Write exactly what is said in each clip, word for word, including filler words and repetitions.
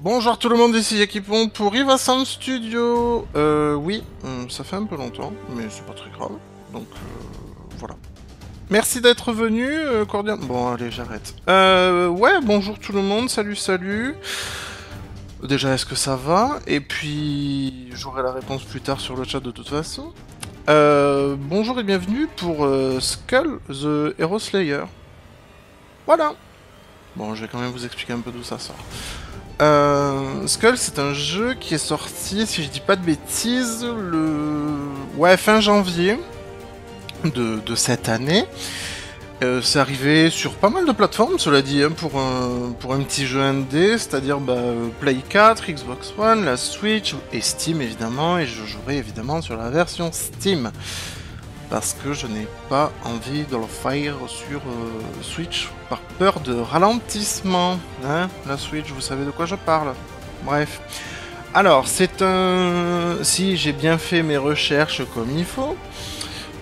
Bonjour tout le monde, ici Yakipon pour Ivasound Studio. Euh, oui, ça fait un peu longtemps, mais c'est pas très grave, donc euh, voilà. Merci d'être venu, euh, cordialement. Bon, allez, j'arrête. Euh, ouais, bonjour tout le monde, salut, salut. Déjà, est-ce que ça va? Et puis, j'aurai la réponse plus tard sur le chat de toute façon. Euh, bonjour et bienvenue pour euh, Skul The Hero Slayer. Voilà. Bon, je vais quand même vous expliquer un peu d'où ça sort. Euh, Skul, c'est un jeu qui est sorti, si je dis pas de bêtises, le... Ouais, fin janvier de, de cette année. Euh, c'est arrivé sur pas mal de plateformes, cela dit, hein, pour, un, pour un petit jeu indé, c'est-à-dire bah, Play quatre, Xbox One, la Switch et Steam évidemment, et je jouerai évidemment sur la version Steam. Parce que je n'ai pas envie de le faire sur euh, Switch par peur de ralentissement. Hein, la Switch, vous savez de quoi je parle. Bref. Alors, c'est un... Si j'ai bien fait mes recherches comme il faut,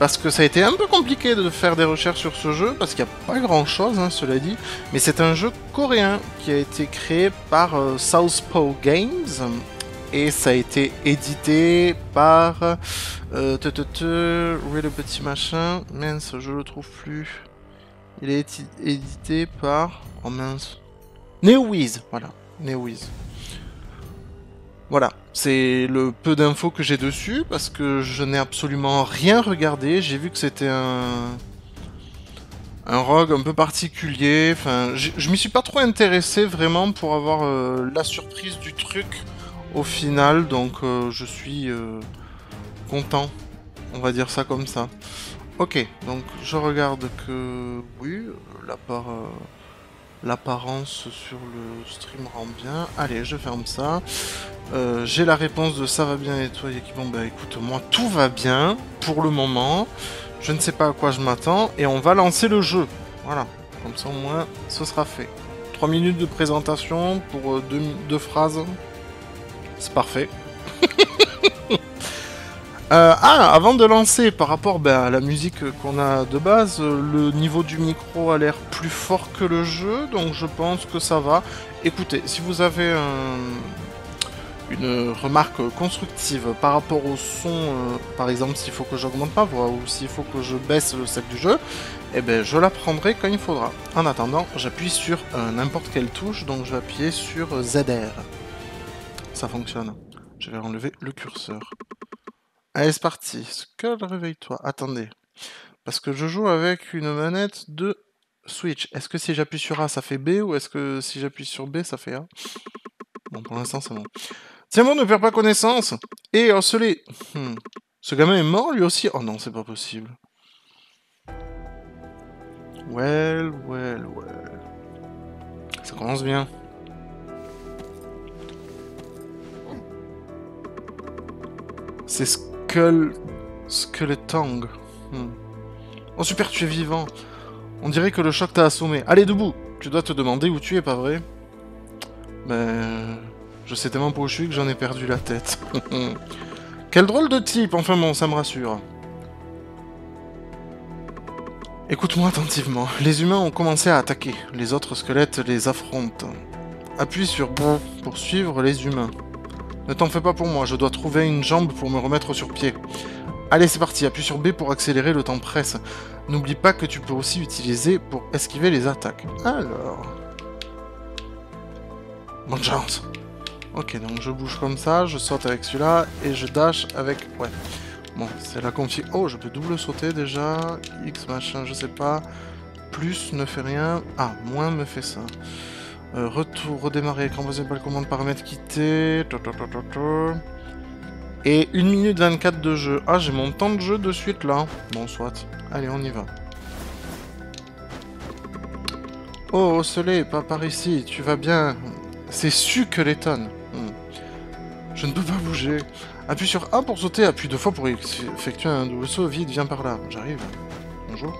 parce que ça a été un peu compliqué de faire des recherches sur ce jeu, parce qu'il n'y a pas grand-chose, hein, cela dit. Mais c'est un jeu coréen qui a été créé par euh, Southpaw Games. Et ça a été édité par... Euh, te, te, te, où est le petit machin? Mince, je le trouve plus. Il est édité par... Oh mince. Néowiz, voilà. Néowiz. Voilà, c'est le peu d'infos que j'ai dessus, parce que je n'ai absolument rien regardé. J'ai vu que c'était un... Un rogue un peu particulier. Enfin, je m'y suis pas trop intéressé vraiment pour avoir euh, la surprise du truc... Au final, donc euh, je suis euh, content, on va dire ça comme ça. Ok, donc je regarde que oui, l'apparence sur le stream rend bien. Allez, je ferme ça. Euh, J'ai la réponse de ça va bien et toi Yakipon. Bah écoute, moi tout va bien pour le moment. Je ne sais pas à quoi je m'attends et on va lancer le jeu. Voilà, comme ça au moins ce sera fait. trois minutes de présentation pour euh, deux, deux phrases. C'est parfait. euh, ah, avant de lancer, par rapport ben, à la musique qu'on a de base, le niveau du micro a l'air plus fort que le jeu, donc je pense que ça va. Écoutez, si vous avez un, une remarque constructive par rapport au son, euh, par exemple s'il faut que j'augmente ma voix ou s'il faut que je baisse celle du jeu, eh ben, je la prendrai quand il faudra. En attendant, j'appuie sur euh, n'importe quelle touche, donc je vais appuyer sur Z R. Ça fonctionne. Je vais enlever le curseur. Allez, c'est parti. Skul, réveille-toi. Attendez. Parce que je joue avec une manette de Switch. Est-ce que si j'appuie sur A, ça fait B? Ou est-ce que si j'appuie sur B, ça fait A? Bon, pour l'instant, c'est bon. Tiens bon, ne perds pas connaissance. Et harcelé. Hmm. Ce gamin est mort, lui aussi? Oh non, c'est pas possible. Well, well, well. Ça commence bien. C'est Skul... Skuletang. Hmm. Oh super, tu es vivant. On dirait que le choc t'a assommé. Allez, debout. Tu dois te demander où tu es, pas vrai? Ben... Je sais tellement pas où je suis que j'en ai perdu la tête. Quel drôle de type. Enfin bon, ça me rassure. Écoute-moi attentivement. Les humains ont commencé à attaquer. Les autres squelettes les affrontent. Appuie sur B pour suivre les humains. Ne t'en fais pas pour moi, je dois trouver une jambe pour me remettre sur pied. Allez, c'est parti, appuie sur B pour accélérer, le temps presse. N'oublie pas que tu peux aussi utiliser pour esquiver les attaques. Alors... Bonne chance. Ok, donc je bouge comme ça, je saute avec celui-là, et je dash avec... Ouais. Bon, c'est la config... Oh, je peux double sauter déjà, X machin, je sais pas... Plus ne fait rien... Ah, moins me fait ça... Euh, retour, redémarrer, écran posé, pas commande, paramètres quittés. Et une minute vingt-quatre de jeu. Ah, j'ai mon temps de jeu de suite là. Bon, soit. Allez, on y va. Oh, soleil, pas par ici. Tu vas bien. C'est Suqueléton. Hmm. Je ne peux pas bouger. Appuie sur A pour sauter, appuie deux fois pour effectuer un double saut. Vite, viens par là. J'arrive. Bonjour.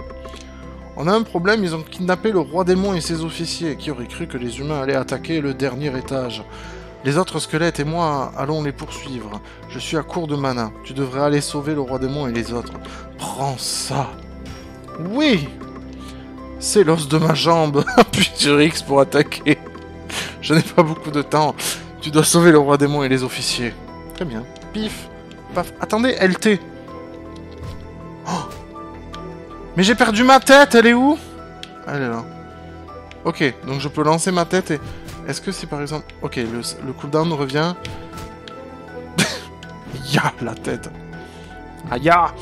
On a un problème, ils ont kidnappé le roi démon et ses officiers, qui auraient cru que les humains allaient attaquer le dernier étage. Les autres squelettes et moi allons les poursuivre. Je suis à court de mana. Tu devrais aller sauver le roi démon et les autres. Prends ça. Oui. C'est l'os de ma jambe. Appuie sur X pour attaquer. Je n'ai pas beaucoup de temps. Tu dois sauver le roi démon et les officiers. Très bien. Pif. Paf. Attendez, L T. Oh. Mais j'ai perdu ma tête, elle est où? Elle est là. Ok, donc je peux lancer ma tête et... Est-ce que c'est par exemple... Ok, le, le cooldown revient... Ya, la tête. Ah ya.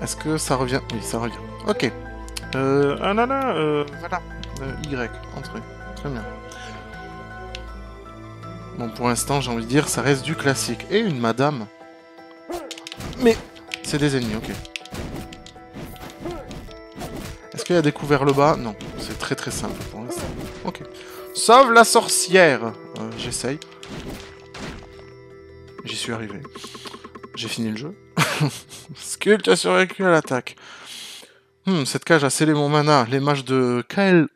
Est-ce que ça revient? Oui, ça revient. Ok. Euh... Ah là là, euh... Voilà. Euh, Y, entrée. Très bien. Bon, pour l'instant, j'ai envie de dire, ça reste du classique. Et une madame. Mais... C'est des ennemis, ok. Est-ce qu'il y a découvert le bas? Non, c'est très très simple pour l'instant. Ok. Sauve la sorcière. euh, J'essaye. J'y suis arrivé. J'ai fini le jeu. Skul, tu as survécu à l'attaque. Hmm, cette cage a scellé mon mana. Les mages de Caerleon,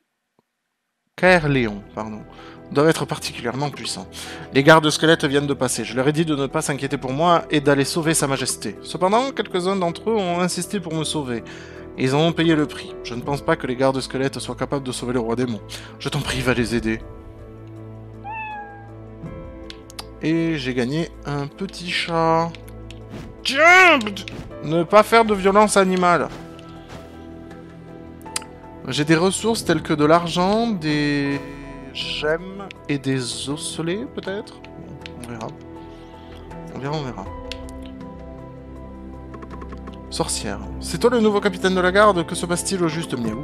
Caerleon, pardon, doivent être particulièrement puissants. Les gardes squelettes viennent de passer. Je leur ai dit de ne pas s'inquiéter pour moi et d'aller sauver sa majesté. Cependant, quelques-uns d'entre eux ont insisté pour me sauver. Ils en ont payé le prix. Je ne pense pas que les gardes squelettes soient capables de sauver le roi démon. Je t'en prie, va les aider. Et j'ai gagné un petit chat. Tiens ! Ne pas faire de violence animale. J'ai des ressources telles que de l'argent, des gemmes et des osselets, peut-être ? On verra. On verra, on verra. Sorcière. C'est toi le nouveau capitaine de la garde, que se passe-t-il au juste, miaou?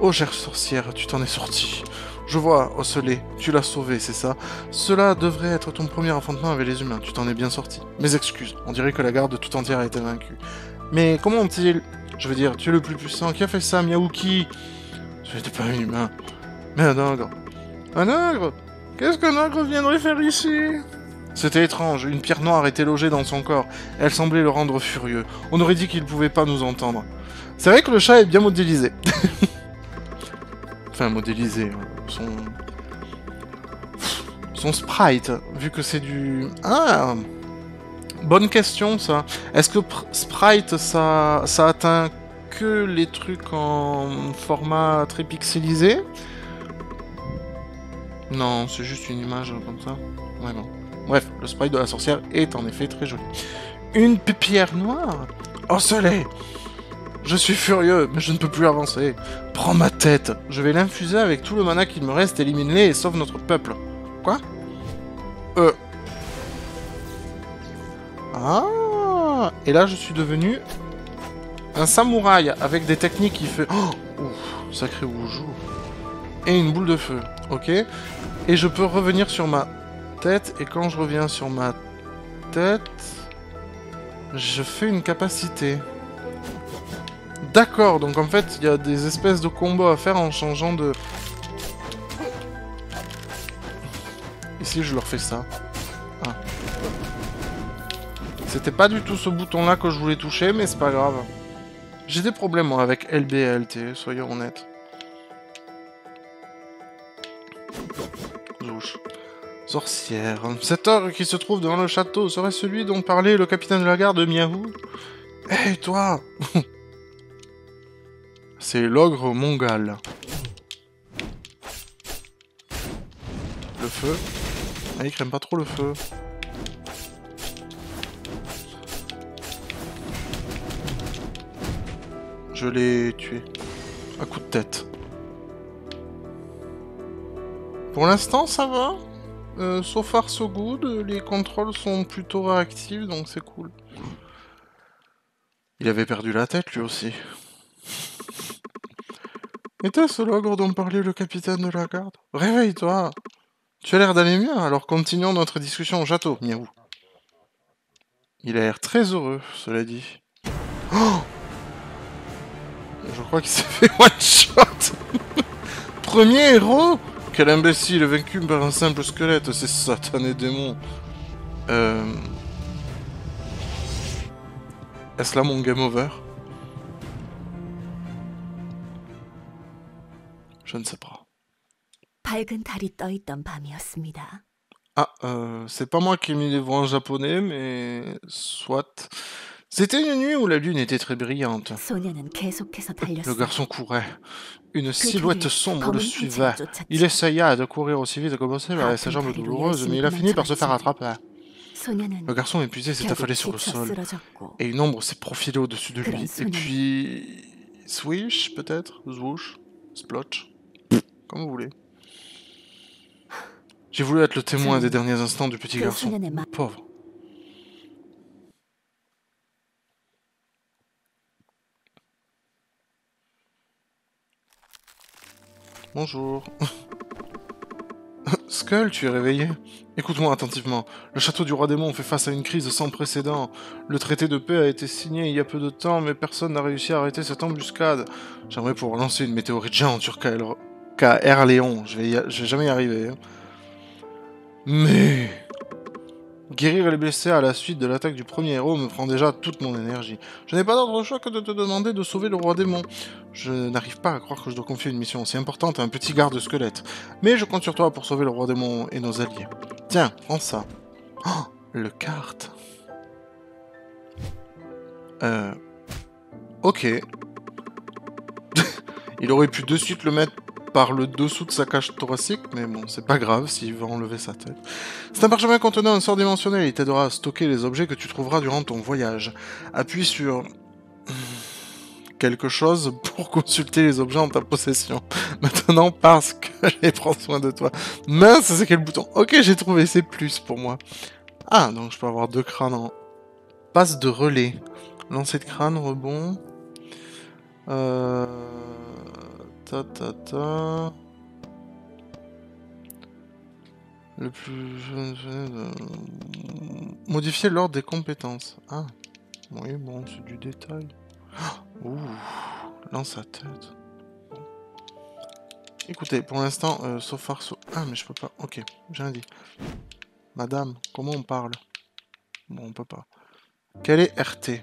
Oh, chère sorcière, tu t'en es sortie. Je vois, osselet, tu l'as sauvé, c'est ça? Cela devrait être ton premier affrontement avec les humains, tu t'en es bien sorti. Mes excuses, on dirait que la garde tout entière a été vaincue. Mais comment ont-ils... Je veux dire, tu es le plus puissant, qui a fait ça, miaouki? Je n'étais pas un humain, mais un ogre. Un ogre? Qu'est-ce qu'un ogre viendrait faire ici? C'était étrange, une pierre noire était logée dans son corps, elle semblait le rendre furieux. On aurait dit qu'il ne pouvait pas nous entendre. C'est vrai que le chat est bien modélisé. Enfin, modélisé, son... Son sprite, vu que c'est du... Ah! Bonne question, ça. Est-ce que sprite, ça, ça atteint que les trucs en format très pixelisé? Non, c'est juste une image comme ça. Ouais, non. Bref, le sprite de la sorcière est en effet très joli. Une pierre noire? Oh, soleil! Je suis furieux, mais je ne peux plus avancer. Prends ma tête! Je vais l'infuser avec tout le mana qu'il me reste, élimine-les et sauve notre peuple. Quoi? Euh... Ah! Et là, je suis devenu un samouraï avec des techniques qui fait... Oh! Ouf, sacré oujou. Et une boule de feu, ok? Et je peux revenir sur ma... tête, et quand je reviens sur ma tête, je fais une capacité. D'accord, donc en fait, il y a des espèces de combos à faire en changeant de... Et si je leur fais ça? Ah. C'était pas du tout ce bouton-là que je voulais toucher, mais c'est pas grave. J'ai des problèmes, moi, avec L B et L T, soyons honnêtes. Zouche. Sorcière. Cet ogre qui se trouve devant le château serait celui dont parlait le capitaine de la garde, miaou? Hé, hey, toi. C'est l'ogre mongol. Le feu. Ah, il crème pas trop le feu. Je l'ai tué. À coup de tête. Pour l'instant, ça va. Euh, so far so good, les contrôles sont plutôt réactifs, donc c'est cool. Il avait perdu la tête, lui aussi. Était-ce l'ogre dont parlait le capitaine de la garde? Réveille-toi! Tu as l'air d'aller mieux, alors continuons notre discussion au château, miaou. Il a l'air très heureux, cela dit. Oh, je crois qu'il s'est fait one-shot. Premier héros. Quel imbécile, vaincu par un simple squelette, ces satanés démons. Euh... Est-ce là mon game over? Je ne sais pas. Ah, euh, c'est pas moi qui ai mis les voix en japonais, mais... Soit. C'était une nuit où la lune était très brillante. Le garçon courait. Une silhouette sombre le suivait. Il essaya de courir aussi vite que possible avec sa jambe douloureuse, mais il a fini par se faire attraper. Le garçon épuisé s'est affalé sur le sol, et une ombre s'est profilée au-dessus de lui. Et puis... Swish, peut-être? Zwoosh? Splotch? Comme vous voulez. J'ai voulu être le témoin des derniers instants du petit garçon. Pauvre. Bonjour. Skul, tu es réveillé? Écoute-moi attentivement. Le château du roi démon fait face à une crise sans précédent. Le traité de paix a été signé il y a peu de temps, mais personne n'a réussi à arrêter cette embuscade. J'aimerais pouvoir lancer une météorite géante sur Caerleon. Je vais, y a... Je vais jamais y arriver. Hein. Mais... Guérir les blessés à la suite de l'attaque du premier héros me prend déjà toute mon énergie. Je n'ai pas d'autre choix que de te demander de sauver le roi démon. Je n'arrive pas à croire que je dois confier une mission aussi importante à un petit garde-squelette. Mais je compte sur toi pour sauver le roi démon et nos alliés. Tiens, prends ça. Oh, le carte. Euh... Ok. Il aurait pu de suite le mettre par le dessous de sa cage thoracique, mais bon, c'est pas grave s'il veut enlever sa tête. C'est un parchemin contenant un sort dimensionnel, il t'aidera à stocker les objets que tu trouveras durant ton voyage. Appuie sur... quelque chose pour consulter les objets en ta possession. Maintenant, parce que j'allais prendre soin de toi. Mince, c'est quel bouton? Ok, j'ai trouvé, c'est plus pour moi. Ah, donc je peux avoir deux crânes en... Passe de relais. Lancer de crâne, rebond... Euh... Ta ta ta. Le plus jeune. Modifier l'ordre des compétences. Ah, oui, bon, c'est du détail. Ouh, lance à tête. Écoutez, pour l'instant, euh, sauf farceau. Ah, mais je peux pas. Ok, j'ai rien dit. Madame, comment on parle? Bon, on peut pas. Quel est R T?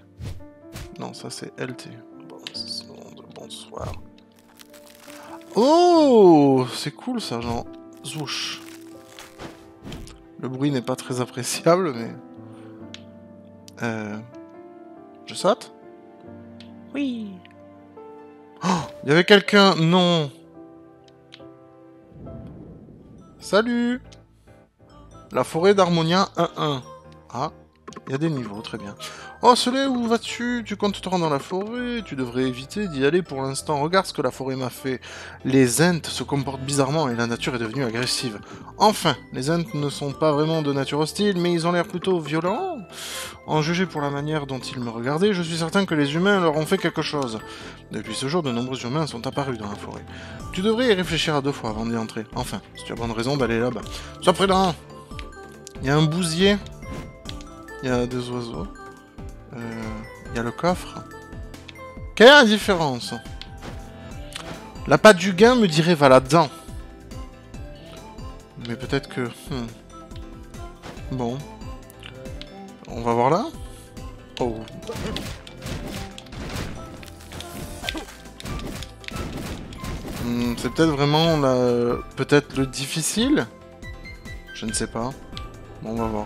Non, ça c'est L T. Bonsoir. Oh, c'est cool ça, genre zouche. Le bruit n'est pas très appréciable, mais... Euh... Je saute? Oui. Oh, il y avait quelqu'un, non. Salut. La forêt d'Harmonia un un. Ah, il y a des niveaux, très bien. Oh, Soleil, où vas-tu? Tu comptes te rendre dans la forêt? Tu devrais éviter d'y aller pour l'instant. Regarde ce que la forêt m'a fait. Les Ents se comportent bizarrement et la nature est devenue agressive. Enfin, les Ents ne sont pas vraiment de nature hostile, mais ils ont l'air plutôt violents. En juger pour la manière dont ils me regardaient, je suis certain que les humains leur ont fait quelque chose. Depuis ce jour, de nombreux humains sont apparus dans la forêt. Tu devrais y réfléchir à deux fois avant d'y entrer. Enfin, si tu as bonne raison d'aller là-bas. Sois prudent! Il y a un bousier. Il y a des oiseaux. Il euh, y a le coffre. Quelle est la différence? La patte du gain me dirait va là-dedans. Mais peut-être que... Hmm. Bon. On va voir là. Oh. Hmm, c'est peut-être vraiment la... peut-être le difficile. Je ne sais pas. Bon, on va voir.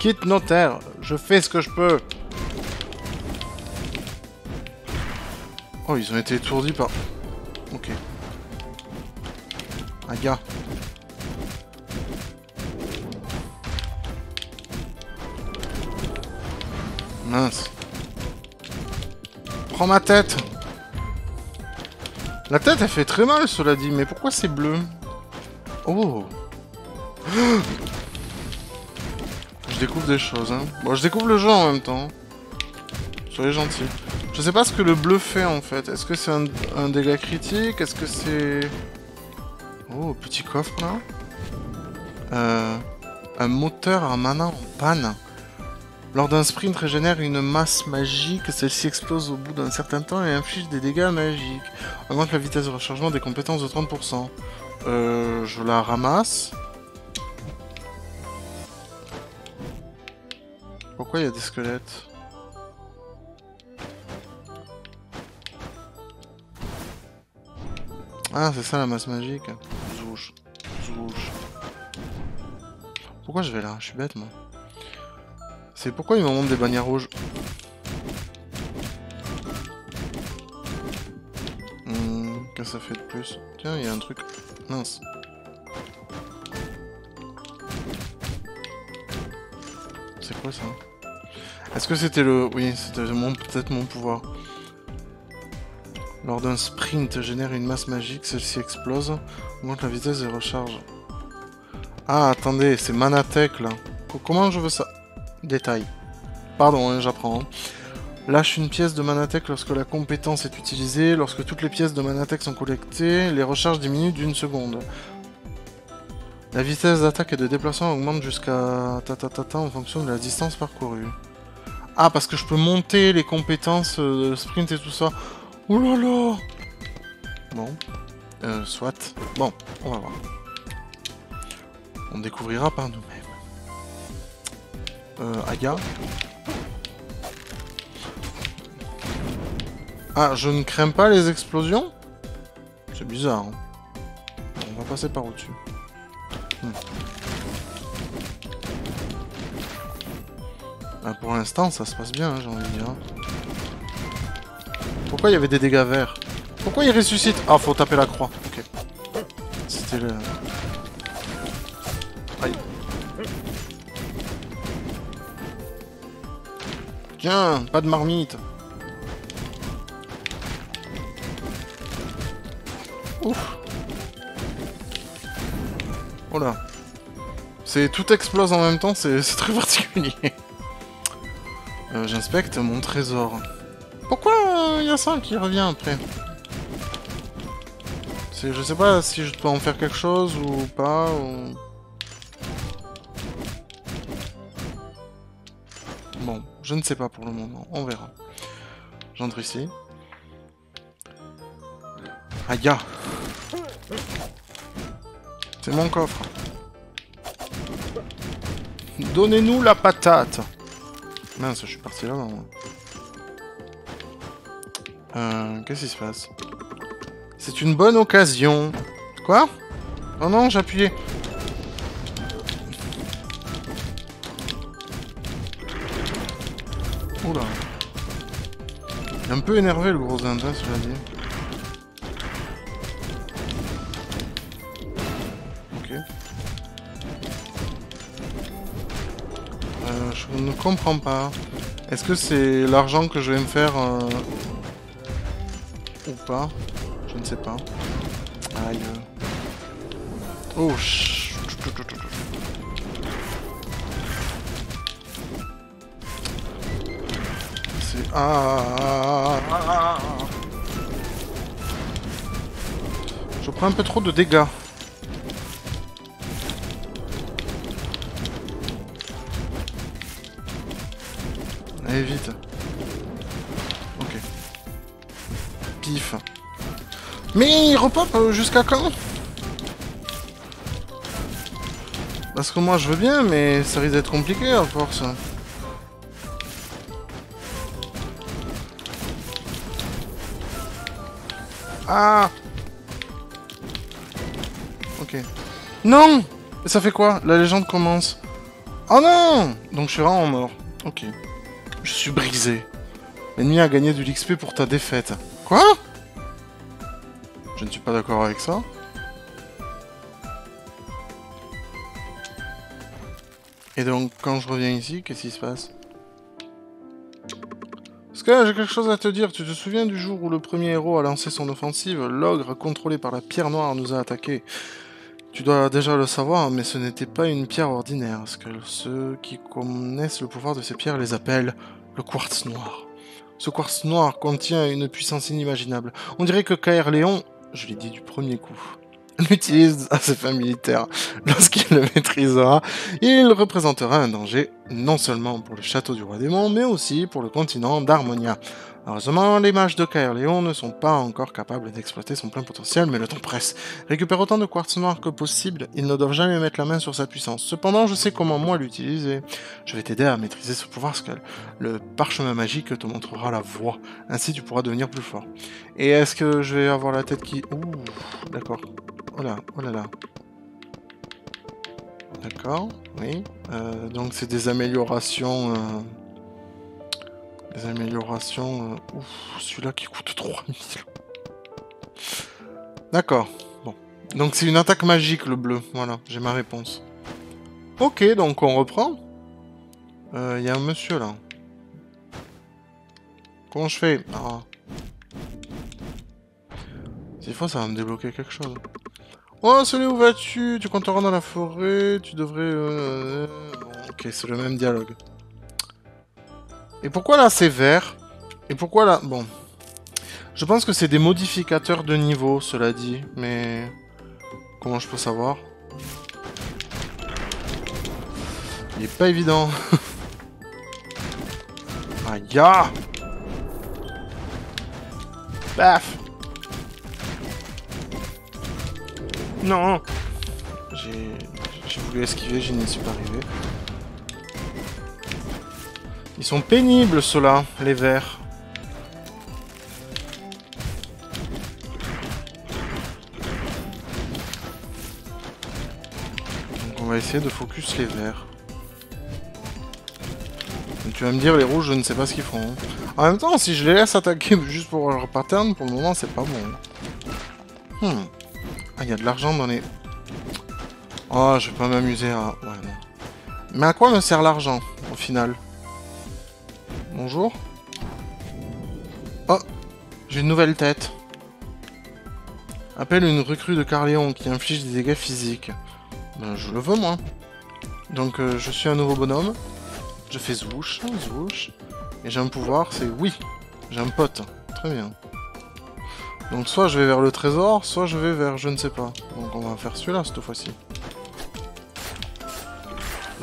Quitte nos terres, je fais ce que je peux. Oh, ils ont été étourdis par... Ok. Un gars. Mince. Prends ma tête. La tête, elle fait très mal, cela dit. Mais pourquoi c'est bleu? Oh. Je découvre des choses, hein. Bon, je découvre le jeu en même temps. Soyez gentils. Je sais pas ce que le bleu fait, en fait. Est-ce que c'est un, un dégât critique? Est-ce que c'est... Oh, petit coffre, là. Euh, un moteur à mana en panne. Lors d'un sprint, régénère une masse magique. Celle-ci explose au bout d'un certain temps et inflige des dégâts magiques. Augmente la vitesse de rechargement des compétences de trente pour cent. Euh, je la ramasse. Pourquoi il y a des squelettes? Ah, c'est ça la masse magique. Zouche. Zouche. Pourquoi je vais là? Je suis bête, moi. C'est pourquoi il m'en montre des bannières rouges. Hmm, qu'est-ce que ça fait de plus? Tiens, il y a un truc. Mince. C'est quoi ça? Est-ce que c'était le... Oui, c'était mon... peut-être mon pouvoir. Lors d'un sprint, génère une masse magique, celle-ci explose, augmente la vitesse et recharge. Ah, attendez, c'est Manatech, là. Comment je veux ça? Détail. Pardon, hein, j'apprends. Hein. Lâche une pièce de Manatech lorsque la compétence est utilisée. Lorsque toutes les pièces de Manatech sont collectées, les recharges diminuent d'une seconde. La vitesse d'attaque et de déplacement augmente jusqu'à tatatata en fonction de la distance parcourue. Ah, parce que je peux monter les compétences, euh, sprint et tout ça. Oh là là. Bon. Euh, soit. Bon, on va voir. On découvrira par nous-mêmes. Euh, Aga. Ah, je ne crains pas les explosions? C'est bizarre. Hein. On va passer par au-dessus. Hmm. Ah, pour l'instant, ça se passe bien, hein, j'ai envie de dire. Pourquoi il y avait des dégâts verts? Pourquoi il ressuscite? Ah, faut taper la croix. Ok. C'était le... Aïe. Tiens, pas de marmite. Ouf. Oh là. C'est tout explose en même temps, c'est très particulier. Euh, J'inspecte mon trésor. Pourquoi il euh, y a ça qui revient après? Je sais pas si je peux en faire quelque chose ou pas. Ou... Bon, je ne sais pas pour le moment, on verra. J'entre ici. Aïe ya. C'est mon coffre. Donnez-nous la patate. Mince, je suis parti là, non. Euh, qu'est-ce qui se passe? C'est une bonne occasion. Quoi? Oh non, j'appuyais. Oula. Il est un peu énervé le gros Zinda, cela dit. Ok. Euh, je ne comprends pas. Est-ce que c'est l'argent que je vais me faire... Euh... Ou pas, je ne sais pas. Aïe. Oh, ch... C'est... Ah, ah, ah. Je prends un peu trop de dégâts. Allez, vite. Mais il repop jusqu'à quand? Parce que moi je veux bien, mais ça risque d'être compliqué à force. Ah! Ok. Non! Ça fait quoi? La légende commence. Oh non! Donc je suis vraiment mort. Ok. Je suis brisé. L'ennemi a gagné de l'X P pour ta défaite. Quoi? Je ne suis pas d'accord avec ça. Et donc, quand je reviens ici, qu'est-ce qui se passe? Parce que j'ai quelque chose à te dire. Tu te souviens du jour où le premier héros a lancé son offensive? L'ogre, contrôlé par la pierre noire, nous a attaqué. Tu dois déjà le savoir, mais ce n'était pas une pierre ordinaire. Parce que ceux qui connaissent le pouvoir de ces pierres les appellent le quartz noir. Ce quartz noir contient une puissance inimaginable. On dirait que Caerleon, je l'ai dit du premier coup, l'utilise à ses fins militaires. Lorsqu'il le maîtrisera, il représentera un danger, non seulement pour le château du roi démon, mais aussi pour le continent d'Harmonia. Heureusement, les mages de Caerleon ne sont pas encore capables d'exploiter son plein potentiel, mais le temps presse. Récupère autant de quartz noir que possible, ils ne doivent jamais mettre la main sur sa puissance. Cependant, je sais comment moi l'utiliser. Je vais t'aider à maîtriser ce pouvoir, Skull. Le parchemin magique te montrera la voie. Ainsi, tu pourras devenir plus fort. Et est-ce que je vais avoir la tête qui... Ouh, d'accord. Oh là, oh là là. D'accord, oui. Euh, donc c'est des améliorations... Euh... Des améliorations... Euh... Ouf, celui-là qui coûte trois mille. D'accord, bon. Donc c'est une attaque magique le bleu, voilà, j'ai ma réponse. Ok, donc on reprend. Il euh, y a un monsieur là. Comment je fais? Ah. Cette fois ça va me débloquer quelque chose. Oh, salut, où vas-tu? Tu comptes te rendre dans la forêt? Tu devrais... Euh... Ok, c'est le même dialogue. Et pourquoi là c'est vert? Et pourquoi là... Bon. Je pense que c'est des modificateurs de niveau, cela dit. Mais... Comment je peux savoir? Il est pas évident. Aïe ya! Paf! Non! J'ai voulu esquiver, je n'y suis pas arrivé. Ils sont pénibles ceux-là, les verts. Donc on va essayer de focus les verts. Tu vas me dire, les rouges, je ne sais pas ce qu'ils font. En même temps, si je les laisse attaquer juste pour leur pattern, pour le moment, c'est pas bon. Hmm. Ah, il y a de l'argent dans les... Oh, je vais pas m'amuser à... Ouais, non. Mais à quoi me sert l'argent, au final? Bonjour. Oh, j'ai une nouvelle tête. Appelle une recrue de Caerleon qui inflige des dégâts physiques. Ben, je le veux, moi. Donc, euh, je suis un nouveau bonhomme. Je fais zouche, zouche, et j'ai un pouvoir, c'est oui, j'ai un pote, très bien. Donc soit je vais vers le trésor, soit je vais vers je ne sais pas. Donc on va faire celui-là cette fois-ci.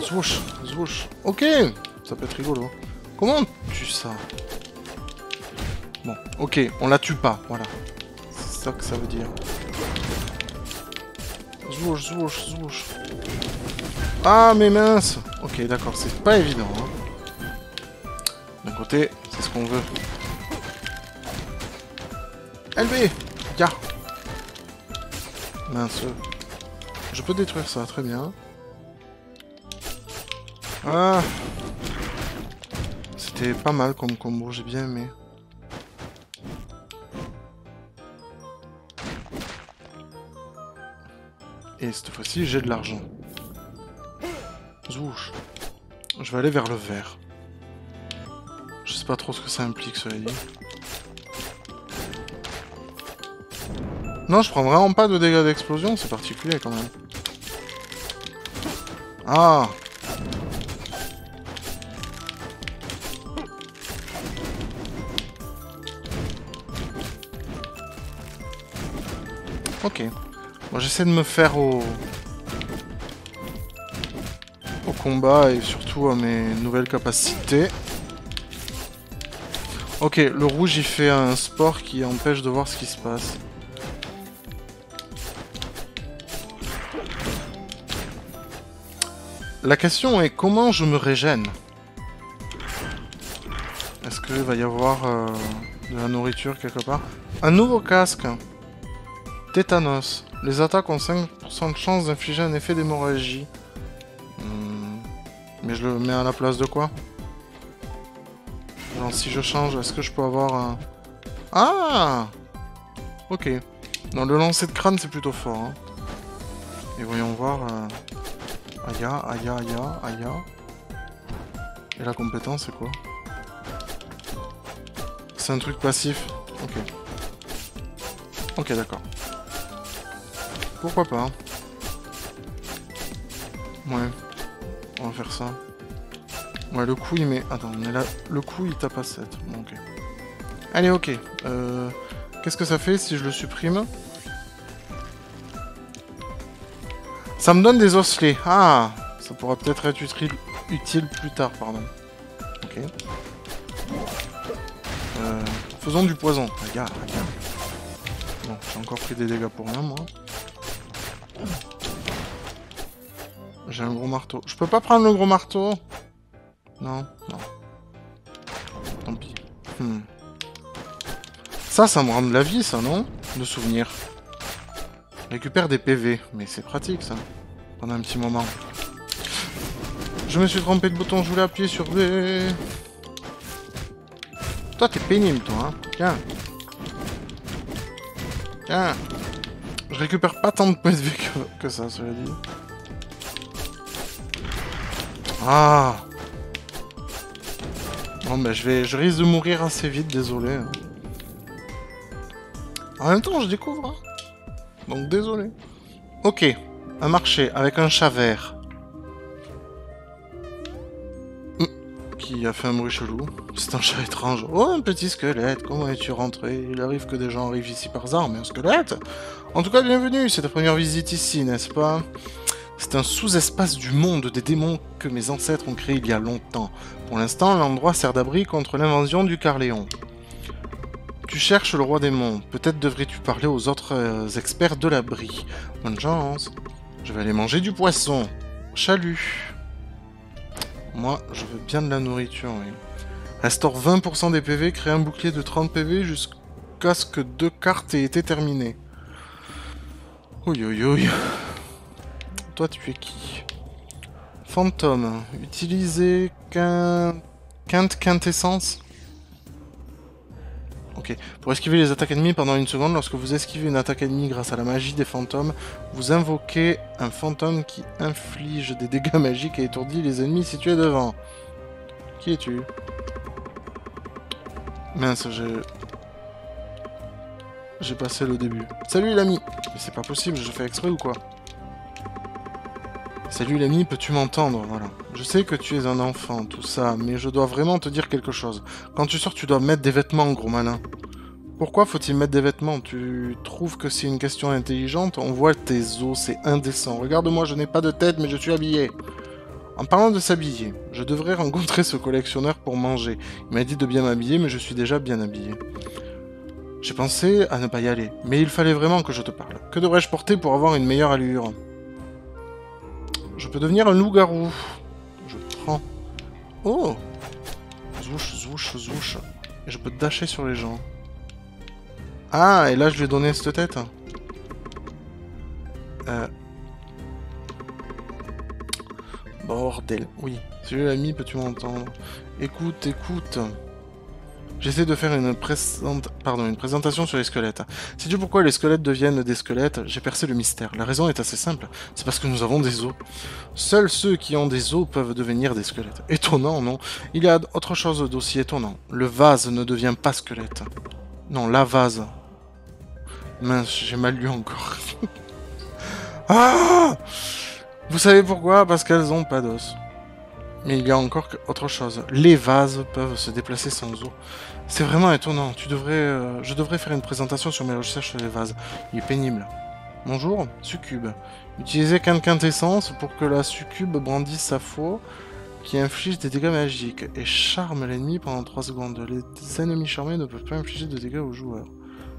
Zouche, zouche, ok, ça peut être rigolo. Comment on tue ça? Bon, ok, on la tue pas, voilà. C'est ça que ça veut dire. Zouche, zouche, zouche. Ah mais mince. Ok d'accord, c'est pas évident hein. D'un côté, c'est ce qu'on veut. L B. Ya. Mince. Je peux détruire ça, très bien. Ah. C'était pas mal comme combo, j'ai bien aimé. Et cette fois-ci, j'ai de l'argent. Zouche. Je vais aller vers le vert. Je sais pas trop ce que ça implique, cela dit. Non, je prends vraiment pas de dégâts d'explosion, c'est particulier quand même. Ah! Ok. Bon, j'essaie de me faire au... combat et surtout à mes nouvelles capacités. Ok, le rouge il fait un sport qui empêche de voir ce qui se passe. La question est comment je me régène? Est-ce qu'il va y avoir euh, de la nourriture quelque part? Un nouveau casque. Tétanos. Les attaques ont cinq pour cent de chance d'infliger un effet d'hémorragie. Mais je le mets à la place de quoi? Genre si je change, est-ce que je peux avoir un... Ah! Ok. Non, le lancer de crâne c'est plutôt fort. Hein. Et voyons voir... Euh... Aya, Aya, Aya, Aya... Et la compétence c'est quoi? C'est un truc passif. Ok. Ok d'accord. Pourquoi pas? Ouais. On va faire ça. Ouais, le coup il met... Attends, mais là, le coup il tape à sept. Bon, ok. Allez, ok. Euh... Qu'est-ce que ça fait si je le supprime? Ça me donne des osselets. Ah! Ça pourra peut-être être utile plus tard, pardon. Ok. Euh... Faisons du poison. Regarde, regarde. Bon, j'ai encore pris des dégâts pour rien, moi. J'ai un gros marteau. Je peux pas prendre le gros marteau? Non, non. Tant pis. Hmm. Ça, ça me rend de la vie, ça, non? De souvenirs. Récupère des P V. Mais c'est pratique, ça. Pendant un petit moment. Je me suis trompé de bouton, je voulais appuyer sur B. Toi t'es pénible toi, hein. Tiens. Tiens. Je récupère pas tant de points de vue que, que ça, cela dit. Ah. Bon bah je vais. Je risque de mourir assez vite, désolé. En même temps je découvre, hein. Donc désolé. Ok. Un marché avec un chat vert. Qui a fait un bruit chelou. C'est un chat étrange. Oh, un petit squelette, comment es-tu rentré? Il arrive que des gens arrivent ici par hasard, mais un squelette? En tout cas, bienvenue, c'est ta première visite ici, n'est-ce pas? C'est un sous-espace du monde des démons que mes ancêtres ont créé il y a longtemps. Pour l'instant, l'endroit sert d'abri contre l'invasion du Caerleon. Tu cherches le roi démon. Peut-être devrais-tu parler aux autres experts de l'abri. Bonne chance. Je vais aller manger du poisson. Chalut. Moi, je veux bien de la nourriture, oui. Restaure vingt pour cent des P V, crée un bouclier de trente P V jusqu'à ce que deux cartes aient été terminées. Ouïe ouïe ouïe. Toi, tu es qui? Fantôme. Utiliser quinte quintessence. Ok. Pour esquiver les attaques ennemies pendant une seconde, lorsque vous esquivez une attaque ennemie grâce à la magie des fantômes, vous invoquez un fantôme qui inflige des dégâts magiques et étourdit les ennemis situés devant. Qui es-tu? Mince, j'ai... J'ai passé le début. Salut l'ami! Mais c'est pas possible, je fais exprès ou quoi? Salut l'ami, peux-tu m'entendre? Voilà. Je sais que tu es un enfant, tout ça, mais je dois vraiment te dire quelque chose. Quand tu sors, tu dois mettre des vêtements, gros malin. Pourquoi faut-il mettre des vêtements? Tu trouves que c'est une question intelligente? On voit tes os, c'est indécent. Regarde-moi, je n'ai pas de tête, mais je suis habillé. En parlant de s'habiller, je devrais rencontrer ce collectionneur pour manger. Il m'a dit de bien m'habiller, mais je suis déjà bien habillé. J'ai pensé à ne pas y aller, mais il fallait vraiment que je te parle. Que devrais-je porter pour avoir une meilleure allure? Je peux devenir un loup-garou. Je prends. Oh! Zouche, zouche, zouche. Et je peux dasher sur les gens. Ah, et là, je lui ai donné cette tête. Euh... Bordel. Oui. Salut l'ami, peux-tu m'entendre? Écoute, écoute. J'essaie de faire une, présente... Pardon, une présentation sur les squelettes. Sais-tu pourquoi les squelettes deviennent des squelettes? J'ai percé le mystère. La raison est assez simple. C'est parce que nous avons des os. Seuls ceux qui ont des os peuvent devenir des squelettes. Étonnant, non? Il y a autre chose d'aussi étonnant. Le vase ne devient pas squelette. Non, la vase. Mince, j'ai mal lu encore. Ah! Vous savez pourquoi? Parce qu'elles n'ont pas d'os. Mais il y a encore autre chose. Les vases peuvent se déplacer sans os. C'est vraiment étonnant. Tu devrais, euh, je devrais faire une présentation sur mes recherches sur les vases. Il est pénible. Bonjour, succube. Utilisez quintessence pour que la succube brandisse sa faux qui inflige des dégâts magiques et charme l'ennemi pendant trois secondes. Les ennemis charmés ne peuvent pas infliger de dégâts aux joueurs.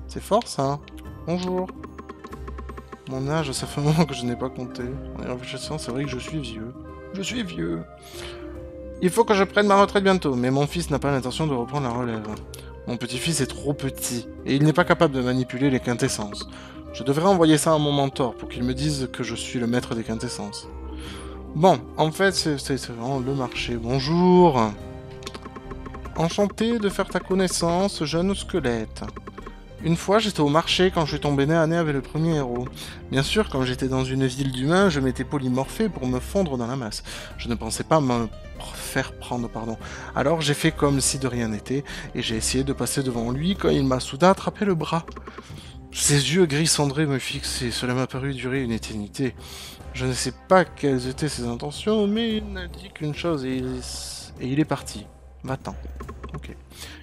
C'est fort ça. Bonjour. Mon âge, ça fait un moment que je n'ai pas compté. En y réfléchissant, c'est vrai que je suis vieux. Je suis vieux. Il faut que je prenne ma retraite bientôt, mais mon fils n'a pas l'intention de reprendre la relève. Mon petit-fils est trop petit, et il n'est pas capable de manipuler les quintessences. Je devrais envoyer ça à mon mentor, pour qu'il me dise que je suis le maître des quintessences. Bon, en fait, c'est vraiment le marché. Bonjour. Enchanté de faire ta connaissance, jeune squelette. Une fois, j'étais au marché quand je suis tombé nez à nez avec le premier héros. Bien sûr, quand j'étais dans une ville d'humains, je m'étais polymorphé pour me fondre dans la masse. Je ne pensais pas me faire prendre, pardon. Alors j'ai fait comme si de rien n'était, et j'ai essayé de passer devant lui quand il m'a soudain attrapé le bras. Ses yeux gris cendrés me fixaient, cela m'a paru durer une éternité. Je ne sais pas quelles étaient ses intentions, mais il n'a dit qu'une chose, et il est, et il est parti. Va-t'en. Ok.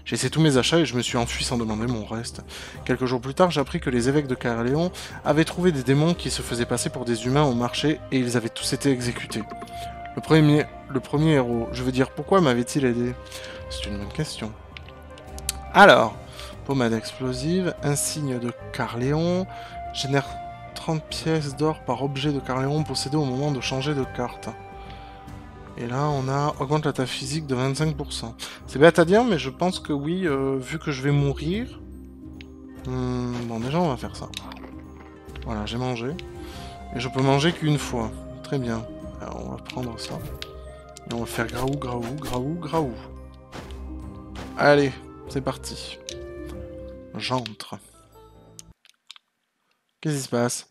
J'ai laissé tous mes achats et je me suis enfui sans demander mon reste. Quelques jours plus tard, j'ai appris que les évêques de Caerleon avaient trouvé des démons qui se faisaient passer pour des humains au marché et ils avaient tous été exécutés. Le premier, le premier héros, je veux dire, pourquoi m'avait-il aidé? C'est une bonne question. Alors, pommade explosive, insigne de Caerleon, génère trente pièces d'or par objet de Caerleon possédé au moment de changer de carte. Et là, on a augmente la taille physique de vingt-cinq pour cent. C'est bête à dire, mais je pense que oui, euh, vu que je vais mourir... Hum, bon, déjà, on va faire ça. Voilà, j'ai mangé. Et je peux manger qu'une fois. Très bien. Alors, on va prendre ça. Et on va faire graou, graou, graou, graou. Allez, c'est parti. J'entre. Qu'est-ce qui se passe?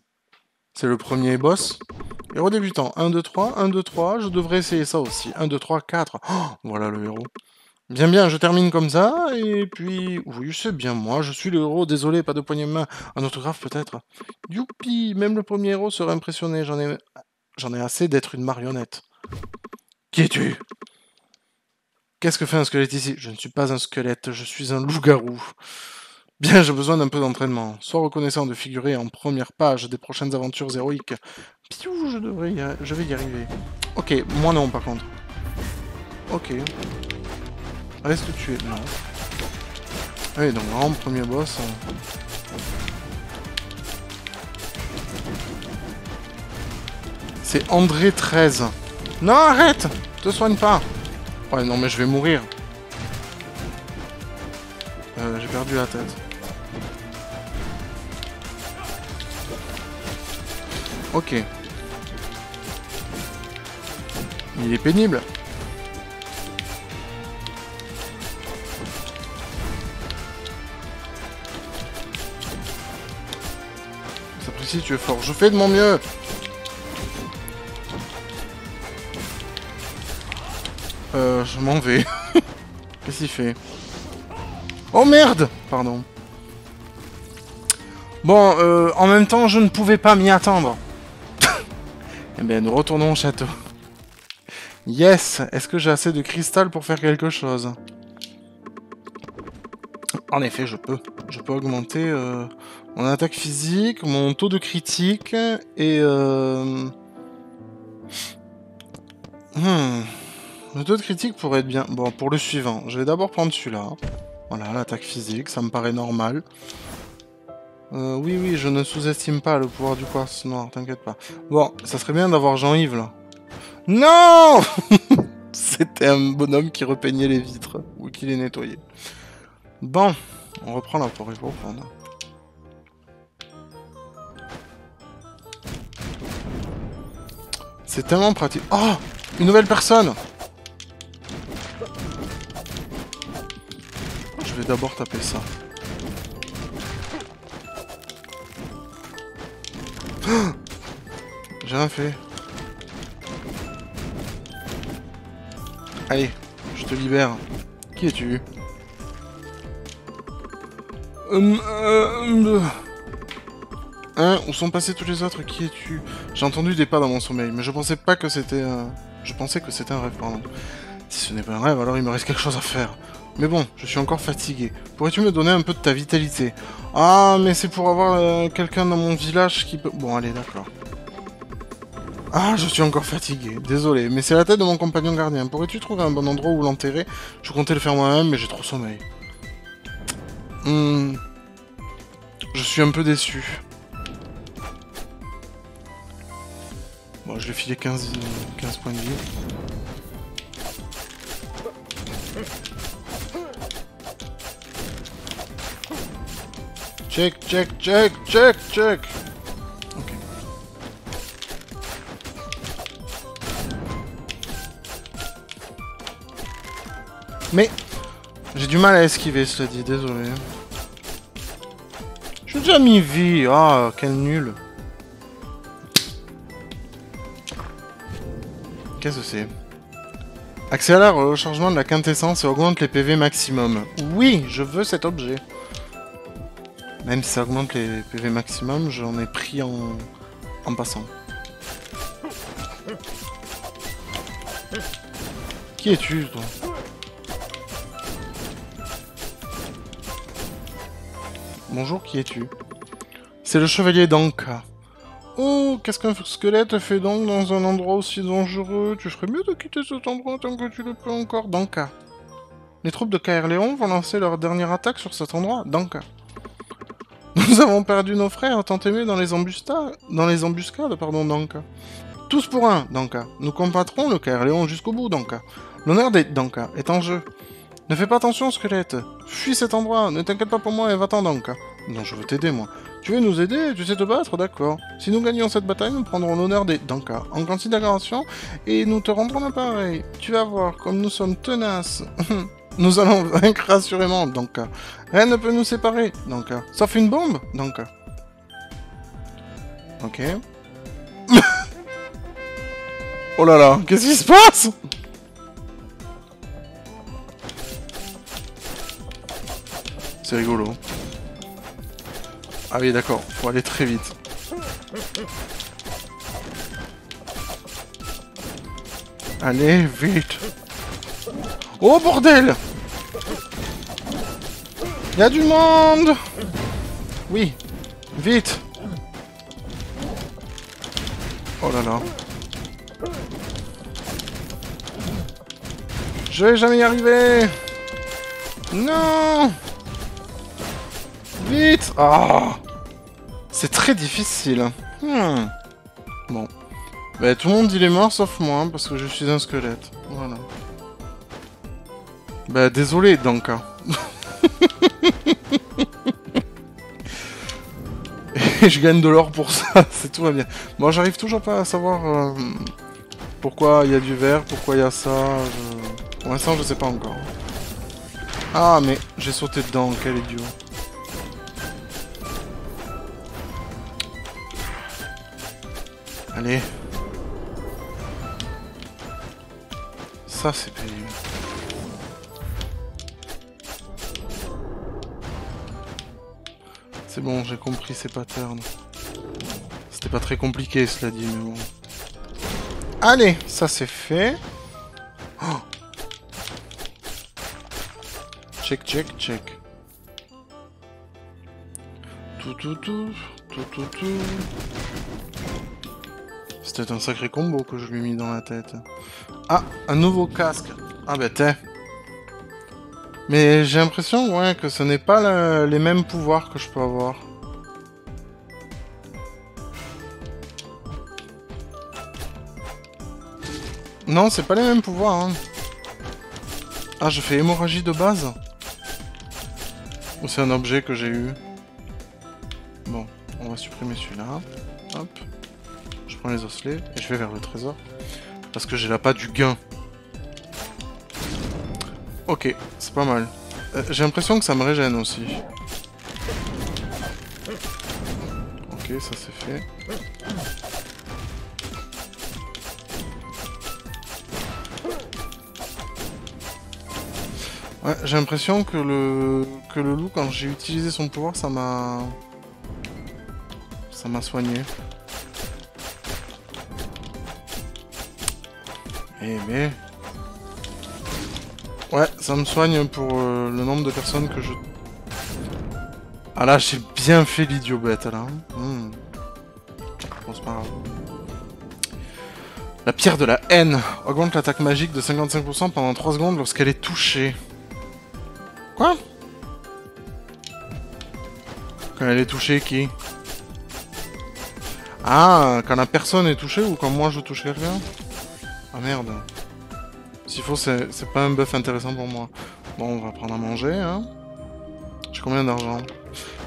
C'est le premier boss. Héros débutant. un, deux, trois, un, deux, trois. Je devrais essayer ça aussi. un, deux, trois, quatre. Oh, voilà le héros. Bien, bien, je termine comme ça. Et puis... Oui, c'est bien moi. Je suis le héros. Désolé, pas de poignée de main. Un autographe peut-être. Youpi! Même le premier héros serait impressionné. J'en ai... J'en ai assez d'être une marionnette. Qui es-tu? Qu'est-ce que fait un squelette ici? Je ne suis pas un squelette. Je suis un loup-garou. Bien, j'ai besoin d'un peu d'entraînement. Sois reconnaissant de figurer en première page des prochaines aventures héroïques. Piou, je devrais y... je vais y arriver. Ok, moi non par contre. Ok. Reste tué, non. Allez, donc vraiment, premier boss. C'est André treize. Non, arrête! Te soigne pas! Ouais, non mais je vais mourir. Euh, j'ai perdu la tête. Ok. Il est pénible. S'apprécie, tu es fort. Je fais de mon mieux. Euh, je m'en vais. Qu'est-ce qu'il fait? Oh merde! Pardon. Bon, euh, en même temps, je ne pouvais pas m'y attendre. Eh bien, nous retournons au château. Yes! Est-ce que j'ai assez de cristal pour faire quelque chose? En effet, je peux. Je peux augmenter euh, mon attaque physique, mon taux de critique, et... Euh... Hmm. Le taux de critique pourrait être bien... Bon, pour le suivant, je vais d'abord prendre celui-là. Voilà, l'attaque physique, ça me paraît normal. Euh, oui, oui, je ne sous-estime pas le pouvoir du quartz noir, t'inquiète pas. Bon, ça serait bien d'avoir Jean-Yves, là. Non. C'était un bonhomme qui repeignait les vitres, ou qui les nettoyait. Bon, on reprend là pour reprendre. C'est tellement pratique. Oh, une nouvelle personne. Je vais d'abord taper ça. J'ai rien fait. Allez, je te libère. Qui es-tu? Euh, euh, hein, où sont passés tous les autres? Qui es-tu? J'ai entendu des pas dans mon sommeil, mais je pensais pas que c'était... Euh... Je pensais que c'était un rêve, pardon. Si ce n'est pas un rêve, alors il me reste quelque chose à faire. Mais bon, je suis encore fatigué. Pourrais-tu me donner un peu de ta vitalité? Ah, mais c'est pour avoir euh, quelqu'un dans mon village qui peut... Bon, allez, d'accord. Ah, je suis encore fatigué. Désolé, mais c'est la tête de mon compagnon gardien. Pourrais-tu trouver un bon endroit où l'enterrer? Je comptais le faire moi-même, mais j'ai trop sommeil. Hmm. Je suis un peu déçu. Bon, je lui ai filé quinze, quinze points de vie. Check, check, check, check, check. Ok. Mais j'ai du mal à esquiver, cela dit, désolé. Je suis déjà mi-vie. Ah, quel nul. Qu'est-ce que c'est? Accélère le chargement de la quintessence et augmente les P V maximum. Oui, je veux cet objet. Même si ça augmente les P V maximum, j'en ai pris en, en passant. Qui es-tu, toi? Bonjour, qui es-tu? C'est le chevalier Danka. Oh, qu'est-ce qu'un squelette fait donc dans un endroit aussi dangereux? Tu ferais mieux de quitter cet endroit tant que tu le peux encore, Danka. Les troupes de Caerleon vont lancer leur dernière attaque sur cet endroit, Danka. Nous avons perdu nos frères, tant aimés dans les embuscades, dans les embuscades, pardon, Danka. Tous pour un, Danka. Nous combattrons le Caerleon jusqu'au bout, Danka. L'honneur des Danka est en jeu. Ne fais pas attention, squelette. Fuis cet endroit, ne t'inquiète pas pour moi et va-t'en, Danka. Non, je veux t'aider, moi. Tu veux nous aider? Tu sais te battre? D'accord. Si nous gagnons cette bataille, nous prendrons l'honneur des Danka en considération et nous te rendrons l'appareil. Tu vas voir, comme nous sommes tenaces. Nous allons vaincre assurément, Danka. Rien ne peut nous séparer, Danka. Sauf une bombe, Danka. Ok. Oh là là, qu'est-ce qui se passe? C'est rigolo. Ah oui, d'accord, faut aller très vite. Allez, vite. Oh bordel! Y'a du monde! Oui, vite! Oh là là. Je vais jamais y arriver! Non! Vite! Ah! C'est très difficile. Hmm. Bon. Bah, tout le monde il est mort sauf moi, hein, parce que je suis un squelette. Voilà. Bah, désolé, Danka. Et je gagne de l'or pour ça, c'est tout va bien. Bon, j'arrive toujours pas à savoir euh, pourquoi il y a du vert, pourquoi il y a ça. Je... Pour l'instant, je sais pas encore. Ah, mais j'ai sauté dedans, quel idiot. Allez. Ça, c'est pénible. C'est bon, j'ai compris ces patterns. C'était pas très compliqué, cela dit, mais bon. Allez, ça, c'est fait. Oh. Check, check, check. Tout, tout, tout. Tout, tout, tout. C'était un sacré combo que je lui ai mis dans la tête. Ah, un nouveau casque. Ah bah t'es. Mais j'ai l'impression ouais, que ce n'est pas le... les mêmes pouvoirs que je peux avoir. Non, c'est pas les mêmes pouvoirs. Hein. Ah, je fais hémorragie de base. Ou c'est un objet que j'ai eu. Bon, on va supprimer celui-là. Hop. Je prends les osselets et je vais vers le trésor. Parce que j'ai la pas du gain. Ok, c'est pas mal. Euh, j'ai l'impression que ça me régène aussi. Ok, ça c'est fait. Ouais, j'ai l'impression que le... que le loup, quand j'ai utilisé son pouvoir, ça m'a... Ça m'a soigné. Eh mais... Ouais, ça me soigne pour euh, le nombre de personnes que je... Ah là, j'ai bien fait l'idiot bête, là. Mmh. Bon, c'est pas grave. La pierre de la haine augmente l'attaque magique de cinquante-cinq pour cent pendant trois secondes lorsqu'elle est touchée. Quoi? Quand elle est touchée, qui? Ah, quand la personne est touchée ou quand moi je touche quelqu'un? Ah merde. S'il faut, c'est pas un buff intéressant pour moi. Bon, on va prendre à manger, hein. J'ai combien d'argent?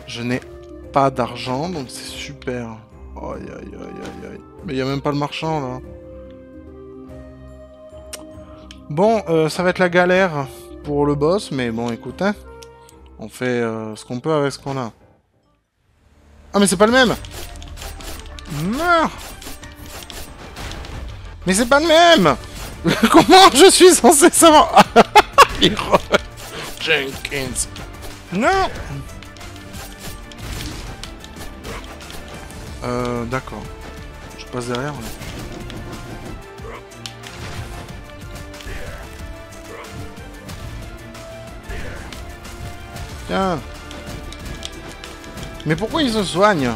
Je n'ai pas d'argent, donc c'est super. Aïe, aïe, aïe, aïe. Mais il n'y a même pas le marchand, là. Bon, euh, ça va être la galère pour le boss, mais bon, écoute, hein. On fait euh, ce qu'on peut avec ce qu'on a. Ah, mais c'est pas le même! Meurs! Mais c'est pas le même. Comment je suis censé savoir? Jenkins. Non. Euh, d'accord. Je passe derrière. Tiens. Mais pourquoi ils se soignent?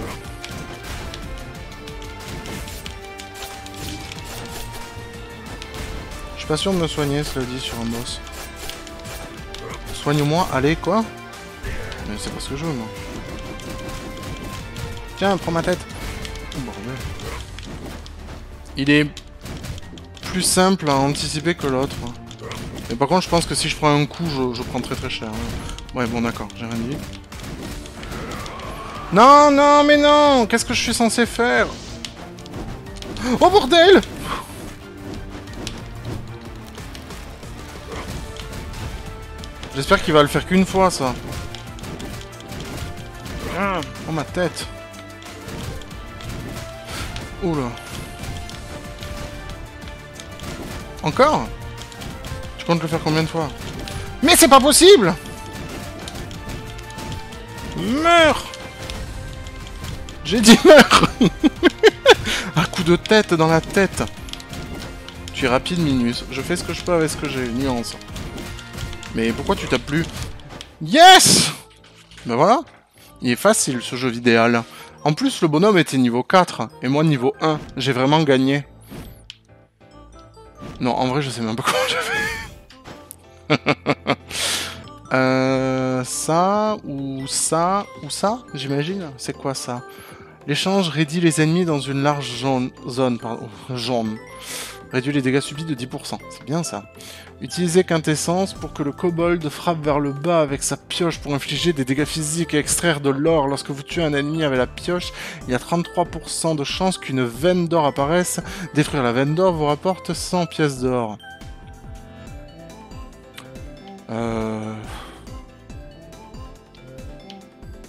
Je suis pas sûr de me soigner, cela dit, sur un boss. Soigne-moi, allez, quoi? Mais c'est pas ce que je veux, moi. Tiens, prends ma tête. Oh, bordel. Il est plus simple à anticiper que l'autre. Mais par contre, je pense que si je prends un coup, je, je prends très très cher. Ouais, bon, d'accord, j'ai rien dit. Non, non, mais non. Qu'est-ce que je suis censé faire? Oh bordel! J'espère qu'il va le faire qu'une fois, ça. Oh ma tête. Oula. Encore? Tu comptes le faire combien de fois? Mais c'est pas possible! Meurs! J'ai dit meurs! Un coup de tête dans la tête. Tu es rapide, Minus. Je fais ce que je peux avec ce que j'ai. Nuance. Mais pourquoi tu tapes plus? Yes! Ben voilà. Il est facile, ce jeu vidéo. En plus, le bonhomme était niveau quatre. Et moi, niveau un. J'ai vraiment gagné. Non, en vrai, je sais même pas comment je fais. euh, ça, ou ça, ou ça, j'imagine. C'est quoi, ça? L'échange réduit les ennemis dans une large jaune, zone. Pardon, jaune. Réduit les dégâts subis de dix pour cent. C'est bien, ça. Utilisez Quintessence pour que le kobold frappe vers le bas avec sa pioche pour infliger des dégâts physiques et extraire de l'or. Lorsque vous tuez un ennemi avec la pioche, il y a trente-trois pour cent de chances qu'une veine d'or apparaisse. Détruire la veine d'or vous rapporte cent pièces d'or. Euh...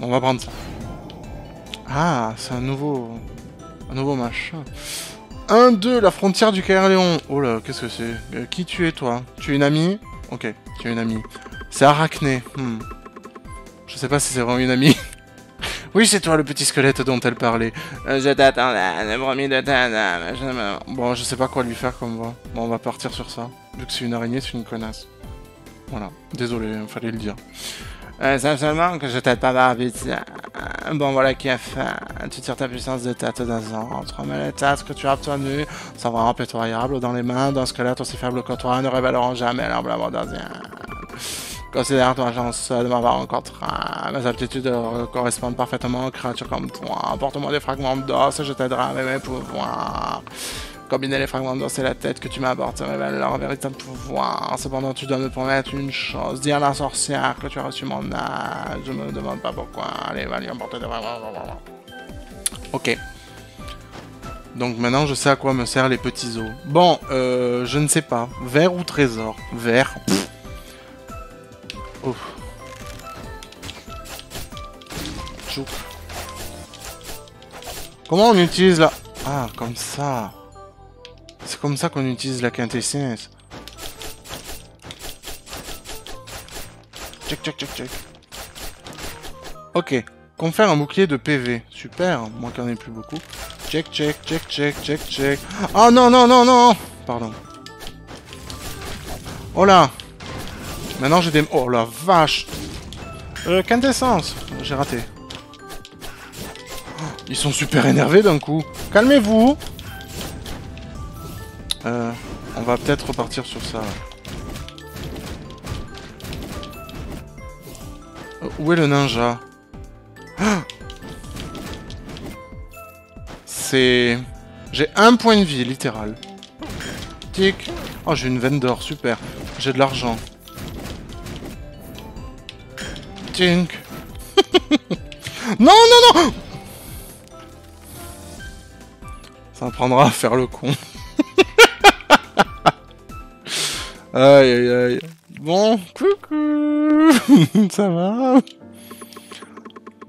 On va prendre ça. Ah, c'est un nouveau... Un nouveau machin. un deux, la frontière du Caerleon. Oh là, qu'est-ce que c'est? euh, Qui tu es, toi? Tu es une amie? Ok, tu es une amie. C'est Arachné. Hmm. Je sais pas si c'est vraiment une amie. Oui, c'est toi, le petit squelette dont elle parlait. Euh, je t'attends là, le promis de ta dame. Je... Bon, je sais pas quoi lui faire comme voix. Bon, on va partir sur ça. Vu que c'est une araignée, c'est une connasse. Voilà. Désolé, fallait le dire. Euh, simplement que je t'aide pas par vite. Bon, voilà qui a faim. Tu tires ta puissance de tête d'un centre. Mais les tasses que tu as obtenues sont vraiment impitoyables dans les mains d'un squelette aussi faible que toi. Ne révéleront jamais leur blabla d'Azien. Considère-toi chanceux de m'avoir rencontré. Mes aptitudes correspondent parfaitement aux créatures comme toi. Porte-moi des fragments d'os et je t'aiderai avec mes pouvoirs. Combiner les fragments d'os et la tête que tu m'apportes révèle leur véritable pouvoir. Cependant, tu dois me promettre une chose. Dis à la sorcière que tu as reçu mon âge. Je me demande pas pourquoi. Allez, va lui emporter des fragments. Ok. Donc maintenant, je sais à quoi me servent les petits os. Bon, euh, je ne sais pas. Vert ou trésor? Vert. Ouf. Chou. Comment on utilise la... Ah, comme ça. C'est comme ça qu'on utilise la quintessence. Check, check, check, check. Ok. Confère un bouclier de P V. Super. Moi qui en ai plus beaucoup. Check, check, check, check, check, check. Oh non, non, non, non. Pardon. Oh là. Maintenant j'ai des... Oh la vache. Euh, quintessence. J'ai raté. Ils sont super énervés d'un coup. Calmez-vous. Euh, on va peut-être repartir sur ça. Euh, où est le ninja? Ah, c'est... J'ai un point de vie, littéral. Tic. Oh, j'ai une veine d'or, super. J'ai de l'argent. Tink. Non, non, non. Ça me prendra à faire le con. Aïe aïe aïe. Bon, coucou. Ça va?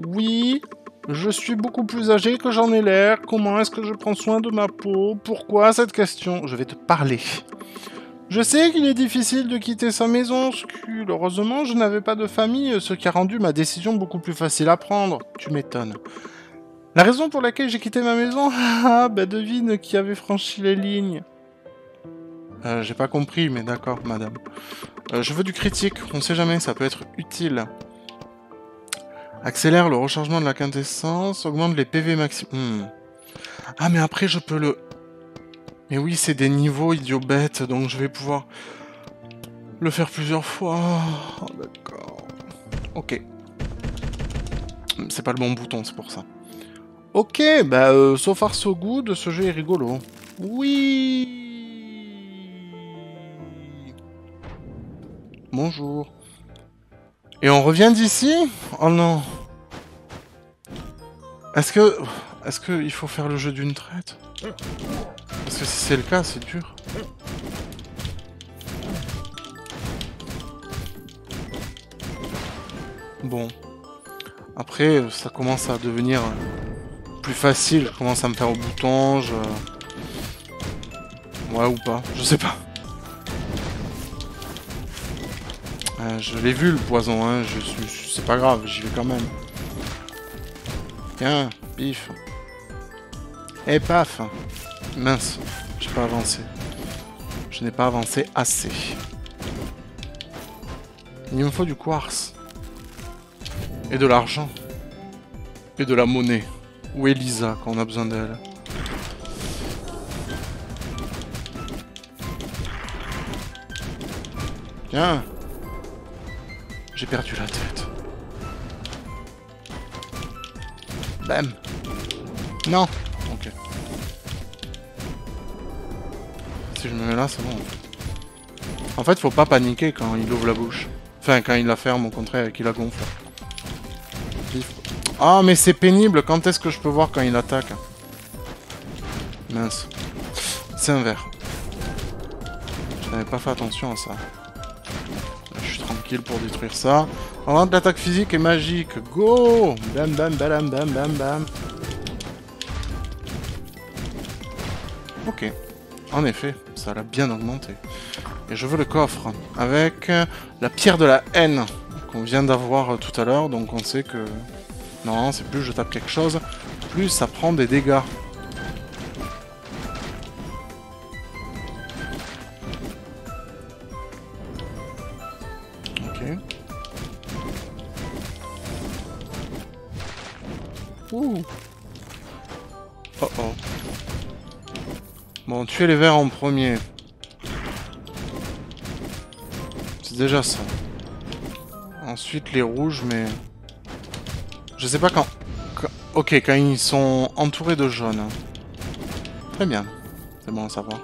Oui, je suis beaucoup plus âgé que j'en ai l'air. Comment est-ce que je prends soin de ma peau? Pourquoi cette question? Je vais te parler. Je sais qu'il est difficile de quitter sa maison, Skul. Heureusement, je n'avais pas de famille, ce qui a rendu ma décision beaucoup plus facile à prendre. Tu m'étonnes. La raison pour laquelle j'ai quitté ma maison? Ah, bah devine qui avait franchi les lignes. Euh, j'ai pas compris, mais d'accord, madame. Euh, je veux du critique, on sait jamais, ça peut être utile. Accélère le rechargement de la quintessence, augmente les P V maximum. Hmm. Ah, mais après, je peux le... Mais oui, c'est des niveaux idiots bêtes, donc je vais pouvoir le faire plusieurs fois. Oh, d'accord. Ok. C'est pas le bon bouton, c'est pour ça. Ok, bah, euh, so far so good, ce jeu est rigolo. Oui! Bonjour. Et on revient d'ici? Oh non. Est-ce que... Est-ce qu'il faut faire le jeu d'une traite? Parce que si c'est le cas, c'est dur. Bon. Après, ça commence à devenir plus facile. Je commence à me faire au bouton, je... Ouais ou pas, je sais pas. Euh, je l'ai vu le poison, hein. Je suis... C'est pas grave, j'y vais quand même. Tiens, pif. Et paf. Mince, j'ai pas avancé. Je n'ai pas avancé assez. Il me faut du quartz. Et de l'argent. Et de la monnaie. Où est Lisa quand on a besoin d'elle? Tiens. J'ai perdu la tête. Bam. Non. Ok. Si je me mets là, c'est bon. En fait, faut pas paniquer quand il ouvre la bouche. Enfin, quand il la ferme, au contraire, et qu'il la gonfle. Ah, oh, mais c'est pénible. Quand est-ce que je peux voir quand il attaque? Mince. C'est un verre. Je n'avais pas fait attention à ça. Je suis tranquille pour détruire ça. On rentre l'attaque physique et magique. Go! Bam, bam, bam, bam, bam, bam. Ok. En effet, ça l'a bien augmenté. Et je veux le coffre. Avec la pierre de la haine qu'on vient d'avoir tout à l'heure. Donc on sait que... Non, c'est plus je tape quelque chose, plus ça prend des dégâts. Ok. Ouh. Oh oh. Bon, tuer les vers en premier. C'est déjà ça. Ensuite les rouges, mais... Je sais pas quand... quand... Ok, quand ils sont entourés de jaune. Très bien. C'est bon à savoir.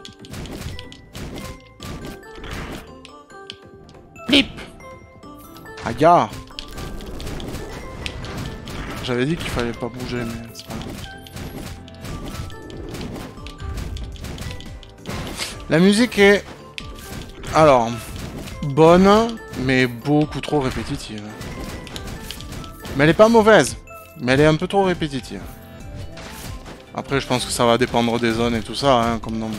Blip. Aïe. J'avais dit qu'il fallait pas bouger, mais c'est pas grave. La musique est... Alors... Bonne, mais beaucoup trop répétitive. Mais elle est pas mauvaise, mais elle est un peu trop répétitive. Après, je pense que ça va dépendre des zones et tout ça, hein, comme dans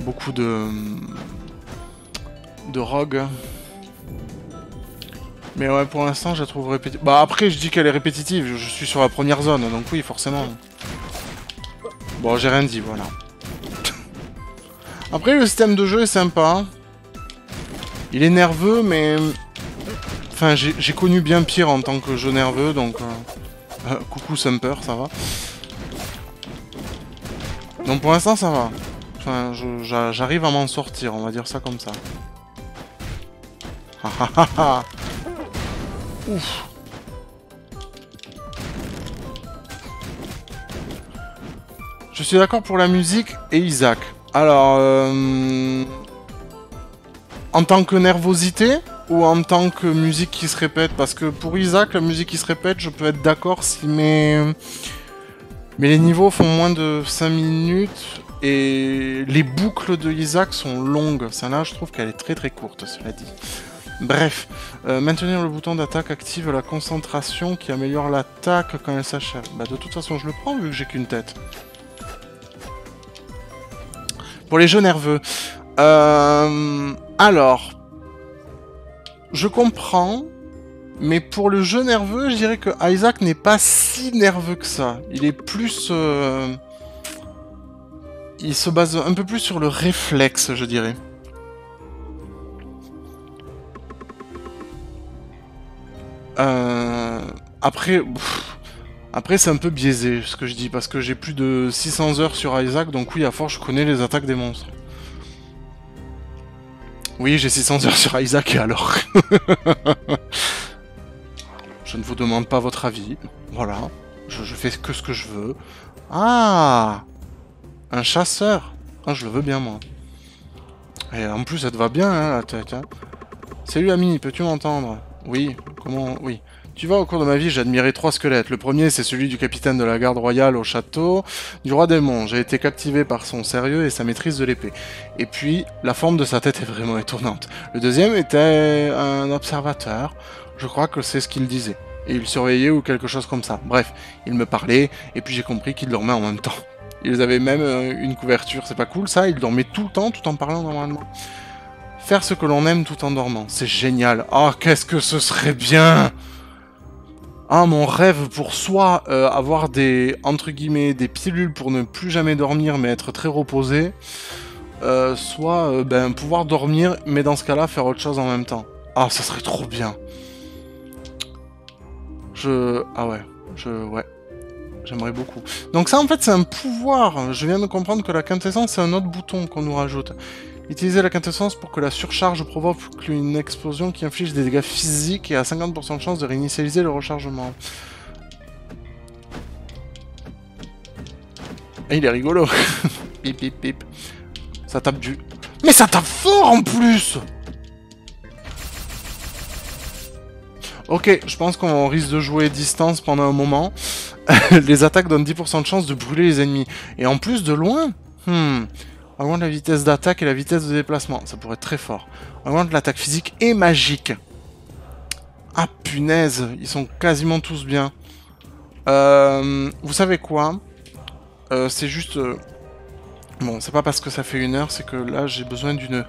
beaucoup de... de rogues. Mais ouais, pour l'instant, je la trouve répétitive. Bah après, je dis qu'elle est répétitive, je suis sur la première zone, donc oui, forcément. Bon, j'ai rien dit, voilà. Après, le système de jeu est sympa. Il est nerveux, mais... Enfin, j'ai connu bien pire en tant que jeu nerveux, donc... Euh, euh, coucou Sumper, ça va. Donc pour l'instant, ça va. Enfin, j'arrive à m'en sortir, on va dire ça comme ça. Ouf. Je suis d'accord pour la musique et Isaac. Alors... Euh... En tant que nervosité ou en tant que musique qui se répète, parce que pour Isaac, la musique qui se répète, je peux être d'accord si mes... Mais les niveaux font moins de cinq minutes, et les boucles de Isaac sont longues. Celle-là, je trouve qu'elle est très très courte, cela dit. Bref, euh, maintenir le bouton d'attaque active la concentration qui améliore l'attaque quand elle s'achève. Bah de toute façon, je le prends vu que j'ai qu'une tête. Pour les jeux nerveux... Euh... Alors... Je comprends, mais pour le jeu nerveux, je dirais que Isaac n'est pas si nerveux que ça. Il est plus... Euh... Il se base un peu plus sur le réflexe, je dirais. Euh... Après... Pff... Après, c'est un peu biaisé, ce que je dis, parce que j'ai plus de six cents heures sur Isaac, donc oui, à force, je connais les attaques des monstres. Oui, j'ai six cents heures sur Isaac, et alors je ne vous demande pas votre avis. Voilà. Je, je fais que ce que je veux. Ah, un chasseur. Ah, je le veux bien, moi. Et en plus, ça te va bien, hein, la tête. Hein. Salut, ami, peux-tu m'entendre? Oui. Comment? Oui. Tu vois, au cours de ma vie, j'ai admiré trois squelettes. Le premier, c'est celui du capitaine de la garde royale au château du roi des monts. J'ai été captivé par son sérieux et sa maîtrise de l'épée. Et puis, la forme de sa tête est vraiment étonnante. Le deuxième était un observateur. Je crois que c'est ce qu'il disait. Et il surveillait ou quelque chose comme ça. Bref, il me parlait, et puis j'ai compris qu'il dormait en même temps. Ils avaient même une couverture. C'est pas cool, ça? Ils dormaient tout le temps, tout en parlant normalement. Faire ce que l'on aime tout en dormant. C'est génial. Oh, qu'est-ce que ce serait bien! Ah, mon rêve pour soi, euh, avoir des, entre guillemets, des pilules pour ne plus jamais dormir, mais être très reposé. Euh, soit, euh, ben, pouvoir dormir, mais dans ce cas-là, faire autre chose en même temps. Ah, ça serait trop bien. Je... Ah ouais, je... Ouais. J'aimerais beaucoup. Donc ça, en fait, c'est un pouvoir. Je viens de comprendre que la quintessence, c'est un autre bouton qu'on nous rajoute. Utiliser la quintessence pour que la surcharge provoque une explosion qui inflige des dégâts physiques et a cinquante pour cent de chance de réinitialiser le rechargement. Et il est rigolo. Pip pip pip. Ça tape du... Mais ça tape fort en plus! Ok, je pense qu'on risque de jouer distance pendant un moment. Les attaques donnent dix pour cent de chance de brûler les ennemis. Et en plus de loin... Hmm... Augmente la vitesse d'attaque et la vitesse de déplacement. Ça pourrait être très fort. Augmente l'attaque physique et magique. Ah punaise, ils sont quasiment tous bien. Euh, vous savez quoi? euh, C'est juste... Euh... Bon, c'est pas parce que ça fait une heure, c'est que là j'ai besoin d'une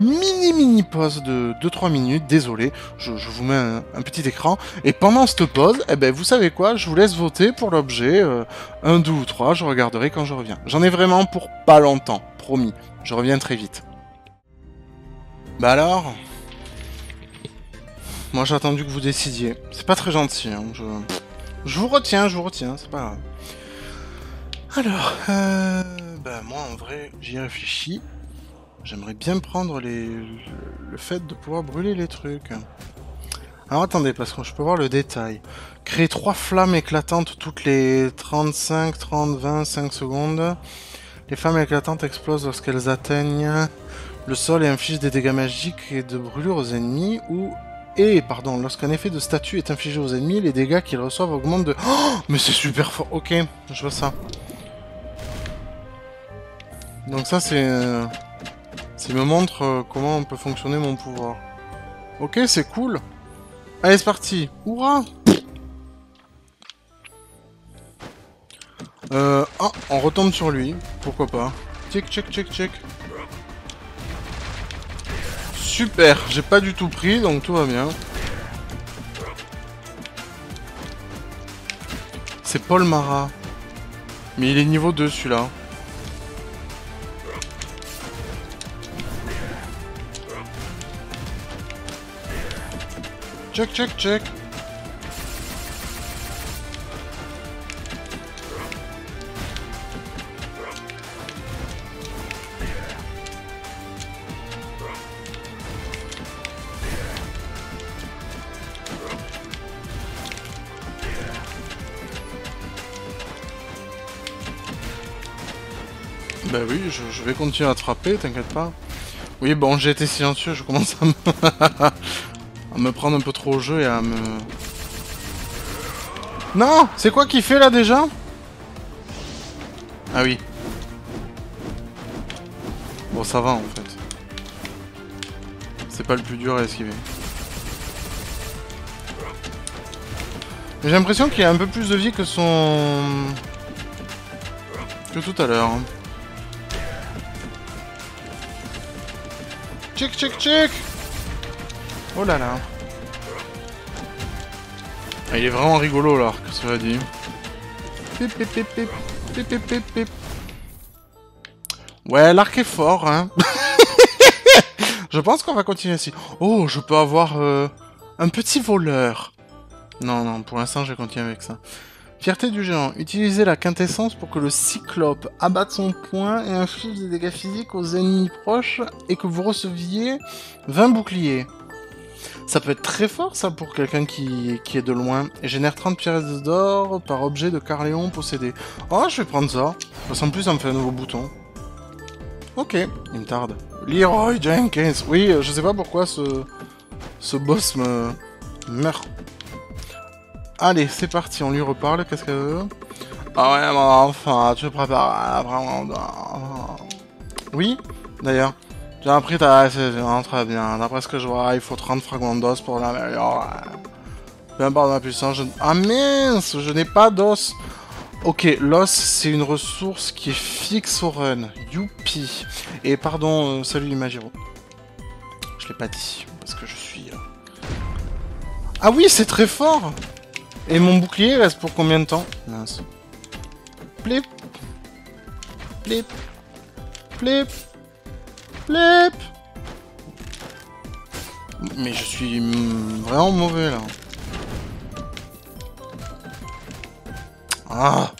mini mini pause de deux trois minutes. Désolé, je, je vous mets un, un petit écran. Et pendant cette pause, eh ben, vous savez quoi? Je vous laisse voter pour l'objet. Euh, un, deux ou trois, je regarderai quand je reviens. J'en ai vraiment pour pas longtemps. Promis, je reviens très vite. Bah alors? Moi j'ai attendu que vous décidiez. C'est pas très gentil, hein. Je... je vous retiens, je vous retiens, c'est pas grave. Alors, euh... bah moi en vrai, j'y réfléchis. J'aimerais bien prendre les... le fait de pouvoir brûler les trucs. Alors attendez, parce que je peux voir le détail. Créer trois flammes éclatantes toutes les trente-cinq, trente, vingt, cinq secondes. Les flammes éclatantes explosent lorsqu'elles atteignent le sol et infligent des dégâts magiques et de brûlures aux ennemis, ou... Et, pardon, lorsqu'un effet de statue est infligé aux ennemis, les dégâts qu'ils reçoivent augmentent de... Oh, mais c'est super fort. Ok, je vois ça. Donc ça, c'est... Ça me montre comment on peut fonctionner mon pouvoir. Ok, c'est cool. Allez, c'est parti. Hourra! Euh... Ah, oh, on retombe sur lui. Pourquoi pas. Check, check, check, check. Super, j'ai pas du tout pris, donc tout va bien. C'est Paul Mara. Mais il est niveau deux, celui-là. Check, check, check. Bah oui, je, je vais continuer à frapper, t'inquiète pas. Oui, bon, j'ai été silencieux, je commence à me... à me prendre un peu trop au jeu et à me... Non! C'est quoi qu'il fait là déjà? Ah oui. Bon ça va en fait. C'est pas le plus dur à esquiver. J'ai l'impression qu'il a un peu plus de vie que son... que tout à l'heure. Check, check, check! Oh là là. Ah, il est vraiment rigolo là, que cela dit. Pip, pip, pip, pip, pip, pip, pip, pip. Ouais, l'arc est fort, hein. Je pense qu'on va continuer ici. Oh, je peux avoir euh, un petit voleur. Non, non, pour l'instant, je vais continuer avec ça. Fierté du géant. Utilisez la quintessence pour que le cyclope abatte son poing et inflige des dégâts physiques aux ennemis proches et que vous receviez vingt boucliers. Ça peut être très fort, ça, pour quelqu'un qui, qui est de loin. Et génère trente pièces d'or par objet de Caerleon possédé. Oh, je vais prendre ça. Parce qu'en plus, ça me fait un nouveau bouton. Ok, il me tarde. Leroy Jenkins. Oui, je sais pas pourquoi ce, ce boss me meurt. Allez, c'est parti, on lui reparle, qu'est-ce qu'elle veut? Ah ouais, mon enfant, tu prépares vraiment... Oui, d'ailleurs. J'ai appris ta décision, très bien. D'après ce que je vois, il faut trente fragments d'os pour l'améliorer. Peu importe ma puissance, je... Ah mince, je n'ai pas d'os. Ok, l'os, c'est une ressource qui est fixe au run. Youpi. Et pardon, euh, salut Imagiro. Je l'ai pas dit, parce que je suis... Euh... Ah oui, c'est très fort. Et mon bouclier reste pour combien de temps? Mince. Plip. Plip. Plip. Plip. Mais je suis vraiment mauvais là. Ah.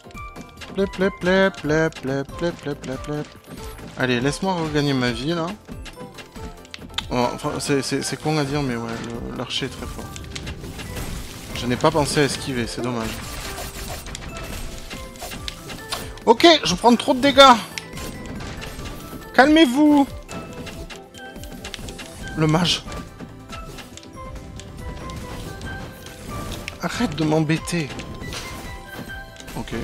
Plip, plip, plip, plip, plip, plip, plip, plip, plip. Allez, laisse-moi regagner ma vie là. Oh, enfin, c'est con à dire, mais ouais, l'archer est très fort. Je n'ai pas pensé à esquiver, c'est dommage. Ok, je prends trop de dégâts. Calmez-vous. Le mage. Arrête de m'embêter. Ok.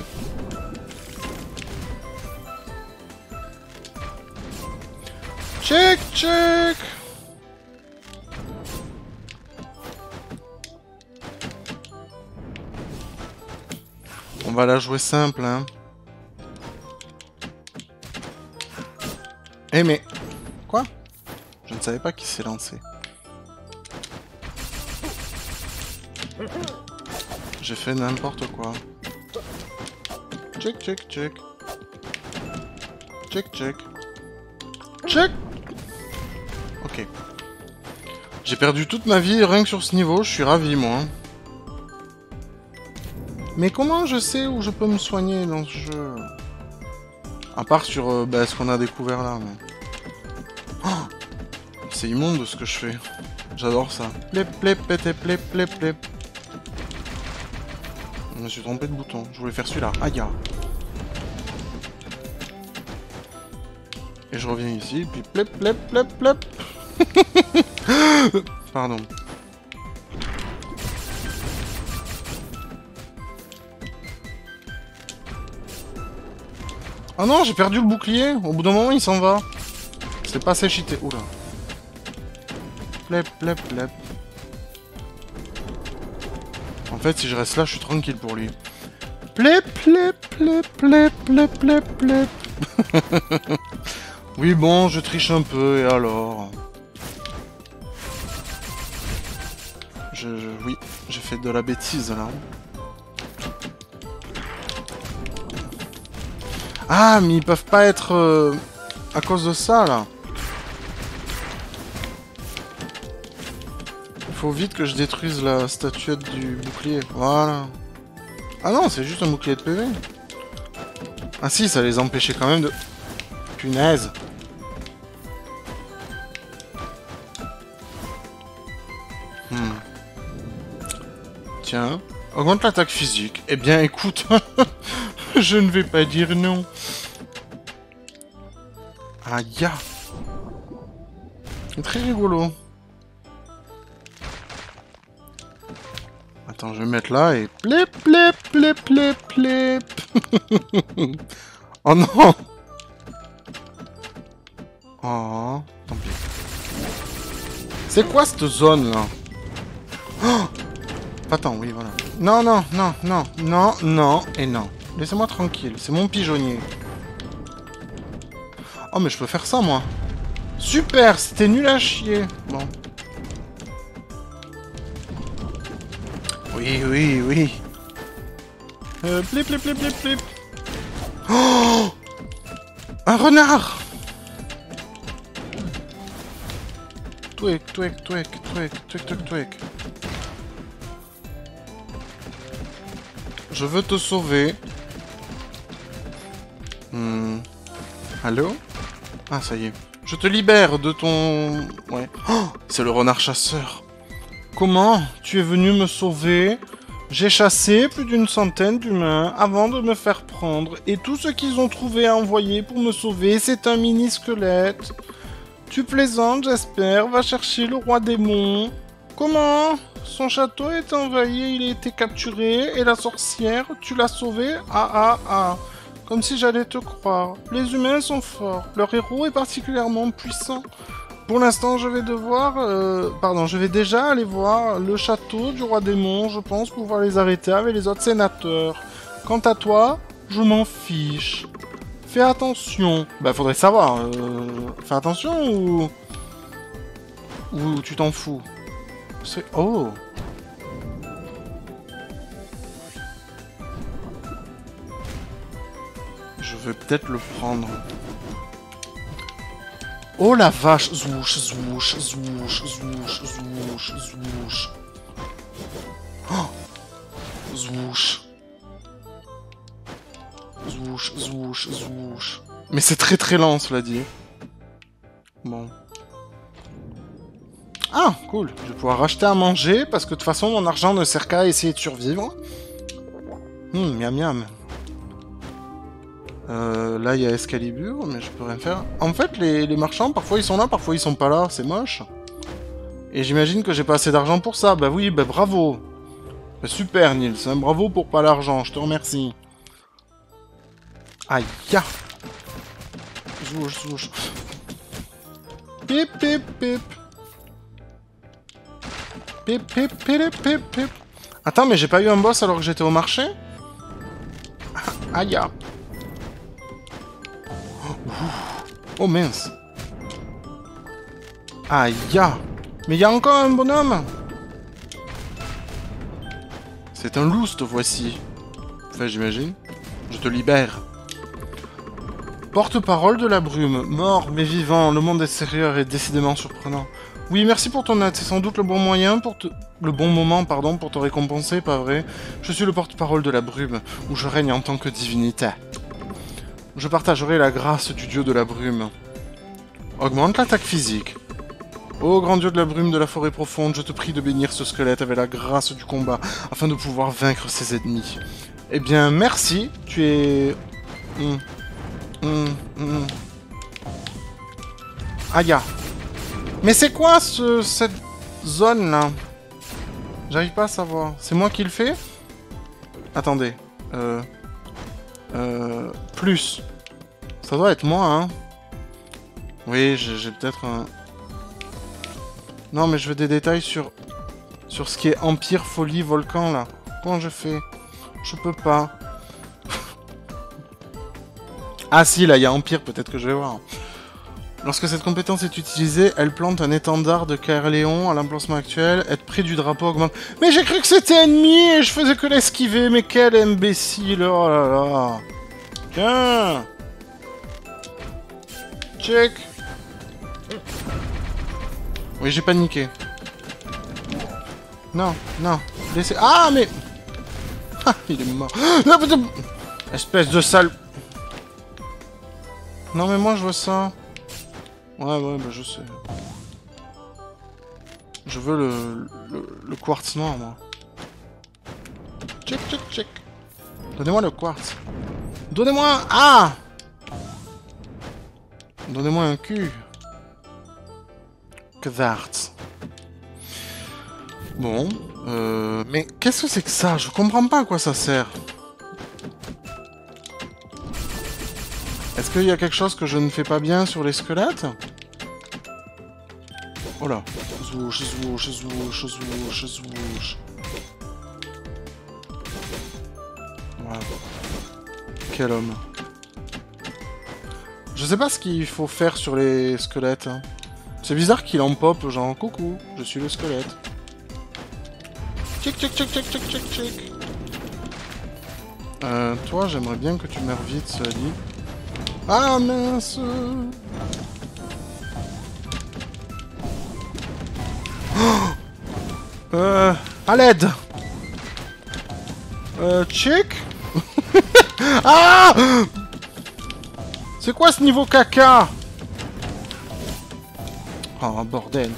Check, check. On va la jouer simple, hein. Eh mais... Quoi? Je ne savais pas qui s'est lancé. J'ai fait n'importe quoi. Check, check, check. Check, check. Check. Ok. J'ai perdu toute ma vie rien que sur ce niveau, je suis ravi moi. Mais comment je sais où je peux me soigner dans ce jeu? À part sur euh, bah, ce qu'on a découvert là. Mais... Oh, c'est immonde ce que je fais. J'adore ça. Plep, plep, pété, plep, plep, plep. Je me suis trompé de bouton. Je voulais faire celui-là. Aïe. Ah, yeah. Et je reviens ici. Puis plep, plep, plep, plep. Pardon. Ah non, j'ai perdu le bouclier. Au bout d'un moment, il s'en va. C'est pas assez cheaté. Oula. Plep, plep, plep. En fait, si je reste là, je suis tranquille pour lui. Plep, plep, plep, plep, plep, plep, plep. Oui, bon, je triche un peu, et alors? Je... je oui, j'ai fait de la bêtise, là. Ah, mais ils peuvent pas être euh, à cause de ça, là. Il faut vite que je détruise la statuette du bouclier. Voilà. Ah non, c'est juste un bouclier de P V. Ah si, ça les empêchait quand même de... Punaise. Hmm. Tiens. Augmente l'attaque physique. Eh bien, écoute... Je ne vais pas dire non. Ah, ya. C'est très rigolo. Attends, je vais me mettre là et... Plep, plep, plep, plep, plep. Oh non. Oh, tant pis. C'est quoi cette zone, là? Oh. Attends, oui, voilà. Non, non, non, non, non, non et non. Laissez-moi tranquille, c'est mon pigeonnier. Oh mais je peux faire ça moi. Super, c'était nul à chier. Bon. Oui, oui, oui. Euh, plip, plip, plip, plip, plip. Oh! Un renard! Twig, twig, twig, twig, twig, twig, twig. Je veux te sauver. Hmm. Allô? Ah, ça y est. Je te libère de ton... Ouais. Oh, c'est le renard chasseur. Comment? Tu es venu me sauver? J'ai chassé plus d'une centaine d'humains avant de me faire prendre. Et tout ce qu'ils ont trouvé à envoyer pour me sauver, c'est un mini-squelette. Tu plaisantes, j'espère. Va chercher le roi démon. Comment? Son château est envahi, il a été capturé, et la sorcière, tu l'as sauvé? Ah ah ah. Comme si j'allais te croire. Les humains sont forts, leur héros est particulièrement puissant. Pour l'instant, je vais devoir... Euh, pardon, je vais déjà aller voir le château du roi démon, je pense, pour pouvoir les arrêter avec les autres sénateurs. Quant à toi, je m'en fiche. Fais attention. Bah, faudrait savoir. Euh, fais attention ou... Ou tu t'en fous? C'est... Oh! Je vais peut-être le prendre. Oh la vache! Zouche, zouche, zouche, zouche, zouche, zouche. Oh! Zouche. Zouche, zouche, zouche. Mais c'est très très lent, cela dit. Bon. Ah, cool. Je vais pouvoir racheter à manger, parce que de toute façon, mon argent ne sert qu'à essayer de survivre. Hum, miam miam. Euh, là, il y a Excalibur, mais je peux rien faire. En fait, les, les marchands, parfois ils sont là, parfois ils sont pas là. C'est moche. Et j'imagine que j'ai pas assez d'argent pour ça. Bah oui, bah bravo. Bah, super, Nils. Hein, bravo pour pas l'argent. Je te remercie. Aïe, ya. Zouche, zouche. Pip, pip, pip. Pip, pip, pip, pip, pip. Attends, mais j'ai pas eu un boss alors que j'étais au marché? Aïe, ya. Oh mince. Aïe, ya. Mais il y a encore un bonhomme. C'est un loup, cette fois-ci. Enfin, j'imagine. Je te libère. Porte-parole de la brume. Mort, mais vivant. Le monde extérieur est décidément surprenant. Oui, merci pour ton aide. C'est sans doute le bon moyen pour te... Le bon moment, pardon, pour te récompenser, pas vrai? Je suis le porte-parole de la brume, où je règne en tant que divinité. Je partagerai la grâce du dieu de la brume. Augmente l'attaque physique. Ô grand dieu de la brume de la forêt profonde, je te prie de bénir ce squelette avec la grâce du combat, afin de pouvoir vaincre ses ennemis. Eh bien, merci, tu es... Mm. Mm. Mm. Aïe. Mais c'est quoi ce... cette zone-là? J'arrive pas à savoir. C'est moi qui le fais? Attendez. Euh... Euh... Plus. Ça doit être moi, hein. Oui, j'ai peut-être un... Non, mais je veux des détails sur... Sur ce qui est Empire, Folie, Volcan, là. Comment je fais? Je peux pas. Ah si, là, il y a Empire, peut-être que je vais voir. Lorsque cette compétence est utilisée, elle plante un étendard de Caerleon à l'emplacement actuel. Être près du drapeau augmente... Mais j'ai cru que c'était ennemi et je faisais que l'esquiver. Mais quel imbécile. Oh là là. Tiens. Check. Oui, j'ai paniqué. Non, non. Laissez... Ah, mais... Ah, il est mort. Espèce de sale... Non, mais moi, je vois ça... Ouais, ouais, bah je sais. Je veux le, le, le quartz noir, moi. Check, check, check. Donnez-moi le quartz. Donnez-moi... Ah! Donnez-moi un cul. Quartz. Bon. Euh... Mais qu'est-ce que c'est que ça? Je comprends pas à quoi ça sert. Est-ce qu'il y a quelque chose que je ne fais pas bien sur les squelettes? Oh là. Zouche, zouche, zouche, zouche, zouche. Voilà. Quel homme. Je sais pas ce qu'il faut faire sur les squelettes. Hein. C'est bizarre qu'il en pop, genre, coucou, je suis le squelette. Tchic, tchic, tchic, tchic, tchic, tchic, tchic. Euh, toi, j'aimerais bien que tu meurs vite, cela dit. Ah mince. Oh euh, à l'aide. Euh, check. Ah. C'est quoi ce niveau caca? Oh, bordel.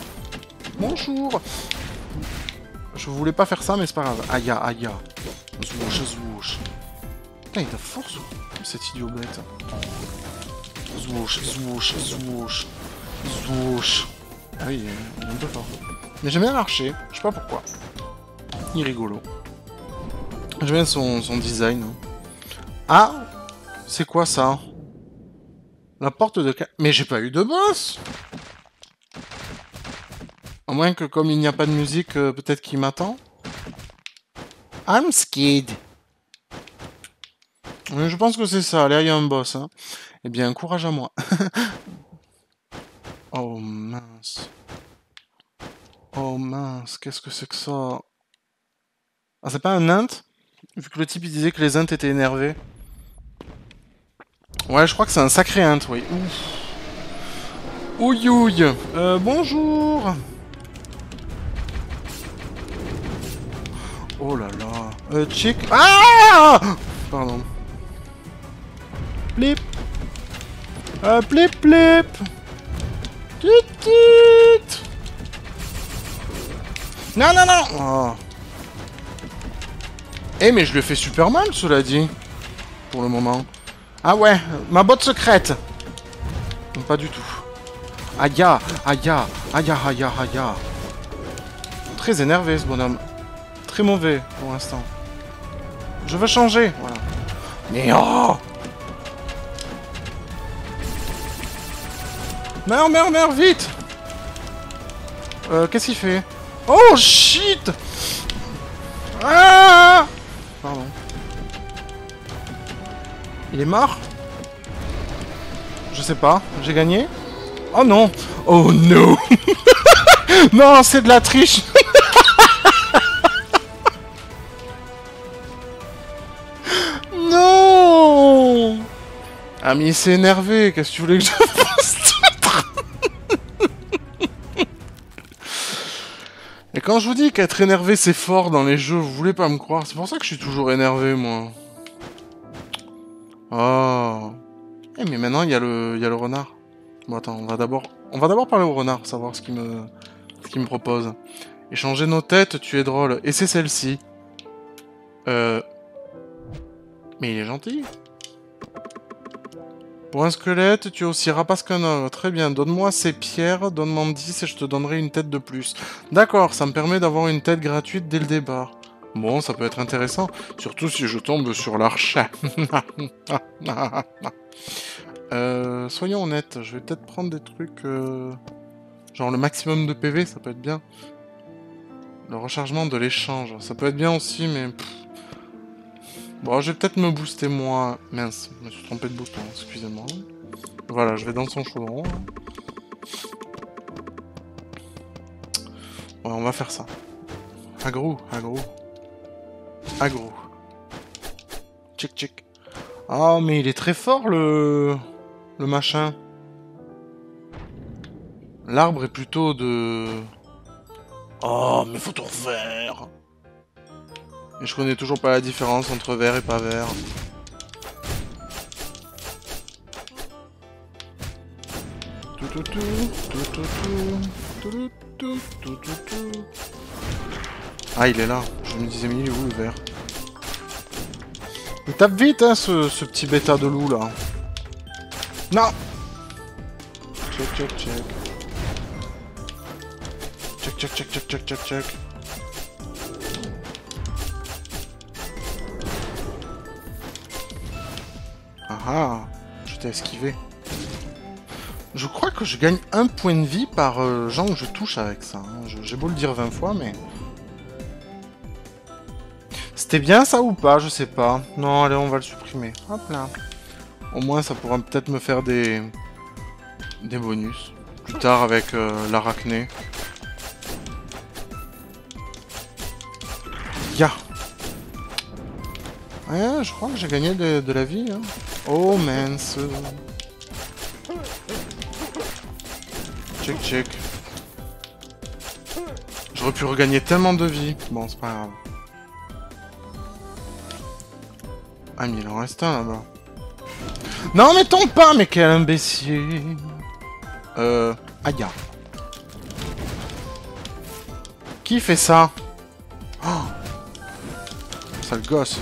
Bonjour. Je voulais pas faire ça, mais c'est pas grave. Aïe, aïe. Zouche, zouche. Putain, il a de force, cet idiot bête. Zouche, zouche, zouche, zouche. Ah oui, il est un peu fort. Mais j'aime bien l'archer, je sais pas pourquoi. Il est rigolo. J'aime bien son, son design. Ah, c'est quoi ça? La porte de... Mais j'ai pas eu de boss. À moins que comme il n'y a pas de musique, euh, peut-être qu'il m'attend. I'm scared. Mais je pense que c'est ça. Là, il y a un boss. Hein. Eh bien, courage à moi. Oh mince. Oh mince, qu'est-ce que c'est que ça? Ah, c'est pas un int? Vu que le type il disait que les ints étaient énervés. Ouais, je crois que c'est un sacré int, oui. Ouf. Ouille ouille. Euh, bonjour. Oh là là. Euh, chick. Ah! Pardon. Plip. Euh, plip plip. Tit tit. Non, non, non. Oh. Eh, mais je le fais super mal, cela dit. Pour le moment. Ah ouais, ma botte secrète. Non, pas du tout. Aïe, aïe, aïe, aïe, aïe, aïe. Très énervé, ce bonhomme. Très mauvais, pour l'instant. Je veux changer. Voilà. Mais oh. Meurs, meurs, meurs, vite. Euh, qu'est-ce qu'il fait? Oh shit! Ah! Pardon. Il est mort? Je sais pas. J'ai gagné? Oh non! Oh no! Non, c'est de la triche! Non! Ah mais il s'est énervé. Qu'est-ce que tu voulais que je fasse? Et quand je vous dis qu'être énervé c'est fort dans les jeux, vous voulez pas me croire, c'est pour ça que je suis toujours énervé moi. Oh. Eh mais maintenant il y a le, il y a le renard. Bon attends, on va d'abord, on va d'abord parler au renard, savoir ce qu'il me, ce qu'il me propose. Échanger nos têtes, tu es drôle. Et c'est celle-ci. Euh. Mais il est gentil. Pour un squelette, tu es aussi rapace qu'un homme. Très bien, donne-moi ces pierres, donne-moi dix et je te donnerai une tête de plus. D'accord, ça me permet d'avoir une tête gratuite dès le départ. Bon, ça peut être intéressant, surtout si je tombe sur l'archet. euh, soyons honnêtes, je vais peut-être prendre des trucs... Euh... Genre le maximum de P V, ça peut être bien. Le rechargement de l'échange, ça peut être bien aussi, mais... Bon, je vais peut-être me booster moi... Mince, je me suis trompé de bouton, excusez-moi. Voilà, je vais dans son chaudron. Ouais, on va faire ça. Agro, agro. Agro. Tchic, tchic. Ah, mais il est très fort, le... Le machin. L'arbre est plutôt de... Oh, mais faut tout refaire. Et je connais toujours pas la différence entre vert et pas vert. Ah, il est là. Je me disais, mais il est où le vert? Il tape vite, hein, ce, ce petit bêta de loup là. Non! Check, check, check. Check, check, check, check, check, check, check. Ah, je t'ai esquivé. Je crois que je gagne un point de vie par euh, gens que je touche avec ça. Hein. J'ai beau le dire vingt fois, mais... C'était bien ça ou pas? Je sais pas. Non, allez, on va le supprimer. Hop là. Au moins, ça pourra peut-être me faire des... Des bonus. Plus tard, avec euh, l'arachné. Ya yeah. Ouais, je crois que j'ai gagné de, de la vie. Hein. Oh mince. Check, check. J'aurais pu regagner tellement de vie. Bon, c'est pas grave. Ah, mais il en reste un là-bas. Non, mais tombe pas, mais quel imbécile. Euh. Aïe. Qui fait ça? Oh, sale gosse.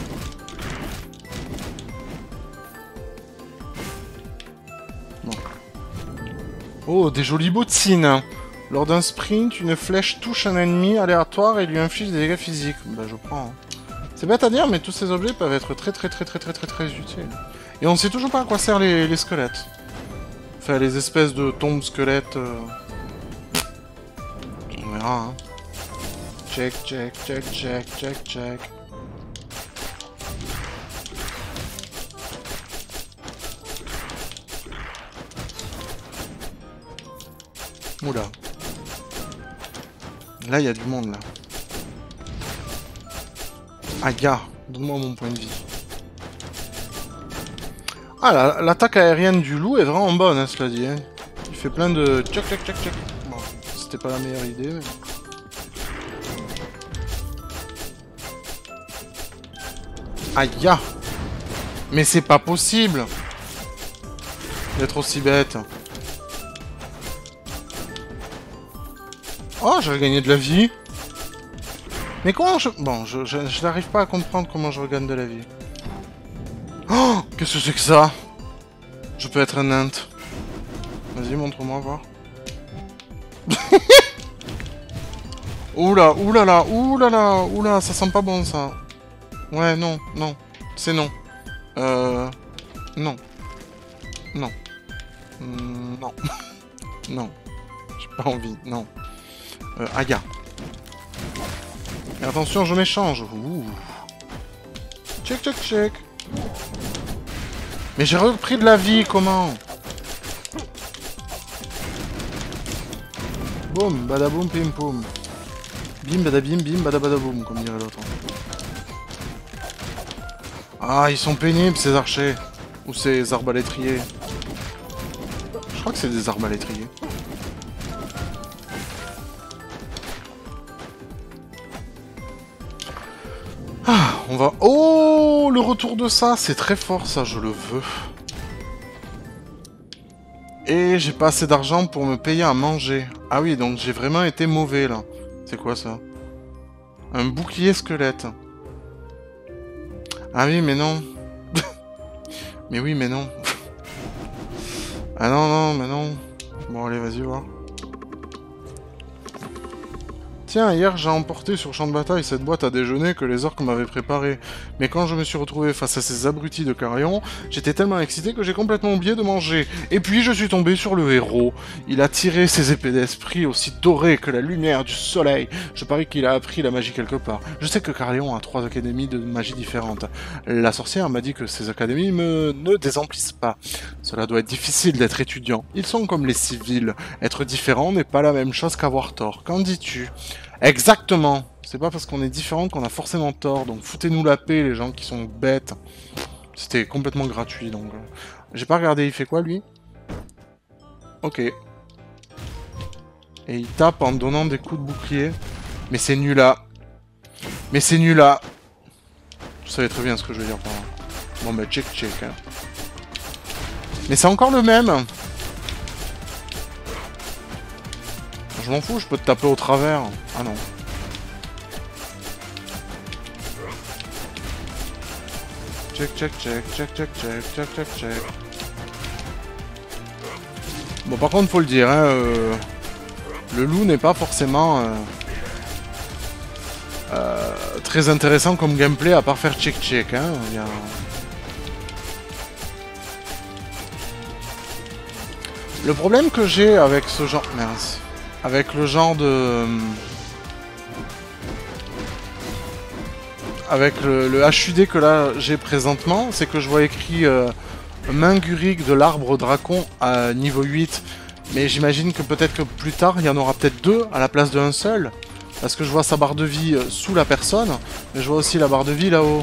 Oh, des jolis bottines. Lors d'un sprint, une flèche touche un ennemi aléatoire et lui inflige des dégâts physiques. Bah je prends. C'est bête à dire, mais tous ces objets peuvent être très très très très très très très utiles. Et on sait toujours pas à quoi servent les, les squelettes. Enfin, les espèces de tombes squelettes. Euh... On verra, hein. Check, check, check, check, check, check. Oula. Là, il y a du monde, là. Ah, gars, donne-moi mon point de vie. Ah, l'attaque aérienne du loup est vraiment bonne, hein, cela dit. Hein. Il fait plein de... Tchac, tchac, tchac, tchac. Bon, c'était pas la meilleure idée, mais... Aïe, ah, mais c'est pas possible d'être aussi bête. Oh, j'ai gagné de la vie. Mais comment je... Bon, je, je, je n'arrive pas à comprendre comment je regagne de la vie. Oh, qu'est-ce que c'est que ça? Je peux être un int. Vas-y, montre-moi, voir. Oula, oulala, oulala, oula, ça sent pas bon, ça. Ouais, non, non. C'est non. Euh... Non. Non. Non. Non. J'ai pas envie, non. Euh, Aga. Et attention, je m'échange. Ouh. Check, check, check. Mais j'ai repris de la vie, comment? Boum, badaboum, pim, poum. Bim, badabim, bim, badabadaboum, comme dirait l'autre. Ah, ils sont pénibles, ces archers. Ou ces arbalétriers. Je crois que c'est des arbalétriers. Ah, on va... Oh, le retour de ça, c'est très fort, ça, je le veux. Et j'ai pas assez d'argent pour me payer à manger. Ah oui, donc j'ai vraiment été mauvais, là. C'est quoi, ça? Un bouclier squelette. Ah oui, mais non. Mais oui, mais non. Ah non, non, mais non. Bon, allez, vas-y, voir. Tiens, hier, j'ai emporté sur champ de bataille cette boîte à déjeuner que les orques m'avaient préparée. Mais quand je me suis retrouvé face à ces abrutis de Caerleon, j'étais tellement excité que j'ai complètement oublié de manger. Et puis, je suis tombé sur le héros. Il a tiré ses épées d'esprit aussi dorées que la lumière du soleil. Je parie qu'il a appris la magie quelque part. Je sais que Caerleon a trois académies de magie différentes. La sorcière m'a dit que ces académies me... ne désemplissent pas. Cela doit être difficile d'être étudiant. Ils sont comme les civils. Être différent n'est pas la même chose qu'avoir tort. Qu'en dis-tu ? Exactement. C'est pas parce qu'on est différent qu'on a forcément tort, donc foutez-nous la paix les gens qui sont bêtes. C'était complètement gratuit, donc... J'ai pas regardé, il fait quoi, lui? Ok. Et il tape en donnant des coups de bouclier. Mais c'est nul là. Mais c'est nul là. Vous savez très bien ce que je veux dire par là. Bon bah check check, hein. Mais c'est encore le même. Je m'en fous, je peux te taper au travers. Ah non. Check, check, check, check, check, check, check, check, check. Bon, par contre, faut le dire, hein, euh, le loup n'est pas forcément euh, euh, très intéressant comme gameplay à part faire check, check. Hein, il y a... Le problème que j'ai avec ce genre, mince. Avec le genre de... Avec le, le H U D que là j'ai présentement, c'est que je vois écrit euh, Mingurig de l'arbre Dracon à niveau huit. Mais j'imagine que peut-être que plus tard, il y en aura peut-être deux à la place d'un seul. Parce que je vois sa barre de vie sous la personne, mais je vois aussi la barre de vie là-haut.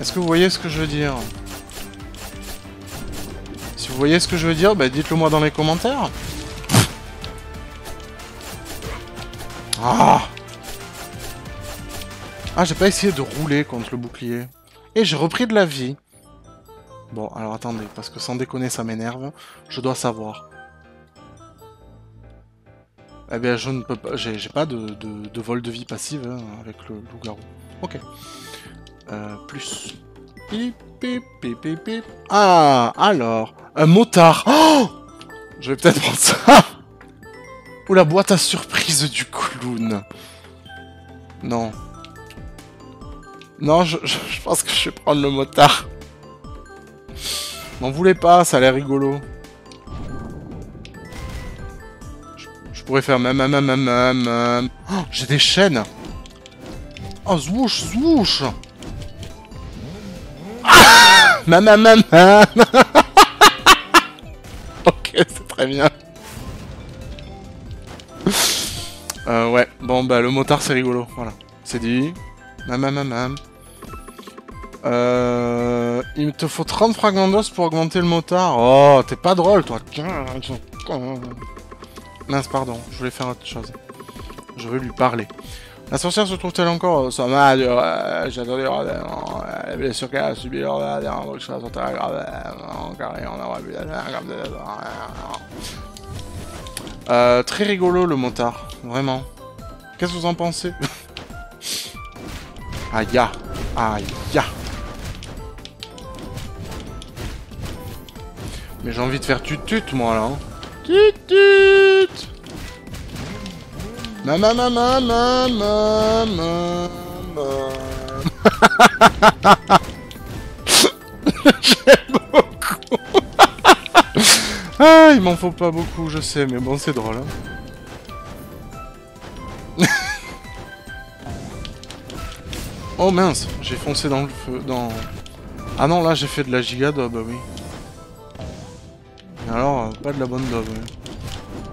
Est-ce que vous voyez ce que je veux dire? Si vous voyez ce que je veux dire, bah, dites-le moi dans les commentaires. Ah, ah j'ai pas essayé de rouler contre le bouclier. Et j'ai repris de la vie. Bon, alors attendez, parce que sans déconner, ça m'énerve. Je dois savoir. Eh bien, je ne peux pas... J'ai pas de, de, de vol de vie passive hein, avec le loup-garou. Ok. Euh, plus. Pip, pip, pip, pip, pip. Ah, alors. Un motard. Oh, je vais peut-être prendre ça. Ou la boîte à surprise du clown. Non. Non, je, je, je pense que je vais prendre le motard. M'en voulez pas, ça a l'air rigolo. Je, je pourrais faire même, même, même, même, même. Oh, j'ai des chaînes. Oh, zwoosh, zwoosh. Ah, même, même, même, même. Ok, c'est très bien. Euh, ouais, bon bah le motard c'est rigolo, voilà, c'est dit. Mam, mam, mam. Euh, il te faut trente fragments d'os pour augmenter le motard. Oh, t'es pas drôle toi. Mince, pardon, je voulais faire autre chose. Je veux lui parler. La sorcière se trouve-t-elle encore? Ça m'a dû... J'attendais... La blessure qu'elle a subie lors de la dernière fois que je suis sorti à la grave... Car on aurait pu... Euh, très rigolo le motard, vraiment. Qu'est-ce que vous en pensez? Aïe, aïe, aïe. Mais j'ai envie de faire tutut moi là. Tutut. Maman, maman, maman, maman. J'aime beaucoup. Ah, il m'en faut pas beaucoup, je sais, mais bon, c'est drôle. Hein. Oh mince, j'ai foncé dans le feu, dans... Ah non, là, j'ai fait de la giga daube, oui. Mais alors, euh, pas de la bonne daube. Oui.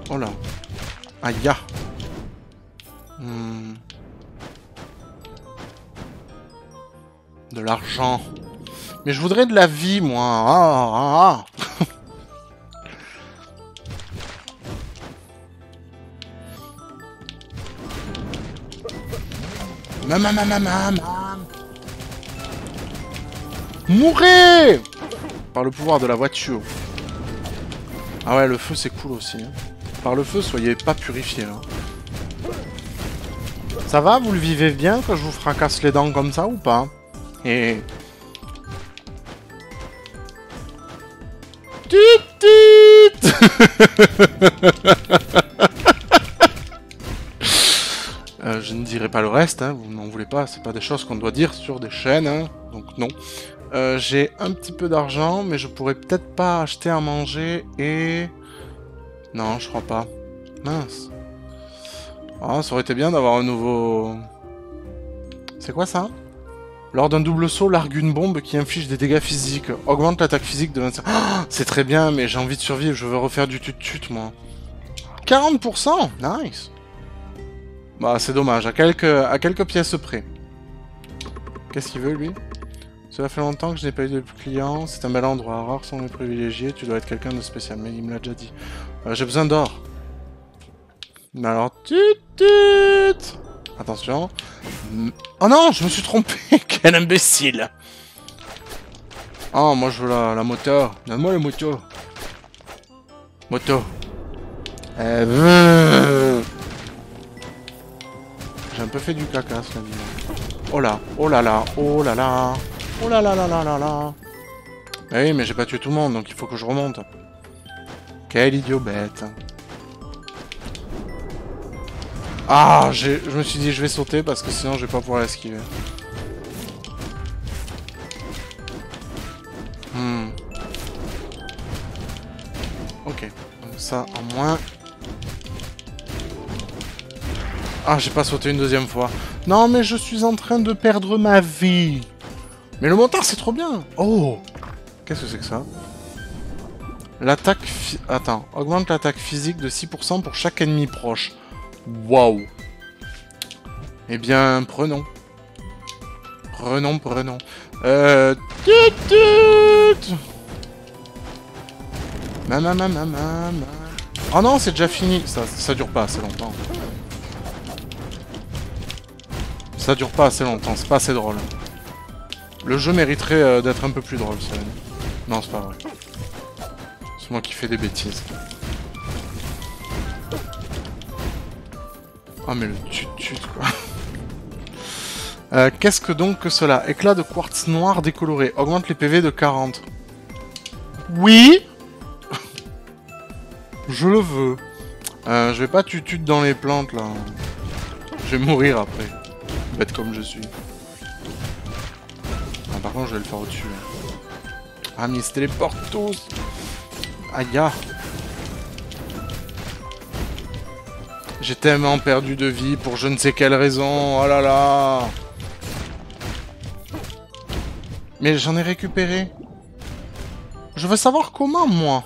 Oh là. Aïe, ya. Hmm. De l'argent. Mais je voudrais de la vie, moi. Ah, ah, ah. Maman, maman, maman. Mourez! Par le pouvoir de la voiture. Ah ouais, le feu c'est cool aussi. Hein. Par le feu, soyez pas purifiés là. Ça va, vous le vivez bien quand je vous fracasse les dents comme ça ou pas? Et. Tut tut. Euh, je ne dirai pas le reste, hein, vous n'en voulez pas, c'est pas des choses qu'on doit dire sur des chaînes, hein, donc non. Euh, j'ai un petit peu d'argent, mais je pourrais peut-être pas acheter à manger et... Non, je crois pas. Mince. Oh, ça aurait été bien d'avoir un nouveau... C'est quoi ça? Lors d'un double saut, largue une bombe qui inflige des dégâts physiques. Augmente l'attaque physique de vingt-cinq... Oh, c'est très bien, mais j'ai envie de survivre, je veux refaire du tut-tut, moi. quarante pour cent. Nice. Bah c'est dommage, à quelques, à quelques pièces près. Qu'est-ce qu'il veut lui? Cela fait longtemps que je n'ai pas eu de clients, c'est un bel endroit, rares sont les privilégiés, tu dois être quelqu'un de spécial, mais il me l'a déjà dit. Euh, j'ai besoin d'or. Mais alors, tut tut. Attention. Oh non, je me suis trompé, quel imbécile. Oh, moi je veux la, la moto, donne-moi la moto. Moto. Euh... J'ai un peu fait du caca, ce mec. Oh là, oh là là, oh là là, oh là là là là là là. Bah oui, mais j'ai pas tué tout le monde, donc il faut que je remonte. Quel idiot bête. Ah, je me suis dit je vais sauter parce que sinon je vais pas pouvoir l'esquiver. Hmm. Ok, donc ça en moins... Ah, j'ai pas sauté une deuxième fois. Non, mais je suis en train de perdre ma vie. Mais le motard, c'est trop bien. Oh. Qu'est-ce que c'est que ça? L'attaque... Fi... Attends. Augmente l'attaque physique de six pour cent pour chaque ennemi proche. Waouh. Eh bien, prenons. Prenons, prenons. Euh... Tut tut. Maman, maman, maman. Oh non, c'est déjà fini. Ça, ça dure pas assez longtemps. Ça dure pas assez longtemps, c'est pas assez drôle. Le jeu mériterait euh, d'être un peu plus drôle, ça. Non, c'est pas vrai. C'est moi qui fais des bêtises. Ah, oh, mais le tut-tut, quoi. Euh, Qu'est-ce que donc que cela? Éclat de quartz noir décoloré. Augmente les P V de quarante. Oui. Je le veux. Euh, je vais pas tutute dans les plantes là. Je vais mourir après. Bête comme je suis. Ah, par contre, je vais le faire au-dessus. Ah, mais ils se téléportent tous. Aïe. J'ai tellement perdu de vie pour je ne sais quelle raison. Oh là là. Mais j'en ai récupéré. Je veux savoir comment, moi.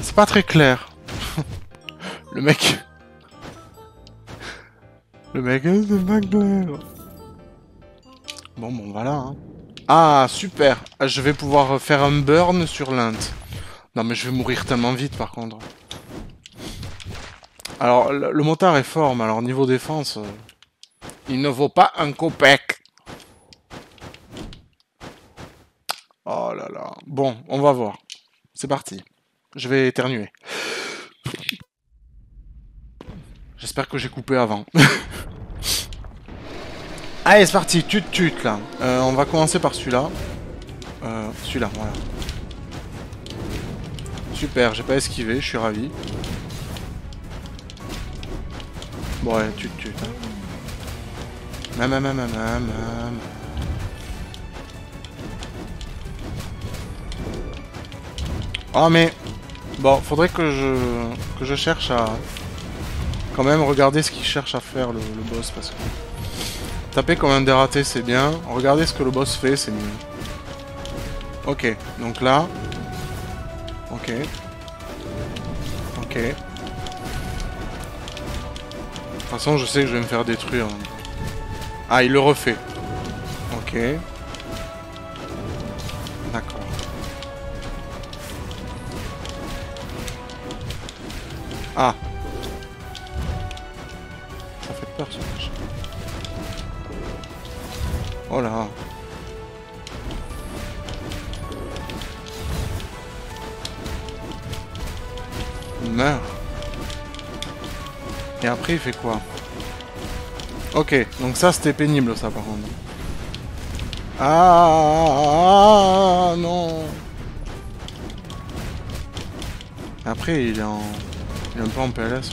C'est pas très clair. Le mec... Le mec... C'est pas clair. Bon, bon, voilà. Hein. Ah, super. Je vais pouvoir faire un burn sur l'int. Non, mais je vais mourir tellement vite, par contre. Alors, le motard est fort, mais alors, niveau défense... Il ne vaut pas un copec. Oh là là. Bon, on va voir. C'est parti. Je vais éternuer. J'espère que j'ai coupé avant. Allez, c'est parti. Tut tut là. Euh, on va commencer par celui-là. Euh, celui-là, voilà. Super, j'ai pas esquivé, je suis ravi. Bon, ouais, tut tut. Hein. Mam, mam, mam, mam, mam. Oh mais... Bon, faudrait que je... que je cherche à... Quand même regarder ce qu'il cherche à faire le, le boss, parce que... Taper comme un dératé, c'est bien. Regarder ce que le boss fait, c'est mieux. Ok, donc là... Ok. Ok. De toute façon, je sais que je vais me faire détruire. Ah, il le refait. Ok. D'accord. Ah. Ça fait peur ce machin. Oh là. Il meurt. Et après il fait quoi? Ok, donc ça c'était pénible ça par contre. Ah non. Après il est en... Il est un peu en P L S.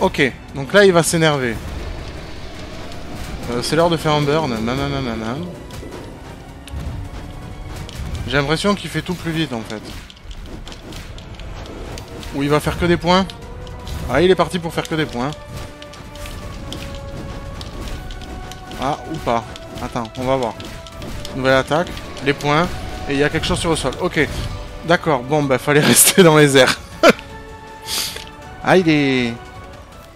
Ok, donc là il va s'énerver. Euh, c'est l'heure de faire un burn. J'ai l'impression qu'il fait tout plus vite en fait. Ou il va faire que des points. Ah, il est parti pour faire que des points. Ah, ou pas. Attends, on va voir. Nouvelle attaque, les points. Et il y a quelque chose sur le sol. Ok. D'accord. Bon, bah, fallait rester dans les airs. Ah, il est...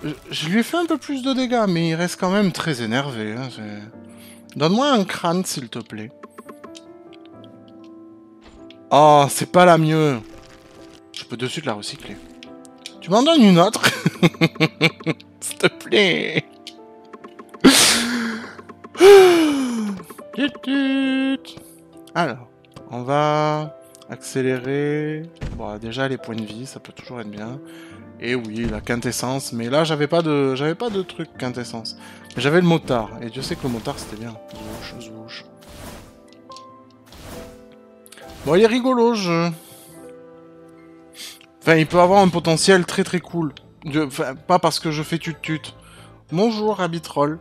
Je, je lui ai fait un peu plus de dégâts, mais il reste quand même très énervé. Hein. Donne-moi un crâne, s'il te plaît. Oh, c'est pas la mieux. Je peux de suite la recycler. Tu m'en donnes une autre? S'il te plaît. Alors... On va accélérer. Bon, déjà les points de vie, ça peut toujours être bien. Et oui, la quintessence. Mais là, j'avais pas de, j'avais pas de truc quintessence. Mais j'avais le motard. Et Dieu sait que le motard, c'était bien. Zouche, zouche. Bon, il est rigolo, je. Enfin, il peut avoir un potentiel très très cool. Je... Enfin, pas parce que je fais tut tut. Bonjour, Rabbit Roll.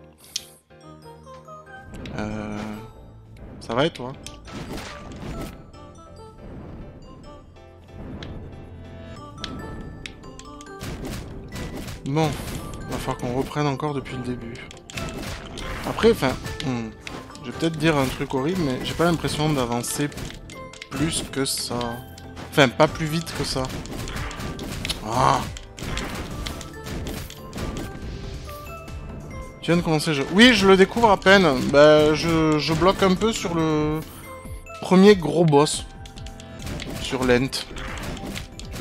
Euh... Ça va et toi? Bon, il va falloir qu'on reprenne encore depuis le début. Après, enfin, hmm, je vais peut-être dire un truc horrible, mais j'ai pas l'impression d'avancer plus que ça. Enfin, pas plus vite que ça. Ah. Tu viens de commencer le jeu. Oui, je le découvre à peine. Bah, je, je bloque un peu sur le premier gros boss. Sur l'ent.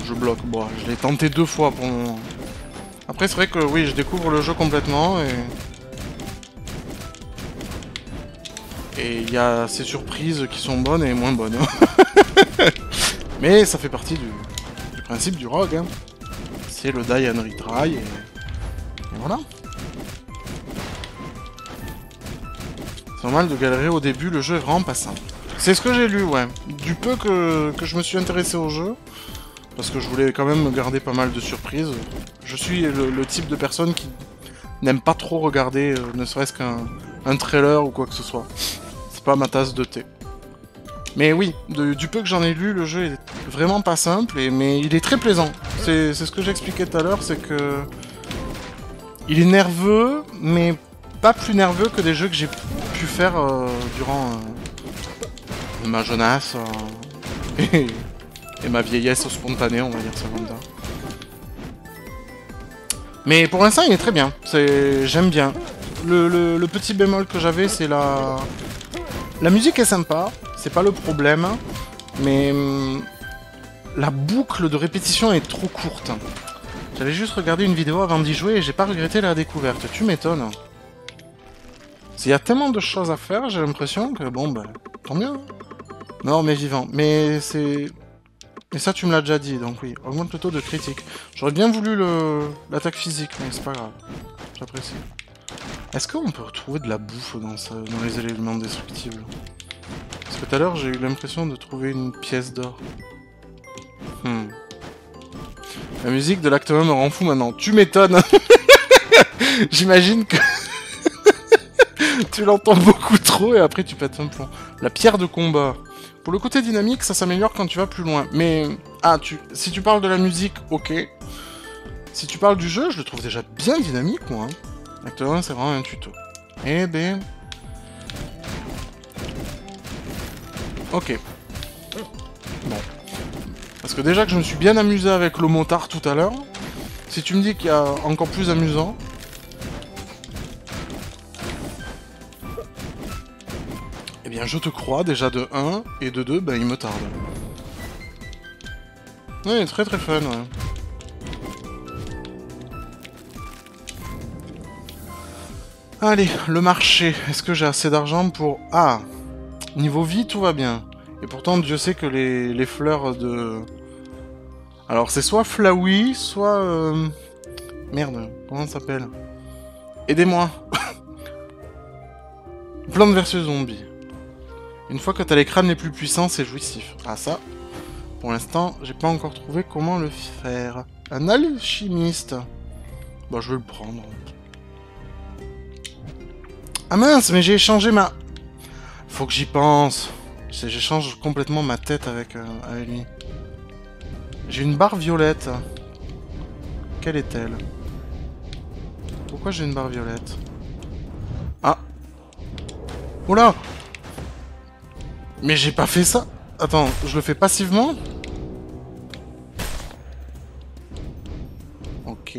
Je bloque, bon, je l'ai tenté deux fois pour le moment. Après, c'est vrai que, oui, je découvre le jeu complètement, et... Et il y a ces surprises qui sont bonnes et moins bonnes. Mais ça fait partie du, du principe du rogue, hein. C'est le die and retry, et... et voilà. C'est normal de galérer au début, le jeu est vraiment pas simple. C'est ce que j'ai lu, ouais. Du peu que, que je me suis intéressé au jeu, parce que je voulais quand même garder pas mal de surprises. Je suis le, le type de personne qui n'aime pas trop regarder, euh, ne serait-ce qu'un un trailer ou quoi que ce soit. C'est pas ma tasse de thé. Mais oui, de, du peu que j'en ai lu, le jeu est vraiment pas simple, et, mais il est très plaisant. C'est ce que j'expliquais tout à l'heure, c'est que... Il est nerveux, mais pas plus nerveux que des jeux que j'ai pu faire euh, durant euh, ma jeunesse euh, et, et ma vieillesse spontanée, on va dire ça comme ça. Mais pour l'instant, il est très bien. J'aime bien. Le, le, le petit bémol que j'avais, c'est la... La musique est sympa, c'est pas le problème, mais hum, la boucle de répétition est trop courte. J'avais juste regardé une vidéo avant d'y jouer et j'ai pas regretté la découverte, tu m'étonnes. Il y a tellement de choses à faire, j'ai l'impression que bon bah, tant mieux. Mort mais vivant, mais c'est... Et ça tu me l'as déjà dit, donc oui, augmente le taux de critique. J'aurais bien voulu le l'attaque physique, mais c'est pas grave, j'apprécie. Est-ce qu'on peut retrouver de la bouffe dans, ça, dans les éléments destructibles? Parce que tout à l'heure j'ai eu l'impression de trouver une pièce d'or. Hmm. La musique de l'acte un me rend fou maintenant. Tu m'étonnes. J'imagine que... tu l'entends beaucoup trop et après tu pètes un plomb. La pierre de combat. Pour le côté dynamique, ça s'améliore quand tu vas plus loin. Mais... Ah, tu... si tu parles de la musique, ok. Si tu parles du jeu, je le trouve déjà bien dynamique, moi. L'acte un, c'est vraiment un tuto. Eh ben... Ok. Bon. Parce que déjà que je me suis bien amusé avec le motard tout à l'heure, si tu me dis qu'il y a encore plus amusant... Eh bien je te crois, déjà de un, et de deux, ben il me tarde. Ouais, très très fun, ouais. Allez, le marché. Est-ce que j'ai assez d'argent pour... Ah, niveau vie, tout va bien. Et pourtant, Dieu sait que les, les fleurs de... Alors, c'est soit Flowey, soit... Euh... Merde, comment ça s'appelle? Aidez-moi. Plante versus zombie. Une fois que t'as les crânes les plus puissants, c'est jouissif. Ah ça, pour l'instant, j'ai pas encore trouvé comment le faire. Un alchimiste. Bah, je vais le prendre. Ah mince, mais j'ai échangé ma... Faut que j'y pense. J'échange complètement ma tête avec, euh, avec lui. J'ai une barre violette. Quelle est-elle? Pourquoi j'ai une barre violette? Ah. Oula. Mais j'ai pas fait ça. Attends, je le fais passivement? Ok.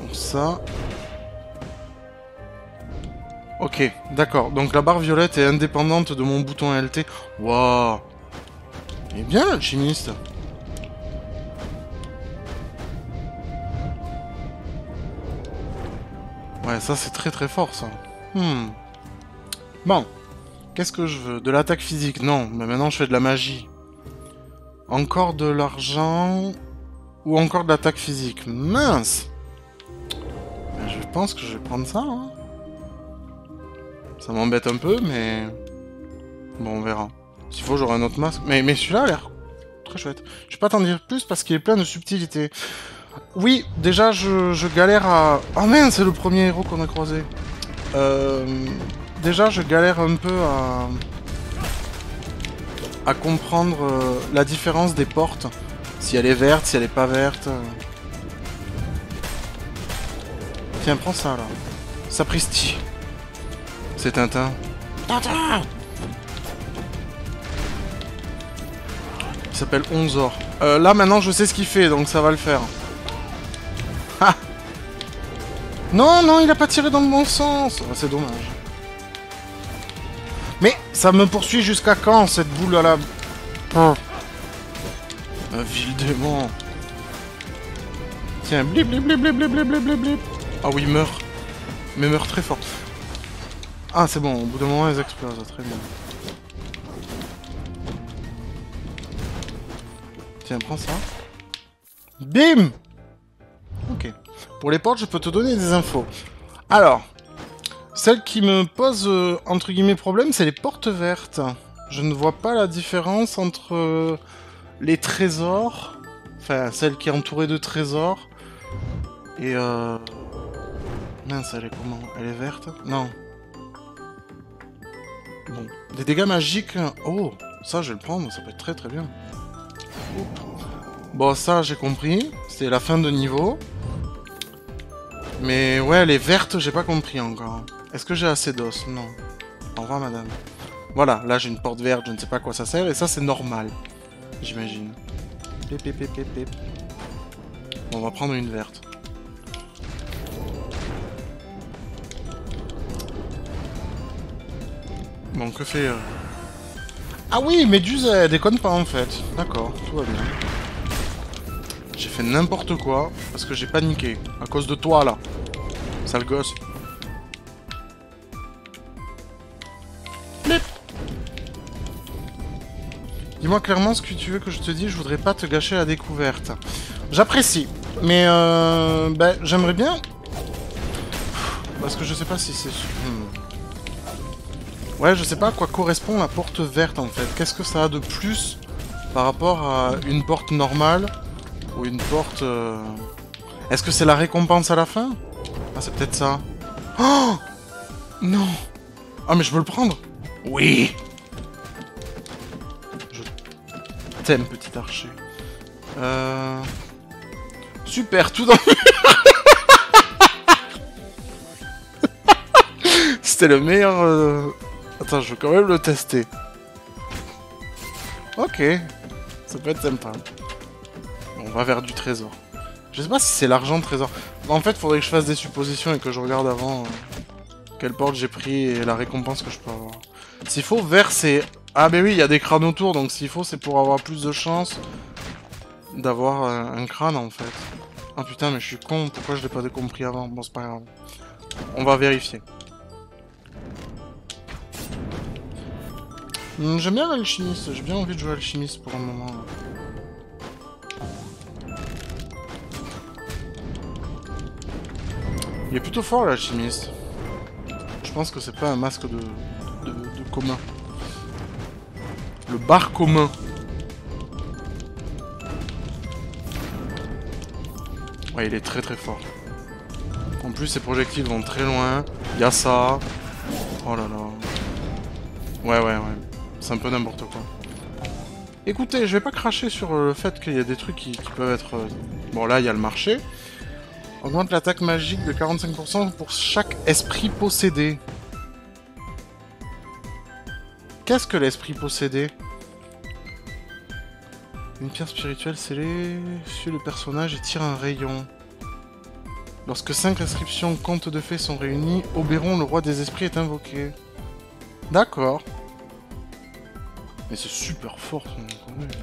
Bon, ça... Ok, d'accord. Donc la barre violette est indépendante de mon bouton L T. Waouh! Il est bien l'alchimiste. Ouais, ça c'est très très fort ça. Hmm. Bon. Qu'est-ce que je veux? De l'attaque physique? Non, mais maintenant je fais de la magie. Encore de l'argent... Ou encore de l'attaque physique? Mince! Ben, je pense que je vais prendre ça, hein. Ça m'embête un peu, mais... Bon, on verra. S'il faut, j'aurai un autre masque. Mais, mais celui-là a l'air très chouette. Je vais pas t'en dire plus parce qu'il est plein de subtilités. Oui, déjà, je, je galère à... Oh merde, c'est le premier héros qu'on a croisé. Euh... Déjà, je galère un peu à... à comprendre euh, la différence des portes. Si elle est verte, si elle est pas verte. Tiens, prends ça, là. Sapristi. C'est Tintin. Tintin! Il s'appelle Onzor. Euh, là, maintenant, je sais ce qu'il fait, donc ça va le faire. Ha! Non, non, il a pas tiré dans le bon sens! Oh, c'est dommage. Mais ça me poursuit jusqu'à quand, cette boule à la... Oh. Un vil démon. Tiens, blip, blip, blip, blip, blip, blip, blip, blip. Ah oui, meurt. Mais meurt très fort. Ah c'est bon, au bout d'un moment ils explosent, très bien. Tiens, prends ça. Bim! Ok. Pour les portes, je peux te donner des infos. Alors, Celle qui me pose, euh, entre guillemets, problème, c'est les portes vertes. Je ne vois pas la différence entre euh, les trésors, enfin, celle qui est entourée de trésors, et... Euh... Mince, elle est comment? Elle est verte? Non. Bon. Des dégâts magiques... Oh, ça, je vais le prendre, ça peut être très très bien. Bon, ça, j'ai compris. C'est la fin de niveau. Mais ouais, les vertes, j'ai pas compris encore. Est-ce que j'ai assez d'os? Non. Au revoir, madame. Voilà, là, j'ai une porte verte, je ne sais pas à quoi ça sert. Et ça, c'est normal, j'imagine. Pip, pip, pip, pip, pip. Bon, on va prendre une verte. Bon, que fait... Euh... Ah oui, Méduse, elle déconne pas, en fait. D'accord, tout va bien. J'ai fait n'importe quoi, parce que j'ai paniqué. À cause de toi, là. Sale gosse. Dis-moi clairement ce que tu veux que je te dise, je voudrais pas te gâcher la découverte. J'apprécie, mais euh... Ben, j'aimerais bien... Parce que je sais pas si c'est... Hmm. Ouais, je sais pas à quoi correspond la porte verte, en fait. Qu'est-ce que ça a de plus par rapport à une porte normale? Ou une porte... Euh... Est-ce que c'est la récompense à la fin? Ah, c'est peut-être ça. Oh non. Ah, mais je veux le prendre. Oui. Je t'aime, petit archer. Euh... Super, tout dans... C'était le meilleur... Euh... Attends, je veux quand même le tester. Ok. Ça peut être sympa. On va vers du trésor. Je sais pas si c'est l'argent trésor. En fait, faudrait que je fasse des suppositions et que je regarde avant euh, quelle porte j'ai pris et la récompense que je peux avoir. S'il faut, vert c'est... Ah ben oui, il y a des crânes autour, donc s'il faut, c'est pour avoir plus de chance d'avoir euh, un crâne, en fait. Ah putain, mais je suis con, pourquoi je l'ai pas compris avant? Bon, c'est pas grave. On va vérifier. Mmh, j'aime bien l'alchimiste, j'ai bien envie de jouer alchimiste pour un moment. Là. Il est plutôt fort l'alchimiste. Je pense que c'est pas un masque de, de, de commun. Le bar commun. Ouais, il est très très fort. En plus, ses projectiles vont très loin. Il y a ça. Oh là là. Ouais, ouais, ouais. C'est un peu n'importe quoi. Écoutez, je vais pas cracher sur le fait qu'il y a des trucs qui, qui peuvent être... Bon, là, il y a le marché. Augmente l'attaque magique de quarante-cinq pour cent pour chaque esprit possédé. Qu'est-ce que l'esprit possédé? Une pierre spirituelle scellée sur le personnage et tire un rayon. Lorsque cinq inscriptions contes de fées sont réunies, Oberon, le roi des esprits, est invoqué. D'accord. Mais c'est super fort.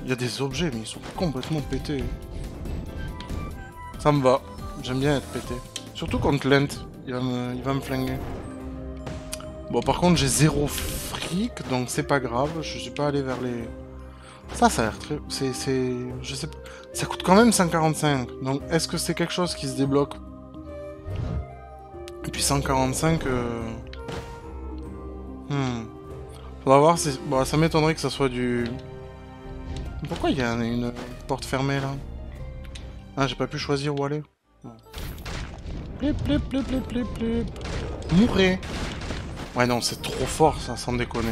Il y a des objets, mais ils sont complètement pétés. Ça me va. J'aime bien être pété. Surtout contre Lent, il va me, il va me flinguer. Bon, par contre, j'ai zéro fric, donc c'est pas grave. Je suis pas allé vers les... Ça, ça a l'air très... C'est... Je sais pas... Ça coûte quand même cent quarante-cinq. Donc, est-ce que c'est quelque chose qui se débloque? Et puis cent quarante-cinq... Euh... Hmm... Faudra voir si... Bon, ça m'étonnerait que ça soit du... Pourquoi il y a une porte fermée, là? Ah, j'ai pas pu choisir où aller. Plip, plip, plip, plip, plip, plip. Mourrez. Ouais, non, c'est trop fort, ça, sans déconner.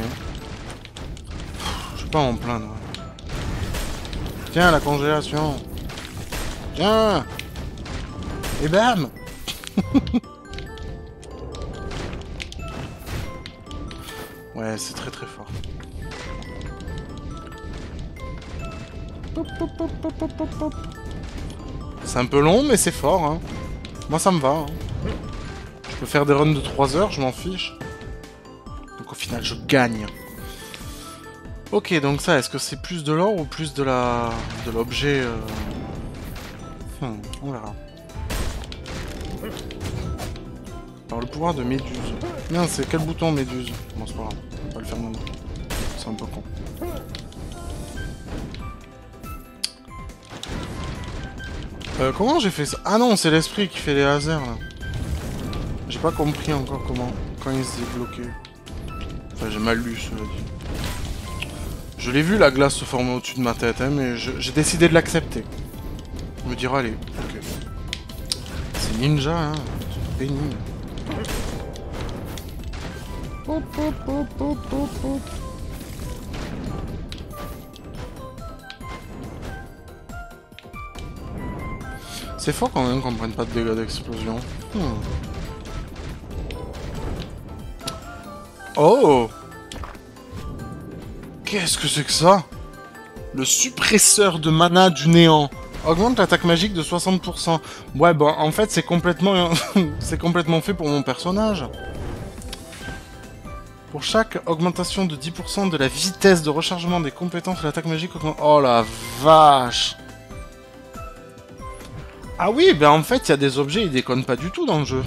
Je vais pas en plaindre. Tiens, la congélation. Tiens. Et bam. Ouais, c'est très très fort. Pop, pop, pop, pop, pop, pop. C'est un peu long, mais c'est fort, hein. Moi, ça me va, hein. Je peux faire des runs de trois heures, je m'en fiche. Donc, au final, je gagne. Ok, donc ça, est-ce que c'est plus de l'or ou plus de la... de l'objet euh... hmm, on verra. Alors, le pouvoir de Méduse. Non, c'est quel bouton, Méduse? Bon, c'est pas grave. On va pas le faire maintenant. C'est un peu con. Euh, comment j'ai fait ça? Ah non, c'est l'esprit qui fait les lasers, là. J'ai pas compris encore comment. quand il se débloquait. Enfin, j'ai mal lu, cela dit. Je l'ai vu la glace se former au-dessus de ma tête, hein, mais j'ai décidé de l'accepter. On me dira, allez, ok. C'est ninja, hein, c'est pénible. Hop, hop, hop, hop, hop, hop. C'est fort quand même qu'on ne prenne pas de dégâts d'explosion. Hmm. Oh! Qu'est-ce que c'est que ça? Le suppresseur de mana du néant. Augmente l'attaque magique de soixante pour cent. Ouais, bah en fait c'est complètement... c'est complètement fait pour mon personnage. Pour chaque augmentation de dix pour cent de la vitesse de rechargement des compétences, l'attaque magique augmente... Oh la vache! Ah oui, ben en fait, il y a des objets, ils déconnent pas du tout dans le jeu.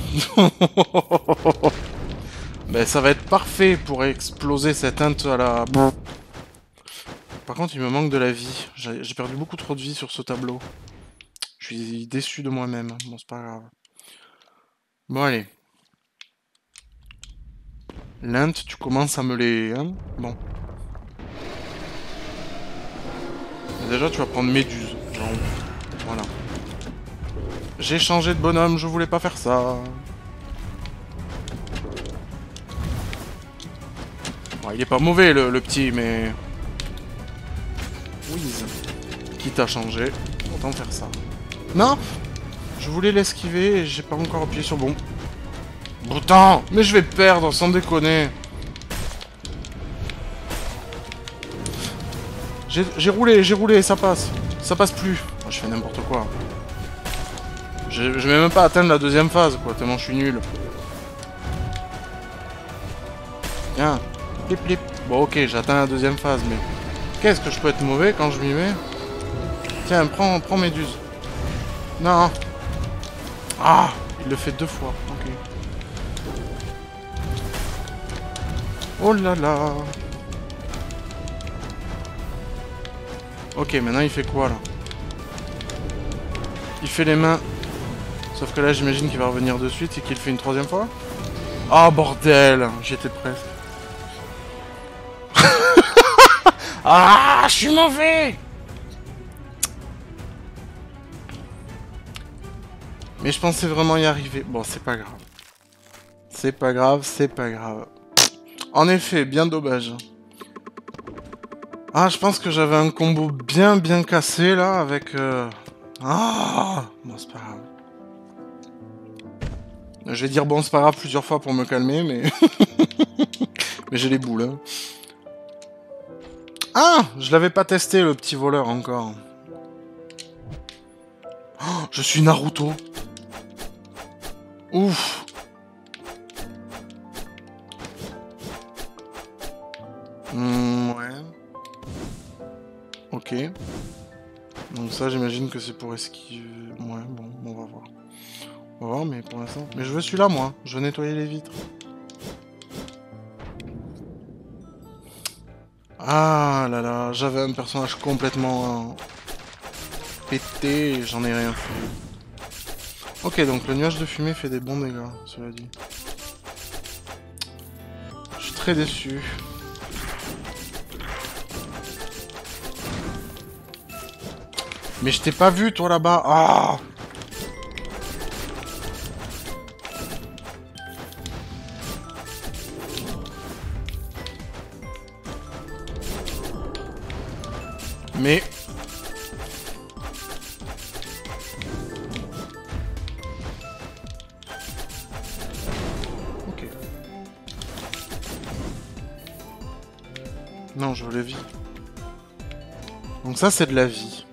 Ben ça va être parfait pour exploser cette hinte à la... Par contre, il me manque de la vie. J'ai perdu beaucoup trop de vie sur ce tableau. Je suis déçu de moi-même. Bon, c'est pas grave. Bon, allez. L'hinte, tu commences à me les... Hein bon. Déjà, tu vas prendre Méduse. Genre... Voilà. J'ai changé de bonhomme, je voulais pas faire ça. Bon, il est pas mauvais le, le petit, mais... Whiz. Quitte à changer, autant faire ça. Non, je voulais l'esquiver et j'ai pas encore appuyé sur bon. Bouton, mais je vais perdre, sans déconner. J'ai roulé, j'ai roulé, ça passe. Ça passe plus. Oh, je fais n'importe quoi. Je vais même pas atteindre la deuxième phase, quoi, tellement je suis nul. Tiens, plip plip. Bon, ok, j'atteins la deuxième phase, mais... Qu'est-ce que je peux être mauvais quand je m'y mets? Tiens, prends, prends Méduse. Non. Ah, il le fait deux fois, ok. Oh là là. Ok, maintenant il fait quoi, là? Il fait les mains... Sauf que là, j'imagine qu'il va revenir de suite et qu'il fait une troisième fois. Ah, bordel! J'y étais presque. Ah, je suis mauvais! Mais je pensais vraiment y arriver. Bon, c'est pas grave. C'est pas grave, c'est pas grave. En effet, bien dommage. Ah, je pense que j'avais un combo bien, bien cassé, là, avec... Euh... Ah! Bon, c'est pas grave. Je vais dire bon c'est pas grave plusieurs fois pour me calmer, mais... mais j'ai les boules. Hein. Ah, je l'avais pas testé, le petit voleur, encore. Oh, je suis Naruto. Ouf. Mmh, ouais. Ok. Donc ça, j'imagine que c'est pour esquiver... Ouais, bon, on va voir. On va voir, mais pour l'instant... Mais je veux celui-là, moi. Je veux nettoyer les vitres. Ah là là, j'avais un personnage complètement... pété et j'en ai rien fait. Ok, donc le nuage de fumée fait des bons dégâts, cela dit. Je suis très déçu. Mais je t'ai pas vu, toi, là-bas. Ah! Mais... Ok. Non, je veux la vie. Donc ça, c'est de la vie.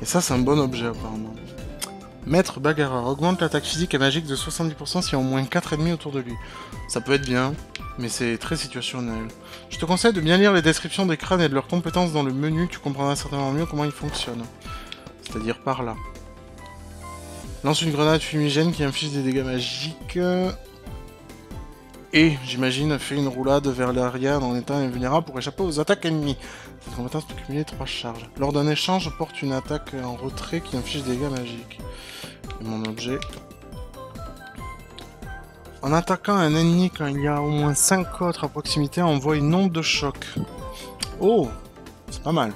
Et ça, c'est un bon objet, apparemment. Maître bagarreur. Augmente l'attaque physique et magique de soixante-dix pour cent s'il y a au moins quatre ennemis autour de lui. Ça peut être bien, mais c'est très situationnel. Je te conseille de bien lire les descriptions des crânes et de leurs compétences dans le menu, tu comprendras certainement mieux comment ils fonctionnent. C'est-à-dire par là. Lance une grenade fumigène qui inflige des dégâts magiques. Et, j'imagine, fait une roulade vers l'arrière en étant invulnérable pour échapper aux attaques ennemies. Cette compétence peut cumuler trois charges. Lors d'un échange, porte une attaque en retrait qui inflige des dégâts magiques. Et mon objet... En attaquant un ennemi quand il y a au moins cinq autres à proximité, on voit une onde de choc. Oh, c'est pas mal.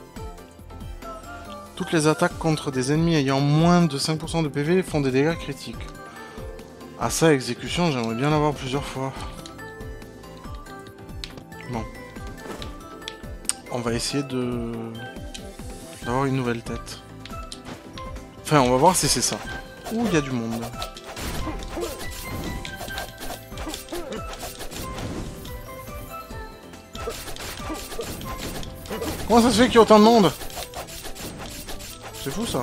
Toutes les attaques contre des ennemis ayant moins de cinq pour cent de P V font des dégâts critiques. Ah ça, exécution, j'aimerais bien l'avoir plusieurs fois. Bon. On va essayer de... d'avoir une nouvelle tête. Enfin, on va voir si c'est ça. Ouh, il y a du monde. Comment ça se fait qu'il y a autant de monde? C'est fou ça.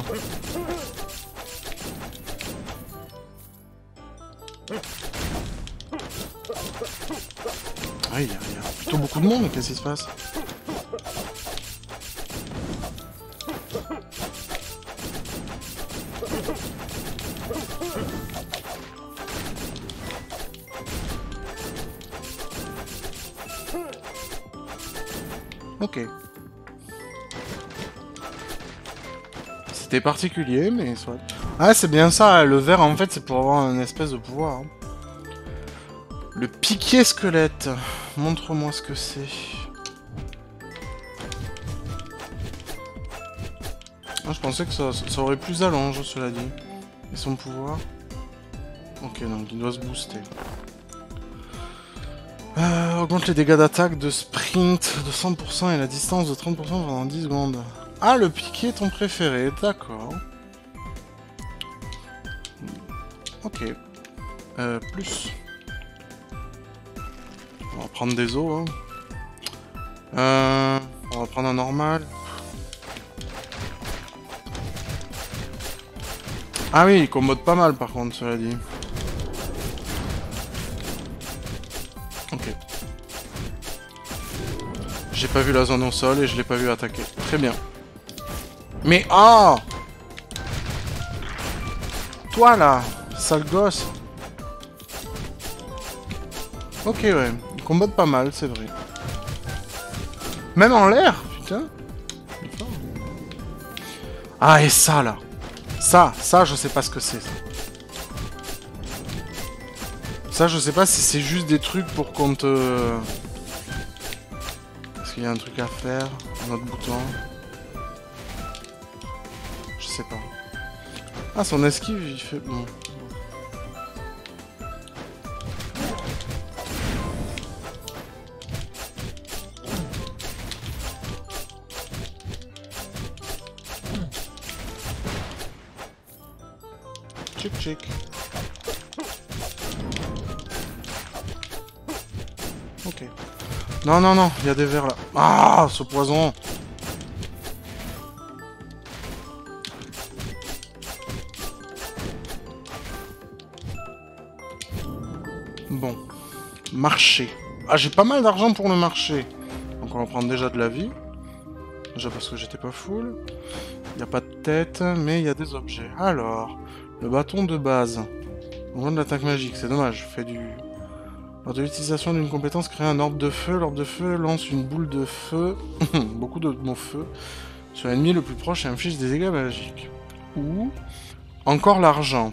Ah, il y, y a plutôt beaucoup de monde, qu'est-ce qui se passe? Ok. C'était particulier, mais soit. Ah, c'est bien ça, le vert en fait c'est pour avoir une espèce de pouvoir. Hein. Le piqué squelette. Montre-moi ce que c'est. Ah, je pensais que ça, ça aurait plus d'allonge, cela dit. Et son pouvoir. Ok, donc il doit se booster. Euh, augmente les dégâts d'attaque de sprint de cent pour cent et la distance de trente pour cent pendant dix secondes. Ah, le piqué est ton préféré, d'accord. Ok. Euh, plus. On va prendre des os. Hein. Euh, on va prendre un normal. Ah oui, il commode pas mal par contre, cela dit. Ok. J'ai pas vu la zone au sol et je l'ai pas vu attaquer. Très bien. Mais ah, toi là, sale gosse. Ok, ouais. Combat pas mal, c'est vrai. Même en l'air, putain. Ah, et ça, là. Ça, ça, je sais pas ce que c'est. Ça. ça, je sais pas si c'est juste des trucs pour qu'on te... Est-ce qu'il y a un truc à faire? Un autre bouton? Je sais pas. Ah, son esquive, il fait... Bon. Ok. Non, non, non, il y a des vers là. Ah, ce poison. Bon. Marché. Ah, j'ai pas mal d'argent pour le marché. Donc on va prendre déjà de la vie. Déjà parce que j'étais pas full. Il n'y a pas de tête, mais il y a des objets. Alors... Le bâton de base. Loin de l'attaque magique, c'est dommage. Fait du... Lors de l'utilisation d'une compétence, créer un orbe de feu. L'orbe de feu lance une boule de feu. Beaucoup de mots feu. Sur l'ennemi le plus proche et inflige des dégâts magiques. Ou... Encore l'argent.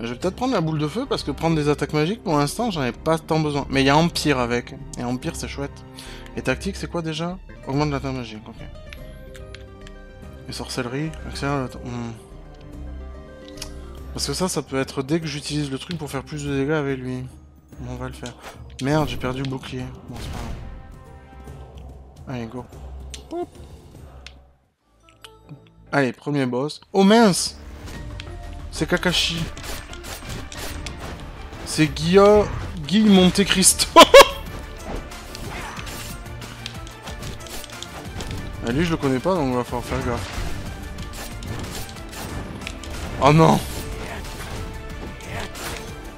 Je vais peut-être prendre la boule de feu parce que prendre des attaques magiques, pour l'instant, j'en ai pas tant besoin. Mais il y a Empire avec. Et Empire, c'est chouette. Et tactique, c'est quoi déjà? Augmente l'attaque magique, ok. Et sorcellerie, accélère le temps. Hmm. Parce que ça, ça peut être dès que j'utilise le truc pour faire plus de dégâts avec lui. Bon, on va le faire. Merde, j'ai perdu le bouclier. Bon, c'est pas grave. Allez, go. Oup. Allez, premier boss. Oh mince! C'est Kakashi. C'est Guilla... Guy Montecristo. Ah, lui, je le connais pas, donc on va falloir faire gaffe. Oh non!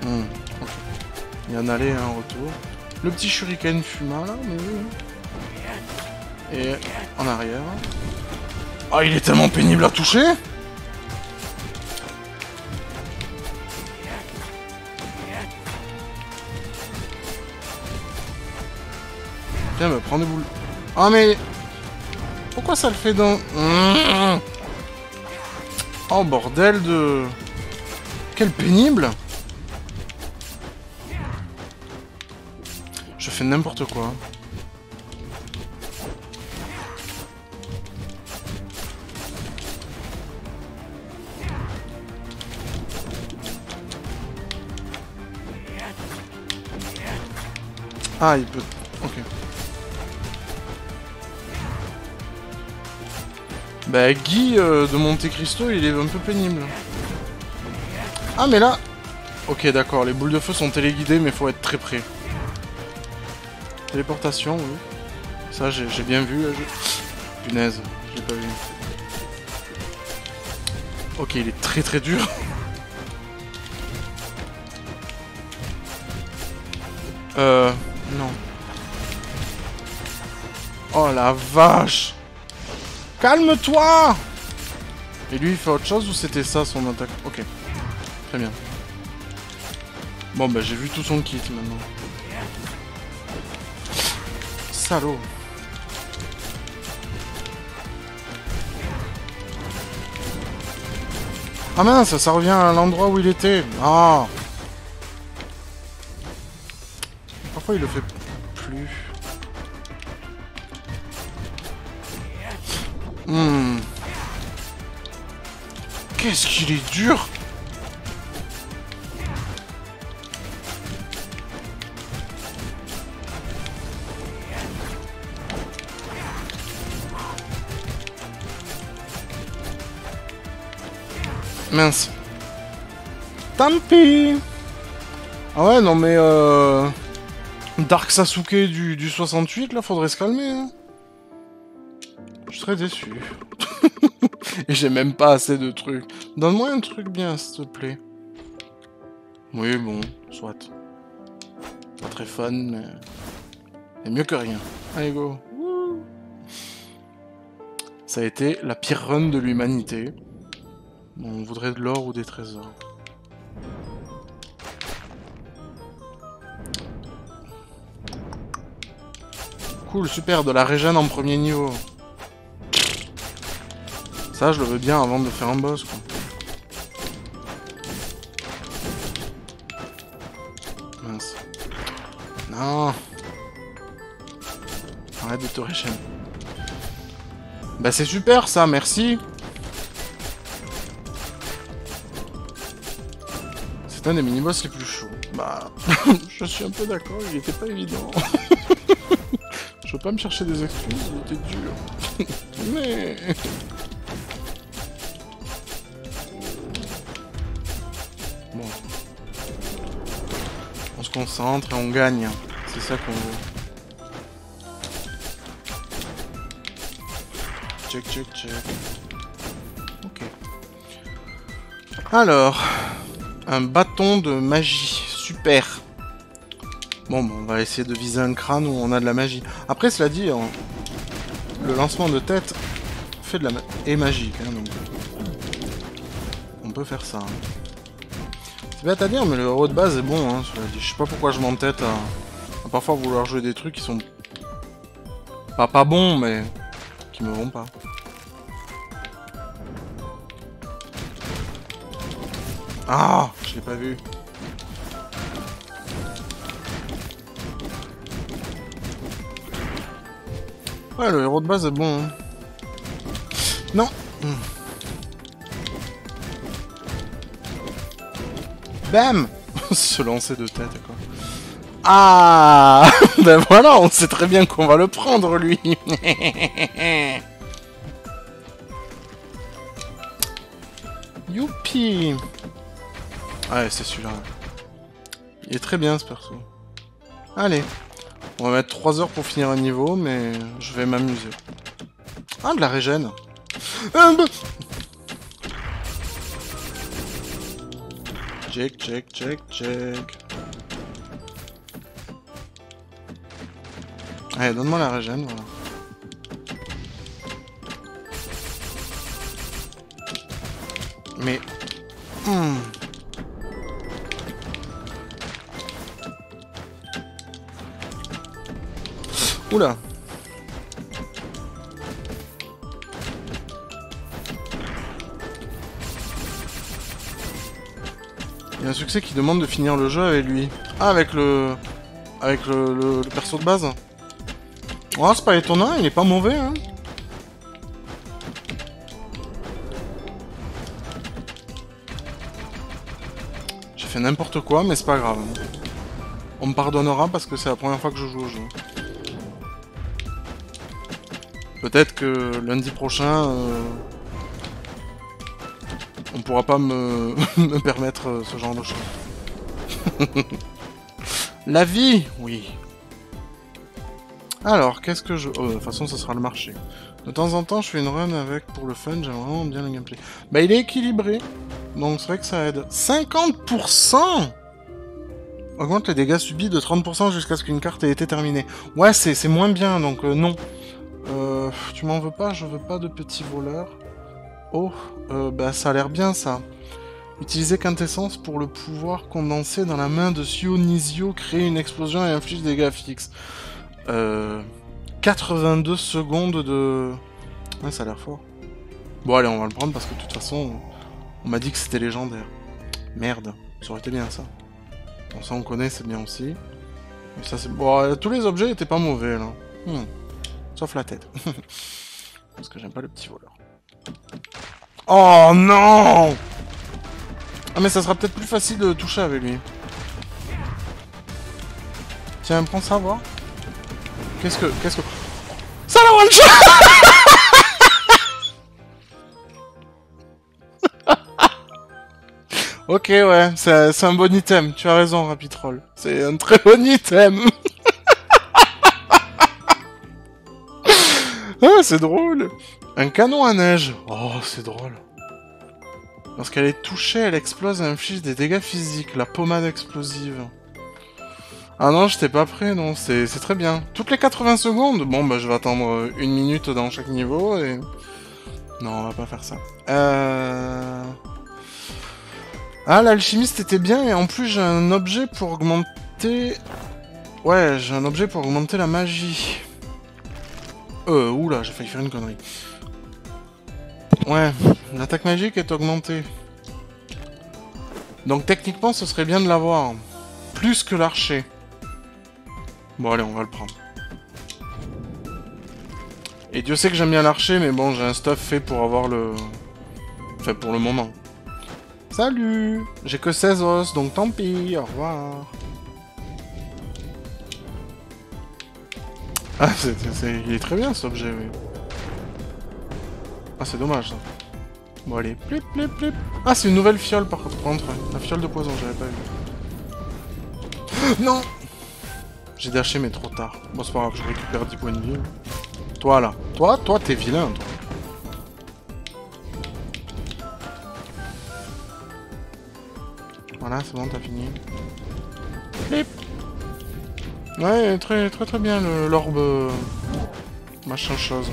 Hmm, okay. Il y en allait un retour. Le petit shuriken fuma là, mais oui. Et en arrière. Ah, il est tellement pénible à toucher. Tiens, bah prends des boules. Ah mais... Pourquoi ça le fait dans... Mmh. Oh bordel de... Quel pénible. Je fais n'importe quoi. Ah, il peut... Ok. Bah, Guy euh, de Monte Cristo, il est un peu pénible. Ah, mais là... Ok, d'accord, les boules de feu sont téléguidées, mais faut être très près. Téléportation, oui. Ça, j'ai bien vu. Là, je... Punaise, je l'ai pas vu. Ok, il est très très dur. euh... Non. Oh la vache! Calme-toi! Et lui, il fait autre chose ou c'était ça son attaque? Ok. Très bien. Bon, bah j'ai vu tout son kit maintenant. Salaud! Ah mince, ça revient à l'endroit où il était. Ah! Oh. Pourquoi il le fait plus? Hmm. Qu'est-ce qu'il est dur! Mince. Tant pis. Ah ouais, non mais euh... Dark Sasuke du, du soixante-huit, là, faudrait se calmer, hein. Je serais déçu. Et j'ai même pas assez de trucs. Donne-moi un truc bien, s'il te plaît. Oui, bon, soit. Pas très fun, mais... C'est mieux que rien. Allez, go. Ça a été la pire run de l'humanité. Bon, on voudrait de l'or ou des trésors. Cool, super, de la régène en premier niveau. Ça, je le veux bien avant de faire un boss, quoi. Mince. Non. Arrête de te régène. Bah c'est super, ça, merci. Un des mini-boss les plus chauds. Bah, je suis un peu d'accord, il était pas évident. Je veux pas me chercher des excuses, il était dur. Mais... Bon. On se concentre et on gagne. C'est ça qu'on veut. Check, check, check. Ok. Alors... Un bâton de magie. Super. Bon, bah, on va essayer de viser un crâne où on a de la magie. Après, cela dit, on... le lancement de tête fait de la ma... est magique. Hein, donc... On peut faire ça. Hein. C'est bête à dire, mais le héros de base est bon. Hein, cela dit. Je sais pas pourquoi je m'entête à... à parfois vouloir jouer des trucs qui sont pas pas bons, mais qui me vont pas. Ah, je l'ai pas vu. Ouais, le héros de base est bon. Hein. Non. Bam. Se lancer de tête, quoi. Ah. Ben voilà, on sait très bien qu'on va le prendre, lui. Youpi. Ouais, c'est celui-là. Il est très bien, ce perso. Allez. On va mettre trois heures pour finir un niveau, mais je vais m'amuser. Ah, de la régène. Check, check, check, check. Allez, donne-moi la régène, voilà. Mais... Hmm. Oula. Il y a un succès qui demande de finir le jeu avec lui. Ah, avec le... avec le, le, le perso de base. Ouais, c'est pas étonnant, il est pas mauvais, hein. J'ai fait n'importe quoi, mais c'est pas grave. On me pardonnera parce que c'est la première fois que je joue au jeu. Peut-être que lundi prochain, euh, on pourra pas me, me permettre ce genre de choses. La vie, oui. Alors, qu'est-ce que je... Oh, de toute façon, ça sera le marché. De temps en temps, je fais une run avec pour le fun, j'aime vraiment bien le gameplay. Bah, il est équilibré, donc c'est vrai que ça aide. cinquante pour cent augmente les dégâts subis de trente pour cent jusqu'à ce qu'une carte ait été terminée. Ouais, c'est moins bien, donc euh, non. Euh, tu m'en veux pas, je veux pas de petits voleurs. Oh, euh, bah ça a l'air bien ça. Utiliser quintessence pour le pouvoir condensé dans la main de Sionisio, crée une explosion et inflige des dégâts fixes. Euh, quatre-vingt-deux secondes de... Ouais, ça a l'air fort. Bon allez, on va le prendre parce que de toute façon, on m'a dit que c'était légendaire. Merde, ça aurait été bien ça. Bon ça on connaît, c'est bien aussi. Et ça c'est... Bon, tous les objets étaient pas mauvais là. Hmm. Sauf la tête. Parce que j'aime pas le petit voleur. Oh non! Ah mais ça sera peut-être plus facile de toucher avec lui. Tiens, prends ça, voir. Qu'est-ce que... Qu'est-ce que... Ça la one shot. Ok, ouais, c'est un bon item. Tu as raison, Rapitroll. C'est un très bon item. Ah, c'est drôle. Un canon à neige. Oh, c'est drôle. Lorsqu'elle est touchée, elle explose et inflige des dégâts physiques. La pommade explosive. Ah non, j'étais pas prêt, non. C'est très bien. Toutes les quatre-vingts secondes. Bon, bah, je vais attendre une minute dans chaque niveau et... Non, on va pas faire ça. Euh... Ah, l'alchimiste était bien et en plus, j'ai un objet pour augmenter... Ouais, j'ai un objet pour augmenter la magie. Euh, oula, j'ai failli faire une connerie. Ouais, l'attaque magique est augmentée. Donc techniquement, ce serait bien de l'avoir. Plus que l'archer. Bon, allez, on va le prendre. Et Dieu sait que j'aime bien l'archer, mais bon, j'ai un stuff fait pour avoir le... Enfin, pour le moment. Salut! J'ai que seize os, donc tant pis, au revoir. Ah, c'est, c'est, il est très bien cet objet, oui. Ah, c'est dommage ça. Bon, allez, plip, plip, plip. Ah, c'est une nouvelle fiole par contre. La fiole de poison, j'avais pas vu. Non! J'ai dashé, mais trop tard. Bon, c'est pas grave, je récupère dix points de vie. Toi là. Toi, toi, t'es vilain, toi. Voilà, c'est bon, t'as fini. Plip! Ouais, très très très bien l'orbe euh, machin chose.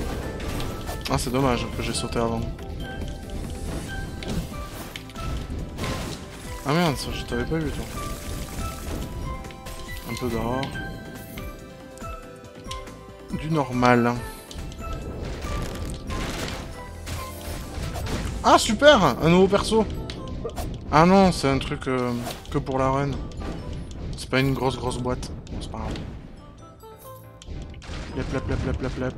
Ah c'est dommage que j'ai sauté avant. Ah merde, ça, je t'avais pas vu toi. Un peu d'or. Du normal. Ah super, un nouveau perso. Ah non, c'est un truc euh, que pour la reine. C'est pas une grosse grosse boîte. C'est pas grave. Lep, lep, lep, lep, lep, lep.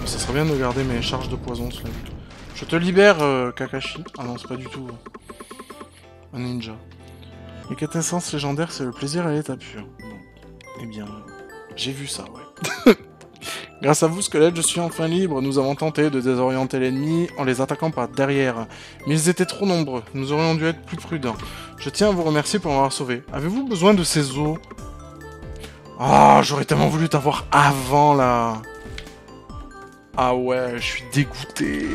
Mais ça serait bien de garder mes charges de poison, cela dit. Je te libère, euh, Kakashi. Ah non, c'est pas du tout un ninja. Les quintessences légendaires, c'est le plaisir et l'état pur. Bon. Eh bien, j'ai vu ça, ouais. Grâce à vous, squelette, je suis enfin libre. Nous avons tenté de désorienter l'ennemi en les attaquant par derrière. Mais ils étaient trop nombreux. Nous aurions dû être plus prudents. Je tiens à vous remercier pour m'avoir sauvé. Avez-vous besoin de ces os ? Ah, oh, j'aurais tellement voulu t'avoir avant, là. Ah ouais, je suis dégoûté.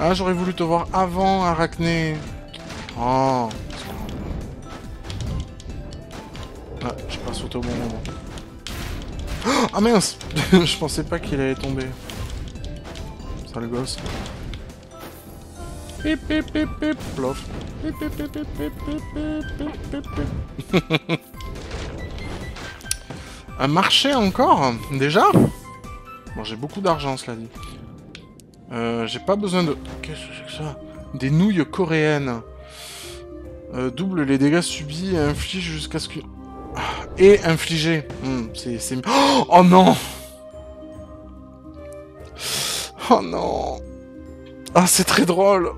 Ah, j'aurais voulu te voir avant, Arachné. Oh. Ah, j'ai pas sauté au bon moment. Oh, ah mince. Je pensais pas qu'il allait tomber. Sale gosse. Pip, pip, pip, pip, plof. Pip, pip, pip, pip, pip, pip, pip, pip, pip. Un marché encore? Déjà? Bon, j'ai beaucoup d'argent, cela dit. Euh, j'ai pas besoin de... Qu'est-ce que c'est que ça? Des nouilles coréennes. Euh, double les dégâts subis et inflige jusqu'à ce que... Ah, et infligé. Mmh, c'est, c'est... Oh, oh non. Oh non. Ah, c'est très drôle.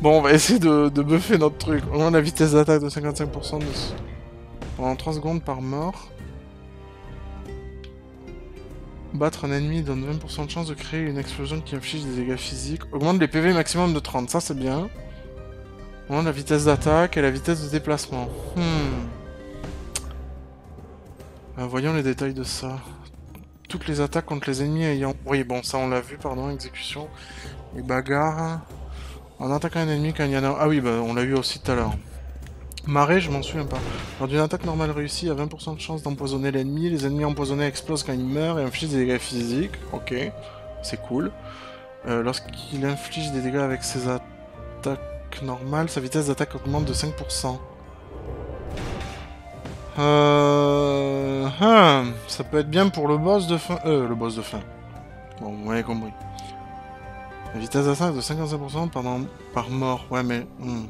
Bon, on va essayer de, de buffer notre truc. On a la vitesse d'attaque de cinquante-cinq pour cent de... pendant trois secondes par mort. Battre un ennemi donne vingt pour cent de chance de créer une explosion qui inflige des dégâts physiques. Augmente les P V maximum de trente, ça c'est bien. On a la vitesse d'attaque et la vitesse de déplacement. Hmm. Euh, voyons les détails de ça. Toutes les attaques contre les ennemis ayant... Oui, bon, ça on l'a vu, pardon, exécution et bagarre. En attaquant un ennemi quand il y en a... Ah oui, bah on l'a eu aussi tout à l'heure. Marée, je m'en souviens pas. Lors d'une attaque normale réussie, il y a vingt pour cent de chance d'empoisonner l'ennemi. Les ennemis empoisonnés explosent quand ils meurent et infligent des dégâts physiques. Ok, c'est cool. Euh, Lorsqu'il inflige des dégâts avec ses attaques normales, sa vitesse d'attaque augmente de cinq pour cent. Euh... Hum, ça peut être bien pour le boss de fin... Euh, le boss de fin. Bon, vous m'avez compris. La vitesse d'attaque de cinquante-cinq pour cent pendant... par mort. Ouais, mais... Hmm.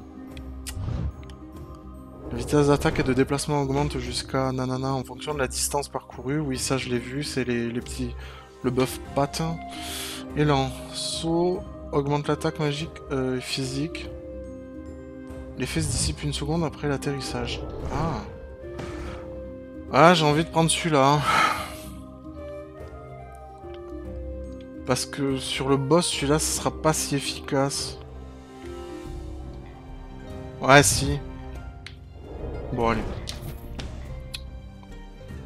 La vitesse d'attaque et de déplacement augmente jusqu'à nanana en fonction de la distance parcourue. Oui, ça je l'ai vu, c'est les, les petits... le buff patin. Élan. Saut augmente l'attaque magique euh, physique. L'effet se dissipe une seconde après l'atterrissage. Ah. Ah, j'ai envie de prendre celui-là. Hein. Parce que sur le boss, celui-là, ça sera pas si efficace. Ouais, si. Bon, allez.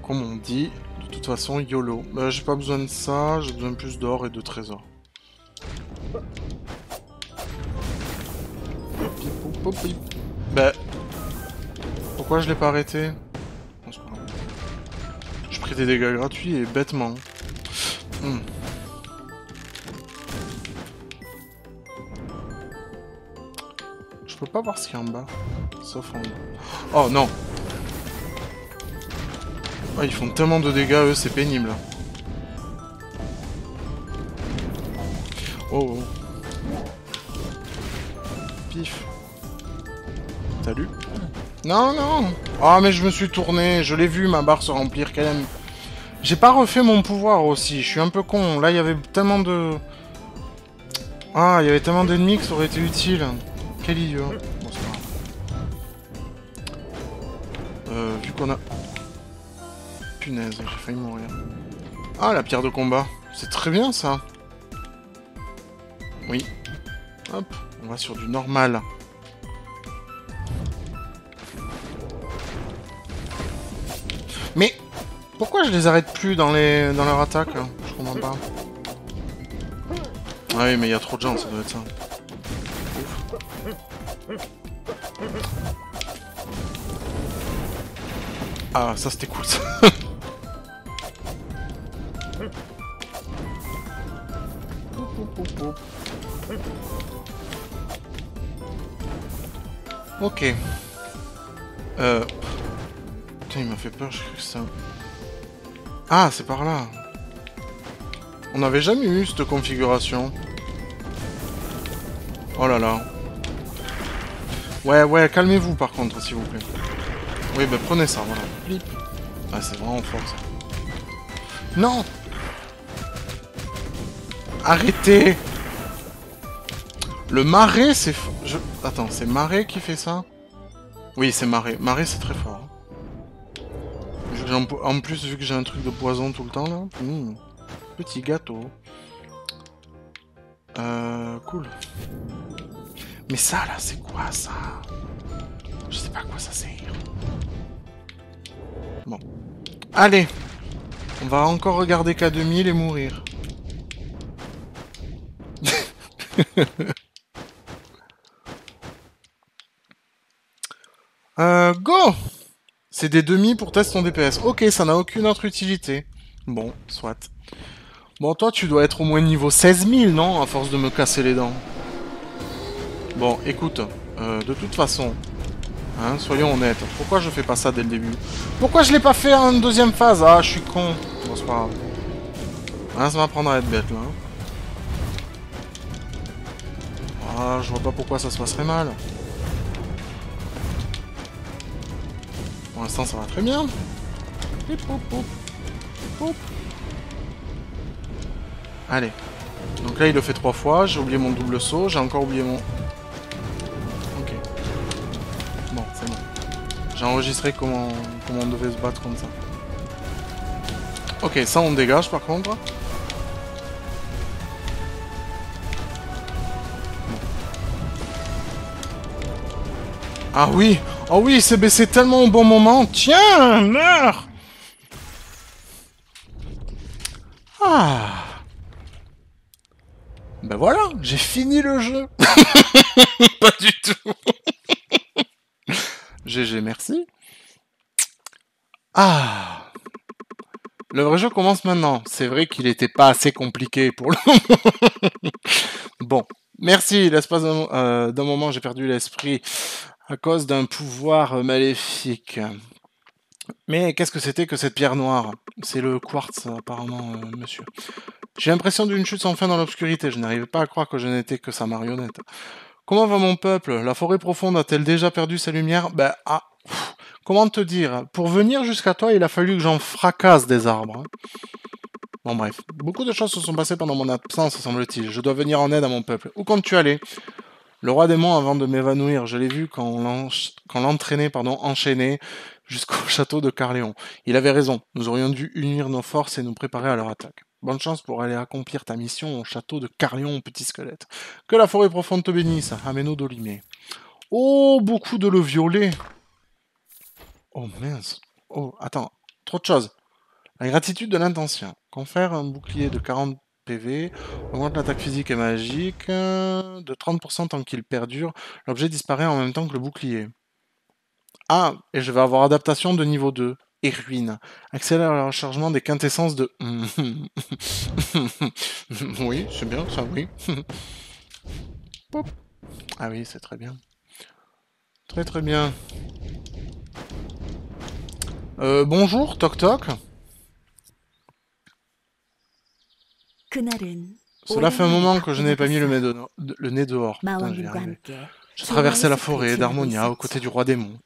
Comme on dit, de toute façon, YOLO. Euh, j'ai pas besoin de ça, j'ai besoin de plus d'or et de trésors. Bah. Pourquoi je l'ai pas arrêté? J'ai pris des dégâts gratuits et bêtement. Hmm. Je peux pas voir ce qu'il y a en bas. Sauf en... Oh non! Oh, ils font tellement de dégâts, eux, c'est pénible. Oh, oh. Pif. Salut. Non, non! Ah, oh, mais je me suis tourné, je l'ai vu, ma barre se remplir quand même. J'ai pas refait mon pouvoir aussi, je suis un peu con. Là, il y avait tellement de... Ah, il y avait tellement d'ennemis que ça aurait été utile. Quel idiot. Euh, vu qu'on a... Punaise, j'ai failli mourir. Ah, la pierre de combat. C'est très bien, ça. Oui. Hop, on va sur du normal. Mais pourquoi je les arrête plus dans les dans leur attaque? Je comprends pas. Ah oui, mais il y a trop de gens, ça doit être ça. Ouf. Ah, ça c'était cool ça. Ok. Euh... Putain, il m'a fait peur, je crois que ça... Ah, c'est par là. On n'avait jamais eu cette configuration. Oh là là. Ouais, ouais, calmez-vous par contre, s'il vous plaît. Oui, bah prenez ça, voilà. Ah, c'est vraiment fort, ça. Non! Arrêtez! Le marais, c'est... Je... Attends, c'est marais qui fait ça? Oui, c'est marais. Marais, c'est très fort. Hein. En plus, vu que j'ai un truc de poison tout le temps, là... Mmh. Petit gâteau. Euh... Cool. Mais ça, là, c'est quoi, ça? Je sais pas à quoi ça sert. Bon. Allez! On va encore regarder K deux mille et mourir. euh, go! C'est des demi pour tester ton D P S. Ok, ça n'a aucune autre utilité. Bon, soit. Bon, toi, tu dois être au moins niveau seize mille, non? À force de me casser les dents. Bon, écoute. Euh, de toute façon... Hein, soyons honnêtes. Pourquoi je fais pas ça dès le début? Pourquoi je l'ai pas fait en deuxième phase? Ah, je suis con. Bon, c'est pas grave. Hein, ça m'apprendra à être bête, là. Ah, je vois pas pourquoi ça se passerait mal. Pour l'instant, ça va très bien. Allez. Donc là, il le fait trois fois. J'ai oublié mon double saut. J'ai encore oublié mon... Ok. Bon, c'est bon. J'ai enregistré comment... comment on devait se battre comme ça. Ok, ça on dégage par contre. Ah oui, oh oui, il s'est baissé tellement au bon moment. Tiens, meurs. Ah. Ben voilà, j'ai fini le jeu. Pas du tout. G G, merci. Ah. Le vrai jeu commence maintenant. C'est vrai qu'il n'était pas assez compliqué pour le moment. Bon. Merci. L'espace d'un euh, moment, j'ai perdu l'esprit à cause d'un pouvoir maléfique. Mais qu'est-ce que c'était que cette pierre noire? C'est le quartz, apparemment, euh, monsieur. J'ai l'impression d'une chute sans fin dans l'obscurité. Je n'arrivais pas à croire que je n'étais que sa marionnette. Comment va mon peuple? La forêt profonde a-t-elle déjà perdu sa lumière? Ben, ah... Pff. Comment te dire? Pour venir jusqu'à toi, il a fallu que j'en fracasse des arbres. Bon bref, beaucoup de choses se sont passées pendant mon absence, semble-t-il. Je dois venir en aide à mon peuple. Où comptes-tu aller? Le roi démon, avant de m'évanouir, je l'ai vu quand l'entraînait, pardon, enchaîné jusqu'au château de Caerleon. Il avait raison, nous aurions dû unir nos forces et nous préparer à leur attaque. Bonne chance pour aller accomplir ta mission au château de Caerleon, petit squelette. Que la forêt profonde te bénisse, Ameno Dolimé. Oh, beaucoup de le violet. Oh mince. Oh, attends. Trop de choses. La gratitude de l'intention. Confère un bouclier de quarante P V. Augmente l'attaque physique et magique euh, de trente pour cent tant qu'il perdure. L'objet disparaît en même temps que le bouclier. Ah, et je vais avoir adaptation de niveau deux. Et ruine. Accélère le rechargement des quintessences de... Oui, c'est bien ça, oui. Ah oui, c'est très bien. Très très bien. Euh, bonjour, toc toc. Cela fait un moment que je n'ai pas mis le, de... le nez dehors. Putain, j'y arrivais. Je traversais la forêt d'Harmonia aux côtés du roi démon.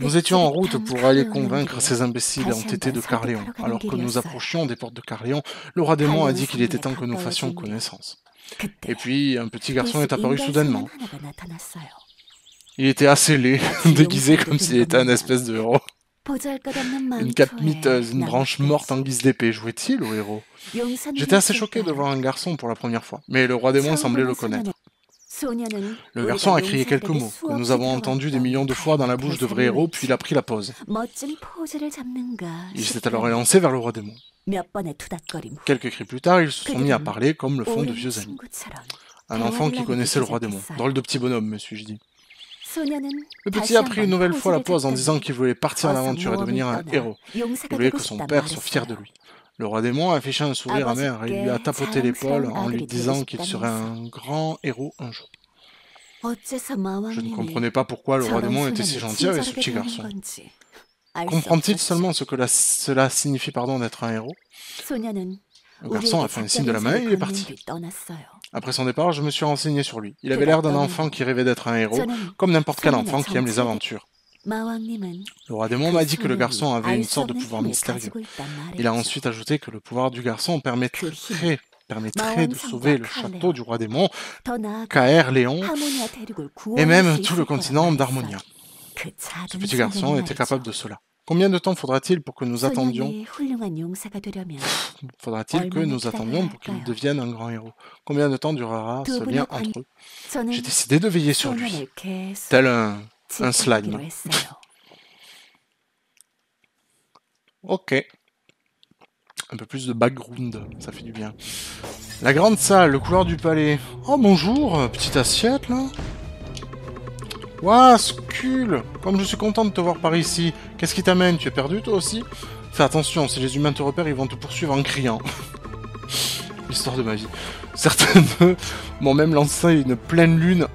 Nous étions en route pour aller convaincre ces imbéciles entêtés de Caerleon. Alors que nous approchions des portes de Caerleon, le roi démon a dit qu'il était temps que nous fassions connaissance. Et puis, un petit garçon est apparu soudainement. Il était assez laid, déguisé comme s'il était un espèce de héros. Une cape miteuse, une branche morte en guise d'épée, jouait-il au héros? J'étais assez choqué de voir un garçon pour la première fois, mais le roi démon semblait le connaître. Le garçon a crié quelques mots, que nous avons entendus des millions de fois dans la bouche de vrais héros, puis il a pris la pose. Il s'est alors élancé vers le roi démon. Quelques cris plus tard, ils se sont mis à parler comme le font de vieux amis. Un enfant qui connaissait le roi démon. Drôle de petit bonhomme, me suis-je dit. Le petit a pris une nouvelle fois la pose en disant qu'il voulait partir à l'aventure et devenir un héros. Il voulait que son père soit fier de lui. Le roi démon a affiché un sourire amer et lui a tapoté l'épaule en lui disant qu'il serait un grand héros un jour. Je ne comprenais pas pourquoi le roi démon était si gentil avec ce petit garçon. Comprend-il seulement ce que la, cela signifie d'être un héros? Le garçon a fait un signe de la main et il est parti. Après son départ, je me suis renseigné sur lui. Il avait l'air d'un enfant qui rêvait d'être un héros, comme n'importe quel enfant qui aime les aventures. Le roi démon m'a dit que le garçon avait une sorte de pouvoir mystérieux. Il a ensuite ajouté que le pouvoir du garçon permettrait, permettrait de sauver le château du roi démon, Caerleon, et même tout le continent d'Harmonia. Ce petit garçon était capable de cela. Combien de temps faudra-t-il pour que nous attendions Faudra-t-il que nous attendions pour qu'il devienne un grand héros? Combien de temps durera ce lien entre eux? J'ai décidé de veiller sur lui, tel un, un slime. Ok. Un peu plus de background, ça fait du bien. La grande salle, le couloir du palais. Oh bonjour, petite assiette là. Ouah, wow, Skul! Comme je suis content de te voir par ici. Qu'est-ce qui t'amène? Tu es perdu, toi aussi? Fais attention, si les humains te repèrent, ils vont te poursuivre en criant. L'histoire de ma vie. Certains d'eux m'ont même lancé une pleine lune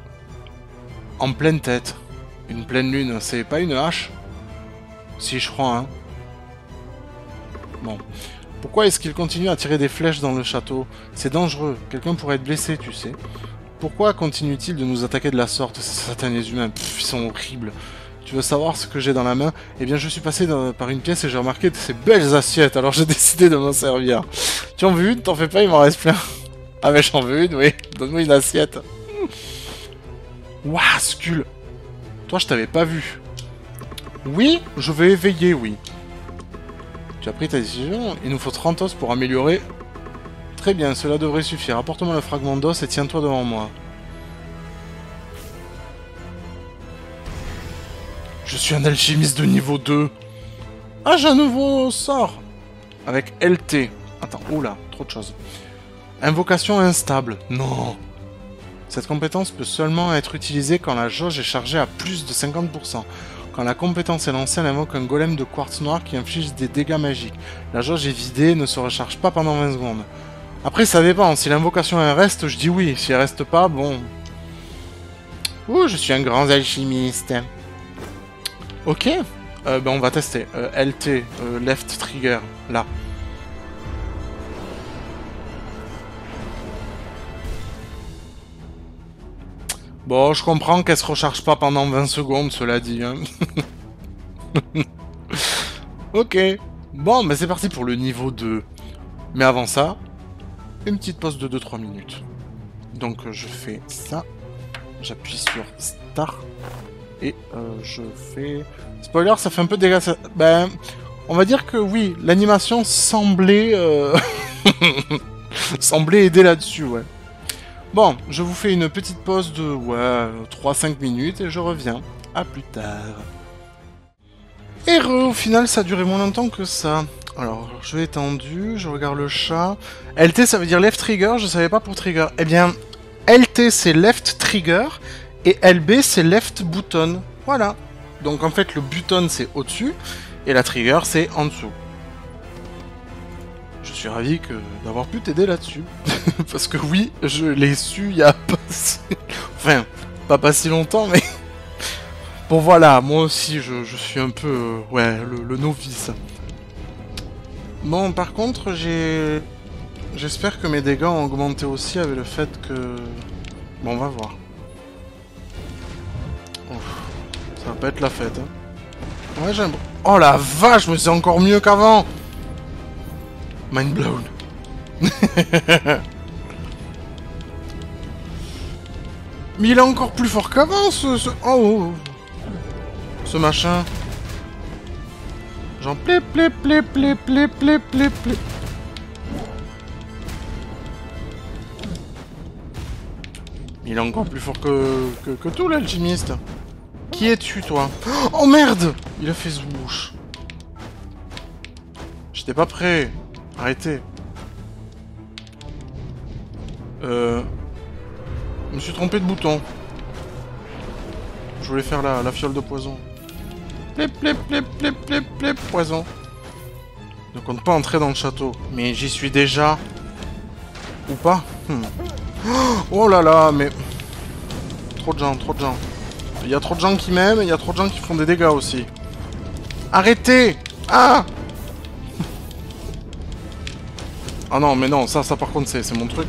en pleine tête. Une pleine lune, c'est pas une hache? Si, je crois, hein. Bon. Pourquoi est-ce qu'ils continuent à tirer des flèches dans le château? C'est dangereux. Quelqu'un pourrait être blessé, tu sais. Pourquoi continue-t-il de nous attaquer de la sorte, ces satanés humains? Pff, ils sont horribles. tu veux savoir ce que j'ai dans la main? Eh bien, je suis passé dans, par une pièce et j'ai remarqué ces belles assiettes, alors j'ai décidé de m'en servir. Tu en veux une? T'en fais pas, il m'en reste plein. Ah mais j'en veux une, oui. Donne-moi une assiette. Ouah, Skul. Toi, je t'avais pas vu. Oui, je vais éveiller, oui. Tu as pris ta décision. Il nous faut trente os pour améliorer. Très bien, cela devrait suffire. Apporte-moi le fragment d'os et tiens-toi devant moi. Je suis un alchimiste de niveau deux. Ah, j'ai un nouveau sort. Avec L T. Attends, oula, trop de choses. Invocation instable. Non. Cette compétence peut seulement être utilisée quand la jauge est chargée à plus de cinquante pour cent. Quand la compétence est lancée, elle invoque un golem de quartz noir qui inflige des dégâts magiques. La jauge est vidée et ne se recharge pas pendant vingt secondes. Après, ça dépend. Si l'invocation reste, je dis oui. Si elle reste pas, bon... Ouh, je suis un grand alchimiste. Ok, euh, ben on va tester. Euh, L T, euh, left trigger, là. Bon, je comprends qu'elle se recharge pas pendant vingt secondes, cela dit. Hein. Ok, bon, ben c'est parti pour le niveau deux. Mais avant ça, une petite pause de deux trois minutes. Donc je fais ça, j'appuie sur Start. Et euh, je fais... Spoiler, ça fait un peu dégâts... Ça... Ben, on va dire que oui, l'animation semblait... Euh... semblait aider là-dessus, ouais. Bon, je vous fais une petite pause de ouais, trois à cinq minutes et je reviens. À plus tard. Et re, au final, ça a duré moins longtemps que ça. Alors, je vais étendu, je regarde le chat. L T, ça veut dire left trigger, je savais pas pour trigger. Eh bien, L T, c'est left trigger... Et L B, c'est left button. Voilà. Donc en fait, le button, c'est au-dessus. Et la trigger, c'est en dessous. Je suis ravi que... d'avoir pu t'aider là-dessus. Parce que oui, je l'ai su il y a pas si... Enfin, pas pas si longtemps, mais... Bon voilà, moi aussi, je, je suis un peu... Euh, ouais, le, le novice. Bon, par contre, j'ai... J'espère que mes dégâts ont augmenté aussi avec le fait que... Bon, on va voir. Ça va pas être la fête, hein. Ouais, j'aime... Oh la vache, mais c'est encore mieux qu'avant. Mind blown. Mais il est encore plus fort qu'avant, ce... ce... Oh, oh... Ce machin... J'en plais, plais, plais, plais, plais, plais, plais, plais... Il est encore plus fort que... que, que tout, l'alchimiste. Qui es-tu, toi? Oh merde! Il a fait zouche. J'étais pas prêt. Arrêtez. Euh... Je me suis trompé de bouton. Je voulais faire la, la fiole de poison. Plép, plép, plép, plép, plép, plép, poison. Ne compte pas entrer dans le château. Mais j'y suis déjà. Ou pas? hmm. Oh là là, mais... Trop de gens, trop de gens. Il y a trop de gens qui m'aiment et il y a trop de gens qui font des dégâts aussi. Arrêtez! Ah! Ah non, mais non, ça, ça par contre, c'est mon truc.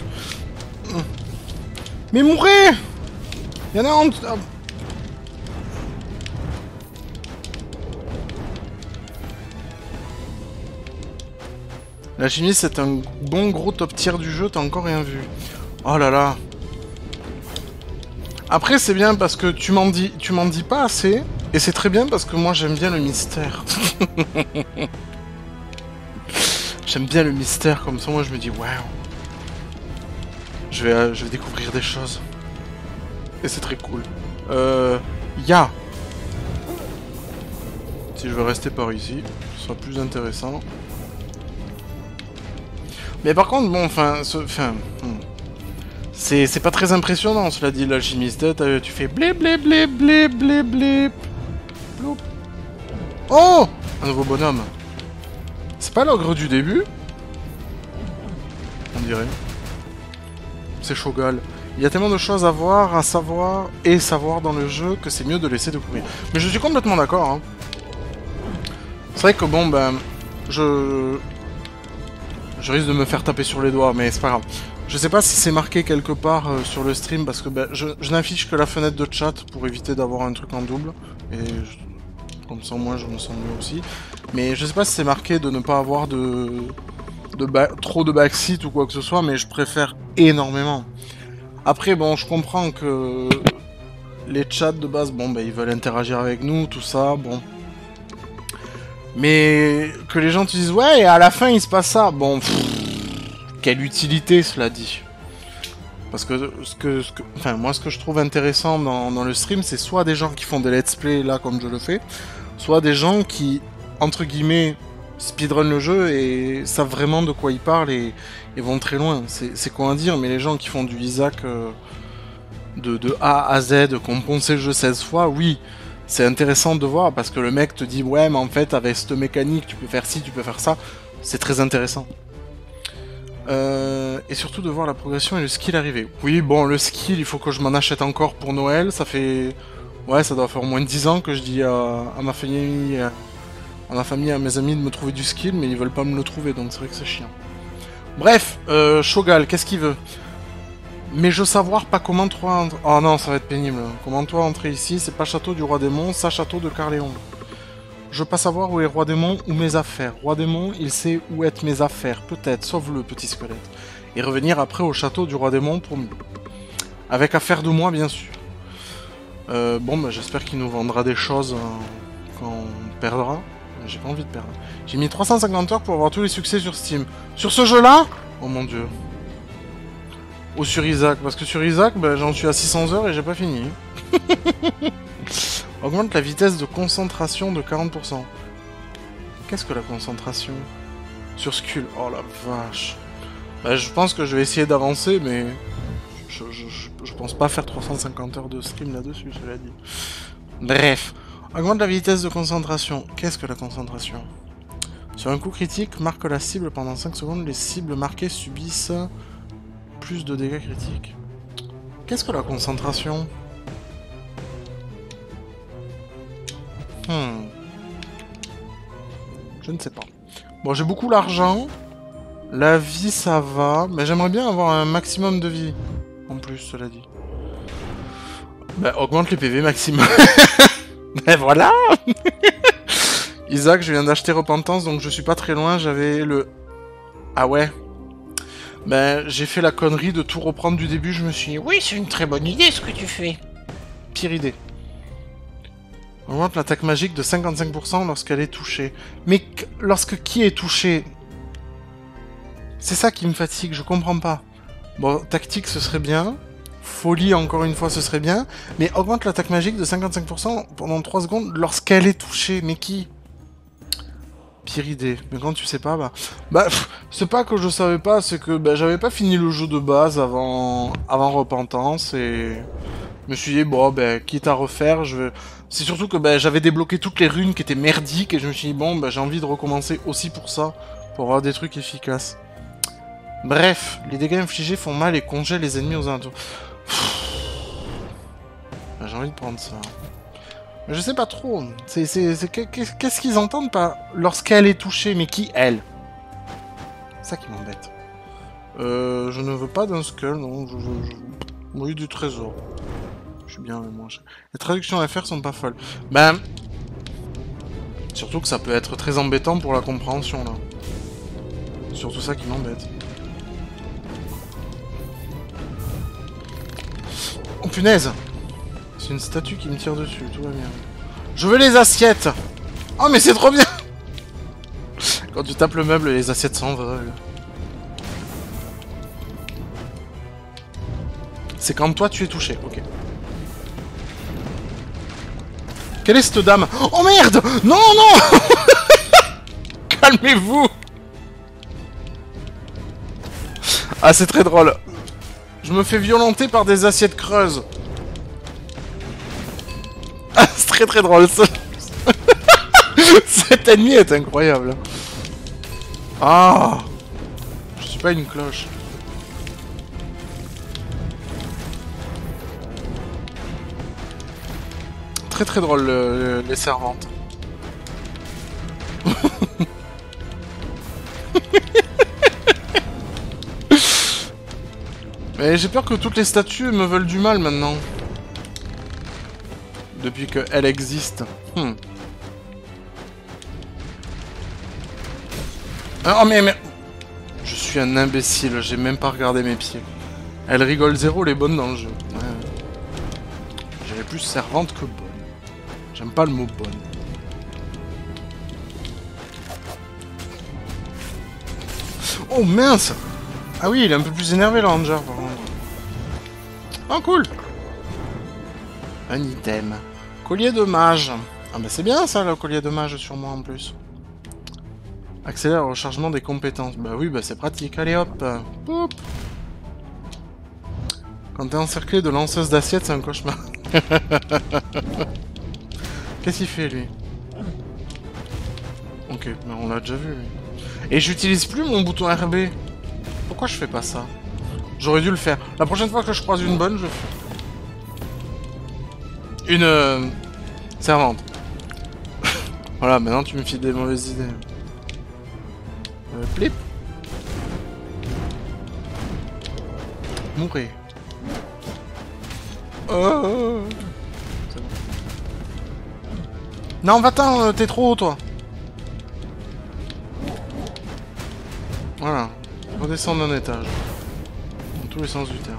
Mais mourrez! Il y en a en... Ah. La chimie, c'est un bon gros top tier du jeu, t'as encore rien vu. Oh là là! Après, c'est bien parce que tu m'en dis, tu m'en dis pas assez, et c'est très bien parce que moi j'aime bien le mystère. J'aime bien le mystère, comme ça moi je me dis waouh, je vais, euh, je vais découvrir des choses, et c'est très cool. Euh, ya. Yeah. Si je veux rester par ici, ce sera plus intéressant. Mais par contre, bon, enfin, enfin. C'est pas très impressionnant, cela dit, l'alchimiste. Tu fais blé blé blé blé blé blé. Bloup. Oh, un nouveau bonhomme. C'est pas l'ogre du début? On dirait. C'est Chogall. Il y a tellement de choses à voir, à savoir et savoir dans le jeu que c'est mieux de laisser découvrir. Mais je suis complètement d'accord. Hein. C'est vrai que bon, ben. Je. Je risque de me faire taper sur les doigts, mais c'est pas grave. Je sais pas si c'est marqué quelque part euh, sur le stream, parce que ben, je, je n'affiche que la fenêtre de chat pour éviter d'avoir un truc en double, et je, Comme ça, moi, je me sens mieux aussi. Mais je sais pas si c'est marqué de ne pas avoir de, de ba... trop de backseat ou quoi que ce soit, mais je préfère énormément. Après, bon, je comprends que les chats de base, bon, bah, ils veulent interagir avec nous, tout ça, bon. Mais que les gens te disent, ouais, à la fin, il se passe ça. Bon, pff, quelle utilité, cela dit. Parce que, ce que, ce que enfin, moi, ce que je trouve intéressant dans, dans le stream, c'est soit des gens qui font des let's play, là, comme je le fais, soit des gens qui, entre guillemets, speedrun le jeu et savent vraiment de quoi ils parlent et, et vont très loin. C'est quoi à dire, mais les gens qui font du Isaac euh, de, de A à Z, qui ont poncé le jeu seize fois, oui, c'est intéressant de voir parce que le mec te dit « Ouais, mais en fait, avec cette mécanique, tu peux faire ci, tu peux faire ça. » C'est très intéressant. Euh, et surtout de voir la progression et le skill arriver. Oui, bon, le skill, il faut que je m'en achète encore pour Noël. Ça fait... Ouais, ça doit faire au moins dix ans que je dis à, à ma famille... à ma famille, à mes amis de me trouver du skill, mais ils veulent pas me le trouver, donc c'est vrai que c'est chiant. Bref, euh, Chogall, qu'est-ce qu'il veut? Mais je veux savoir pas comment toi entrer... Oh non, ça va être pénible. Comment toi entrer ici? C'est pas château du roi des monts, ça château de Caerleon. Je veux pas savoir où est roi des monts ou mes affaires. Roi des monts, il sait où être mes affaires, peut-être, sauve-le, petit squelette. Et revenir après au château du roi des monts pour nous. Avec affaire de moi, bien sûr. Euh, bon, bah, j'espère qu'il nous vendra des choses euh, quand on perdra. J'ai pas envie de perdre. J'ai mis trois cent cinquante heures pour avoir tous les succès sur Steam. Sur ce jeu-là? Oh mon dieu. Ou sur Isaac, parce que sur Isaac, bah, j'en suis à six cents heures et j'ai pas fini. Augmente la vitesse de concentration de quarante pour cent. Qu'est-ce que la concentration? Sur Skul. Oh la vache. Bah, je pense que je vais essayer d'avancer, mais... Je, je, je, je pense pas faire trois cent cinquante heures de stream là-dessus, cela dit. Bref. Augmente la vitesse de concentration. Qu'est-ce que la concentration? Sur un coup critique, marque la cible pendant cinq secondes. Les cibles marquées subissent plus de dégâts critiques. Qu'est-ce que la concentration? Hmm. Je ne sais pas. Bon, j'ai beaucoup l'argent. La vie, ça va. Mais j'aimerais bien avoir un maximum de vie. En plus, cela dit. Bah, augmente les P V maximum. Ben voilà. Isaac, je viens d'acheter Repentance, donc je suis pas très loin, j'avais le... Ah ouais? Ben, j'ai fait la connerie de tout reprendre du début, je me suis dit... Oui, c'est une très bonne idée ce que tu fais. Pire idée. Augmente l'attaque magique de cinquante-cinq pour cent lorsqu'elle est touchée. Mais lorsque qui est touché? C'est ça qui me fatigue, je comprends pas. Bon, tactique, ce serait bien... Folie, encore une fois, ce serait bien. Mais augmente l'attaque magique de cinquante-cinq pour cent pendant trois secondes lorsqu'elle est touchée. Mais qui? Pire idée. Mais quand tu sais pas, bah... Bah, c'est pas que je savais pas, c'est que bah, j'avais pas fini le jeu de base avant avant Repentance. Et je me suis dit, bon, bah, quitte à refaire, je vais... C'est surtout que bah, j'avais débloqué toutes les runes qui étaient merdiques. Et je me suis dit, bon, bah, j'ai envie de recommencer aussi pour ça, pour avoir des trucs efficaces. Bref, les dégâts infligés font mal et congèlent les ennemis aux alentours. J'ai envie de prendre ça. Mais je sais pas trop. Qu'est-ce qu'ils entendent par lorsqu'elle est touchée? Mais qui, elle? C'est ça qui m'embête. Euh, je ne veux pas d'un skull, non. Je veux, je veux... Oui, du trésor. Je suis bien, mais moi... Je... Les traductions à faire sont pas folles. Ben... Surtout que ça peut être très embêtant pour la compréhension, là. Surtout ça qui m'embête. Oh punaise! C'est une statue qui me tire dessus, tout va bien. Je veux les assiettes! Oh mais c'est trop bien! Quand tu tapes le meuble, les assiettes s'envolent. C'est quand toi tu es touché, ok. Quelle est cette dame? Oh merde! Non, non! Calmez-vous! Ah c'est très drôle. Je me fais violenter par des assiettes creuses. Ah, c'est très très drôle ça. Cet ennemi est incroyable. Ah, je suis pas une cloche. Très très drôle le, le, les servantes. Mais j'ai peur que toutes les statues me veulent du mal maintenant. Depuis qu'elle existe. Hmm. Oh mais, mais... Je suis un imbécile, j'ai même pas regardé mes pieds. Elle rigole zéro, les bonnes dans le jeu. Ouais. J'avais plus servante que bonne. J'aime pas le mot bonne. Oh mince! Ah oui, il est un peu plus énervé le ranger par contre. Oh cool! Un item. Collier de mage. Ah bah c'est bien ça, le collier de mage sur moi en plus. Accélère le rechargement des compétences. Bah oui, bah c'est pratique. Allez hop! Poup. Quand t'es encerclé de lanceuses d'assiettes, c'est un cauchemar. Qu'est-ce qu'il fait lui? Ok, mais on l'a déjà vu lui. Et j'utilise plus mon bouton R B. Pourquoi je fais pas ça? J'aurais dû le faire. La prochaine fois que je croise une bonne, je fais... Une... Euh... servante. Voilà, maintenant tu me files des mauvaises idées. Euh, plip. Mourir. Oh. C'est bon. Non, va-t'en, t'es trop haut, toi. Voilà, redescendre d'un étage. Dans tous les sens du terme.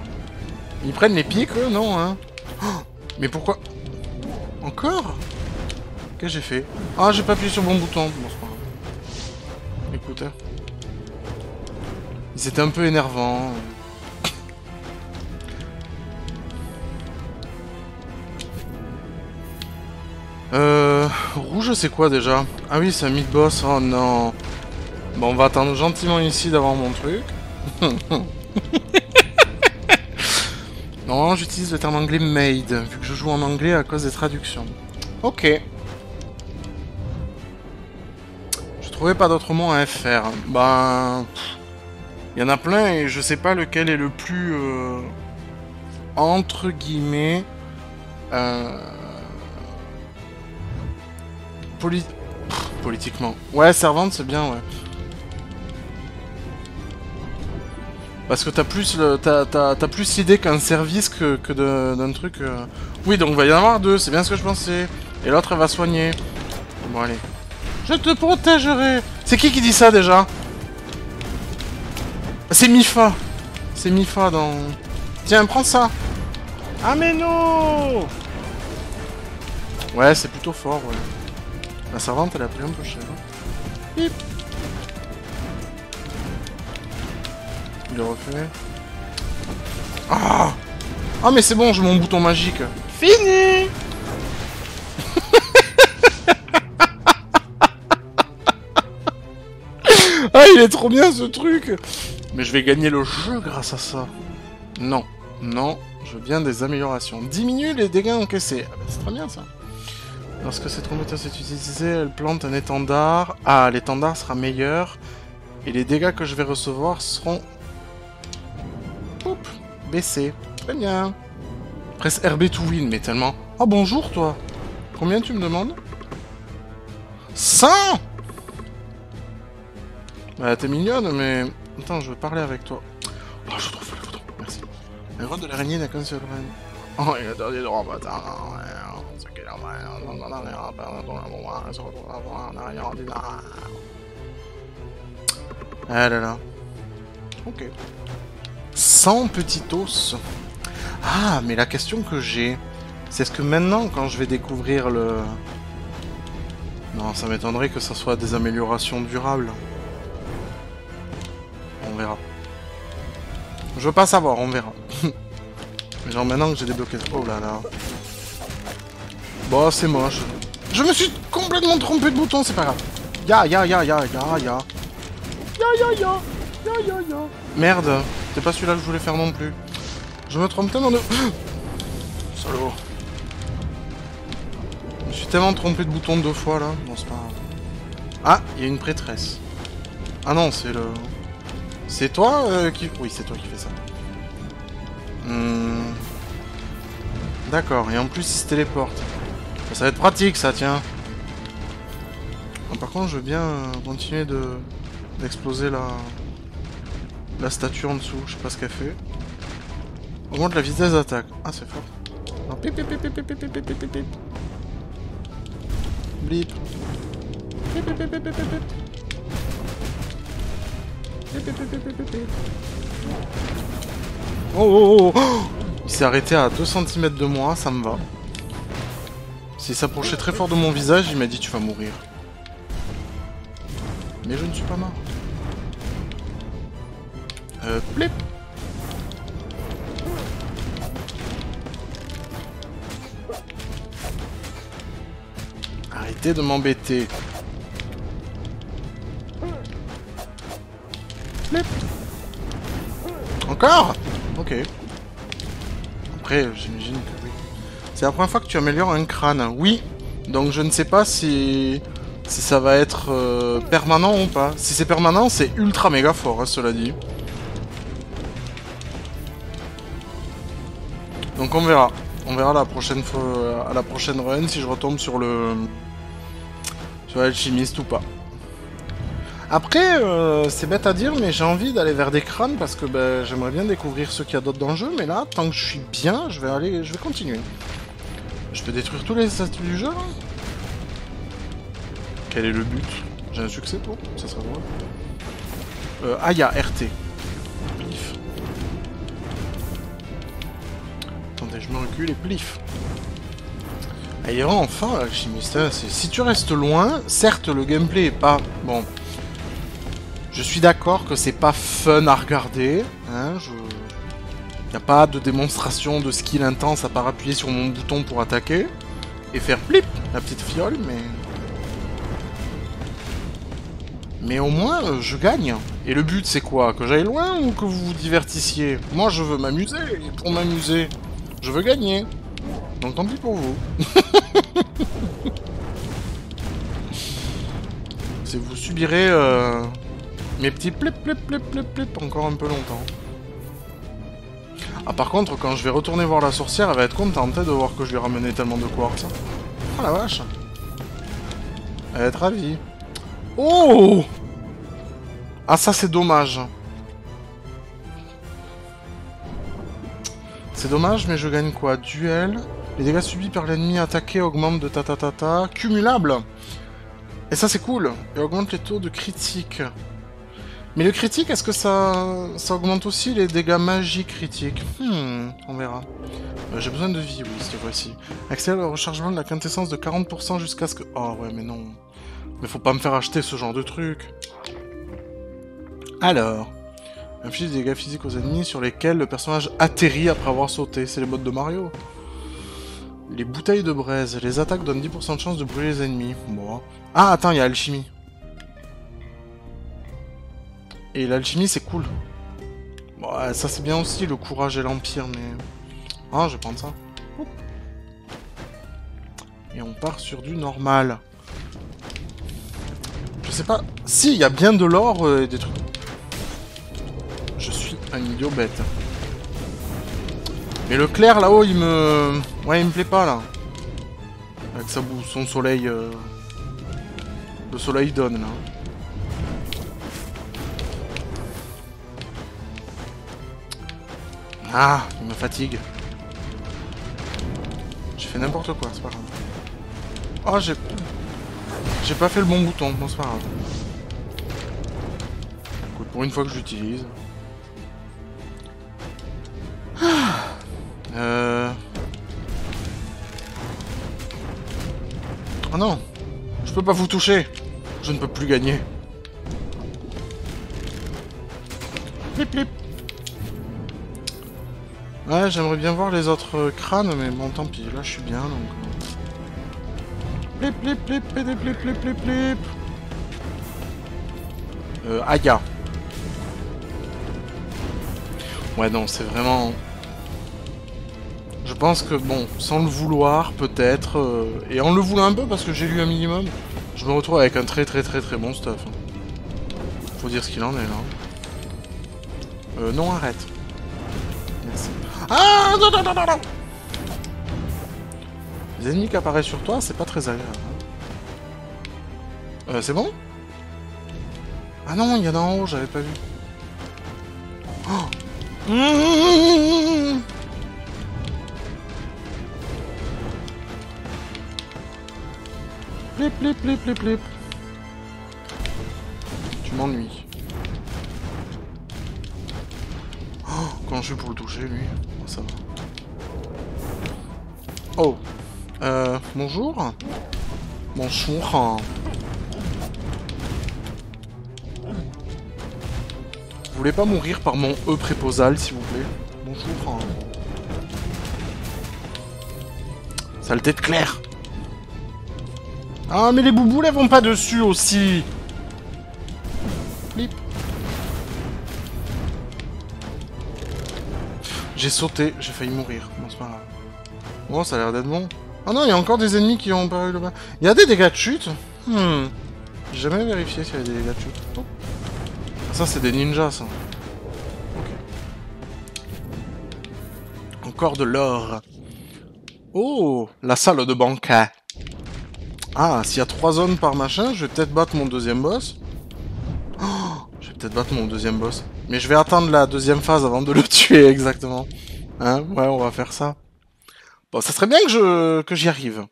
Ils prennent les pics, eux, non, hein? Oh, mais pourquoi? Encore? Qu'est-ce que j'ai fait? Ah, j'ai pas appuyé sur le bon bouton. Bon, c'est pas grave. Écoute, hein. Ils étaient un peu énervants. Euh... Rouge, c'est quoi, déjà? Ah oui, c'est un mid-boss. Oh, non. Bon, on va attendre gentiment ici d'avoir mon truc. Non, j'utilise le terme anglais made, vu que je joue en anglais à cause des traductions. Ok. Je trouvais pas d'autre mot à F R. Ben... il y en a plein et je sais pas lequel est le plus... Euh, entre guillemets... Euh, poli- pff, politiquement. Ouais, servante, c'est bien, ouais. Parce que t'as plus le, t'as, t'as, t'as plus l'idée qu'un service que, que d'un truc... Euh... Oui, donc il va y en avoir deux, c'est bien ce que je pensais. Et l'autre, elle va soigner. Bon, allez. Je te protégerai. C'est qui qui dit ça, déjà? C'est Mifa. C'est Mifa dans... Tiens, prends ça. Ah, mais non. Ouais, c'est plutôt fort, ouais. La servante, elle a pris un peu cher. Bip. Il refait. Ah, ah mais c'est bon, j'ai mon bouton magique. Fini. Ah, il est trop bien ce truc. Mais je vais gagner le jeu grâce à ça. Non, non, je veux bien des améliorations. Diminue les dégâts encaissés. Ah, ben, c'est très bien ça. Lorsque cette trompeuse est utilisée, elle plante un étendard. Ah, l'étendard sera meilleur. Et les dégâts que je vais recevoir seront... baissé. Très bien. Presse R B to win, mais tellement... Ah, oh, bonjour, toi. Combien tu me demandes? cent. Bah, t'es mignonne, mais... Attends, je veux parler avec toi. Oh, je trouve le bouton. Merci. Le roi de l'araignée n'a qu'un seul reine. Oh, il a interdit de rembattre. Ah là là. Ok. cent petits os. Ah, mais la question que j'ai, c'est est-ce que maintenant, quand je vais découvrir le... Non, ça m'étonnerait que ça soit des améliorations durables. On verra. Je veux pas savoir, on verra. Genre maintenant que j'ai débloqué... Oh là là. Bon, c'est moche. Je me suis complètement trompé de bouton, c'est pas grave. Ya, ya, ya, ya, ya, ya. Ya, ya, ya. Ya, ya, ya. Merde. C'est pas celui-là que je voulais faire non plus. Je me trompe tellement de... Salaud. Je me suis tellement trompé de bouton deux fois là. Bon, c'est pas... Ah, il y a une prêtresse. Ah non, c'est le... C'est toi euh, qui... Oui, c'est toi qui fais ça. Hmm... D'accord, et en plus il se téléporte. Ça va être pratique ça, tiens. Ah, par contre, je veux bien continuer de... d'exploser la... La statue en dessous, je sais pas ce qu'elle fait. Augmente la vitesse d'attaque. Ah, c'est fort. Non, pip, pip, pip, pip, pip, pip, pip, pip, pip. Blip. Pip, pip, pip, pip, pip, pip. Oh, oh, oh. Il s'est arrêté à deux centimètres de moi, ça me va. S'il s'approchait très fort de mon visage, il m'a dit tu vas mourir. Mais je ne suis pas mort. Euh, plip. Arrêtez de m'embêter. Plip. Encore? Ok. Après, j'imagine que oui. C'est la première fois que tu améliores un crâne. Oui. Donc je ne sais pas si... si ça va être euh, permanent ou pas. Si c'est permanent, c'est ultra méga fort, hein, cela dit. Donc on verra. On verra la prochaine fois, à la prochaine run si je retombe sur le... sur l'alchimiste ou pas. Après, euh, c'est bête à dire, mais j'ai envie d'aller vers des crânes parce que ben, j'aimerais bien découvrir ce qu'il y a d'autre dans le jeu. Mais là, tant que je suis bien, je vais aller, je vais continuer. Je peux détruire tous les statues du jeu là. Quel est le but? J'ai un succès pour? Ça serait drôle. Euh, ah, y'a R T. Plif. Attendez, je me recule et plif. Ah, il est vraiment enfin, l'alchimiste. Si tu restes loin, certes, le gameplay est pas... Bon. Je suis d'accord que c'est pas fun à regarder. Hein, je... Y a pas de démonstration de skill intense à part appuyer sur mon bouton pour attaquer. Et faire plip, la petite fiole, mais... Mais au moins, euh, je gagne. Et le but, c'est quoi? Que j'aille loin ou que vous vous divertissiez? Moi, je veux m'amuser. Et pour m'amuser, je veux gagner. Donc, tant pis pour vous. Si vous subirez euh, mes petits plip, plip, plip, plip, plip encore un peu longtemps. Ah, par contre, quand je vais retourner voir la sorcière, elle va être contente de voir que je lui ai ramené tellement de quartz. Oh la vache. Elle va être ravie. Oh! Ah ça c'est dommage. C'est dommage mais je gagne quoi? Duel. Les dégâts subis par l'ennemi attaqué augmentent de ta ta ta ta. Cumulable. Et ça c'est cool. Et augmente les taux de critique. Mais le critique, est-ce que ça... ça augmente aussi les dégâts magie critiques? Hmm, on verra. Euh, J'ai besoin de vie, oui, cette fois-ci. Accélère le rechargement de la quintessence de quarante pour cent jusqu'à ce que... Oh ouais mais non... Mais faut pas me faire acheter ce genre de truc. Alors. Inflige des dégâts physiques aux ennemis sur lesquels le personnage atterrit après avoir sauté. C'est les modes de Mario. Les bouteilles de braise. Les attaques donnent dix pour cent de chance de brûler les ennemis. Bon. Ah, attends, il y a alchimie. Et l'alchimie, c'est cool. Bon, ça, c'est bien aussi, le courage et l'empire, mais... Ah, je vais prendre ça. Et on part sur du normal. Je sais pas... Si, il y a bien de l'or et euh, des trucs... Je suis un idiot bête. Mais le clair, là-haut, il me... Ouais, il me plaît pas, là. Avec sa boue, son soleil... Euh... Le soleil donne, là. Ah, il me fatigue. J'ai fait n'importe quoi, c'est pas grave. Oh, j'ai... J'ai pas fait le bon bouton, bon c'est pas grave. Écoute, pour une fois que je l'utilise. Ah. Euh... Oh non, je peux pas vous toucher. Je ne peux plus gagner. Plip plip. Ouais, j'aimerais bien voir les autres crânes, mais bon tant pis, là je suis bien donc... Plip, plip, plip, plip, plip, plip, plip, plip. Euh, Aya. Ouais, non, c'est vraiment... Je pense que, bon, sans le vouloir, peut-être, euh, et en le voulant un peu, parce que j'ai lu un minimum, je me retrouve avec un très très très très bon stuff. Faut dire ce qu'il en est, là. Euh, non, arrête. Merci. Ah, non, non, non, non, non. Les ennemis qui apparaissent sur toi, c'est pas très agréable. Euh, c'est bon? Ah non, il y en a en haut, j'avais pas vu. Oh mmh. Plip, plip, plip, plip, plip. Tu m'ennuies. Comment je fais pour le toucher, lui? Oh, ça va. Oh. Euh, bonjour. Bonjour. Vous voulez pas mourir par mon E préposal, s'il vous plaît? Bonjour. Saleté de clair. Ah, mais les boubous, les vont pas dessus aussi. Flip. J'ai sauté, j'ai failli mourir. Bon, c'est pas grave. Bon, ça a l'air d'être bon. Ah non, il y a encore des ennemis qui ont paru là-bas. Il y a des dégâts de chute. Hmm. J'ai jamais vérifié s'il y avait des dégâts de chute. Oh. Ah, ça, c'est des ninjas, ça. Ok. Encore de l'or. Oh, la salle de banquet. Ah, s'il y a trois zones par machin, je vais peut-être battre mon deuxième boss. Oh, je vais peut-être battre mon deuxième boss. Mais je vais attendre la deuxième phase avant de le tuer, exactement. Hein? Ouais, on va faire ça. Bon, ça serait bien que je que j'y arrive.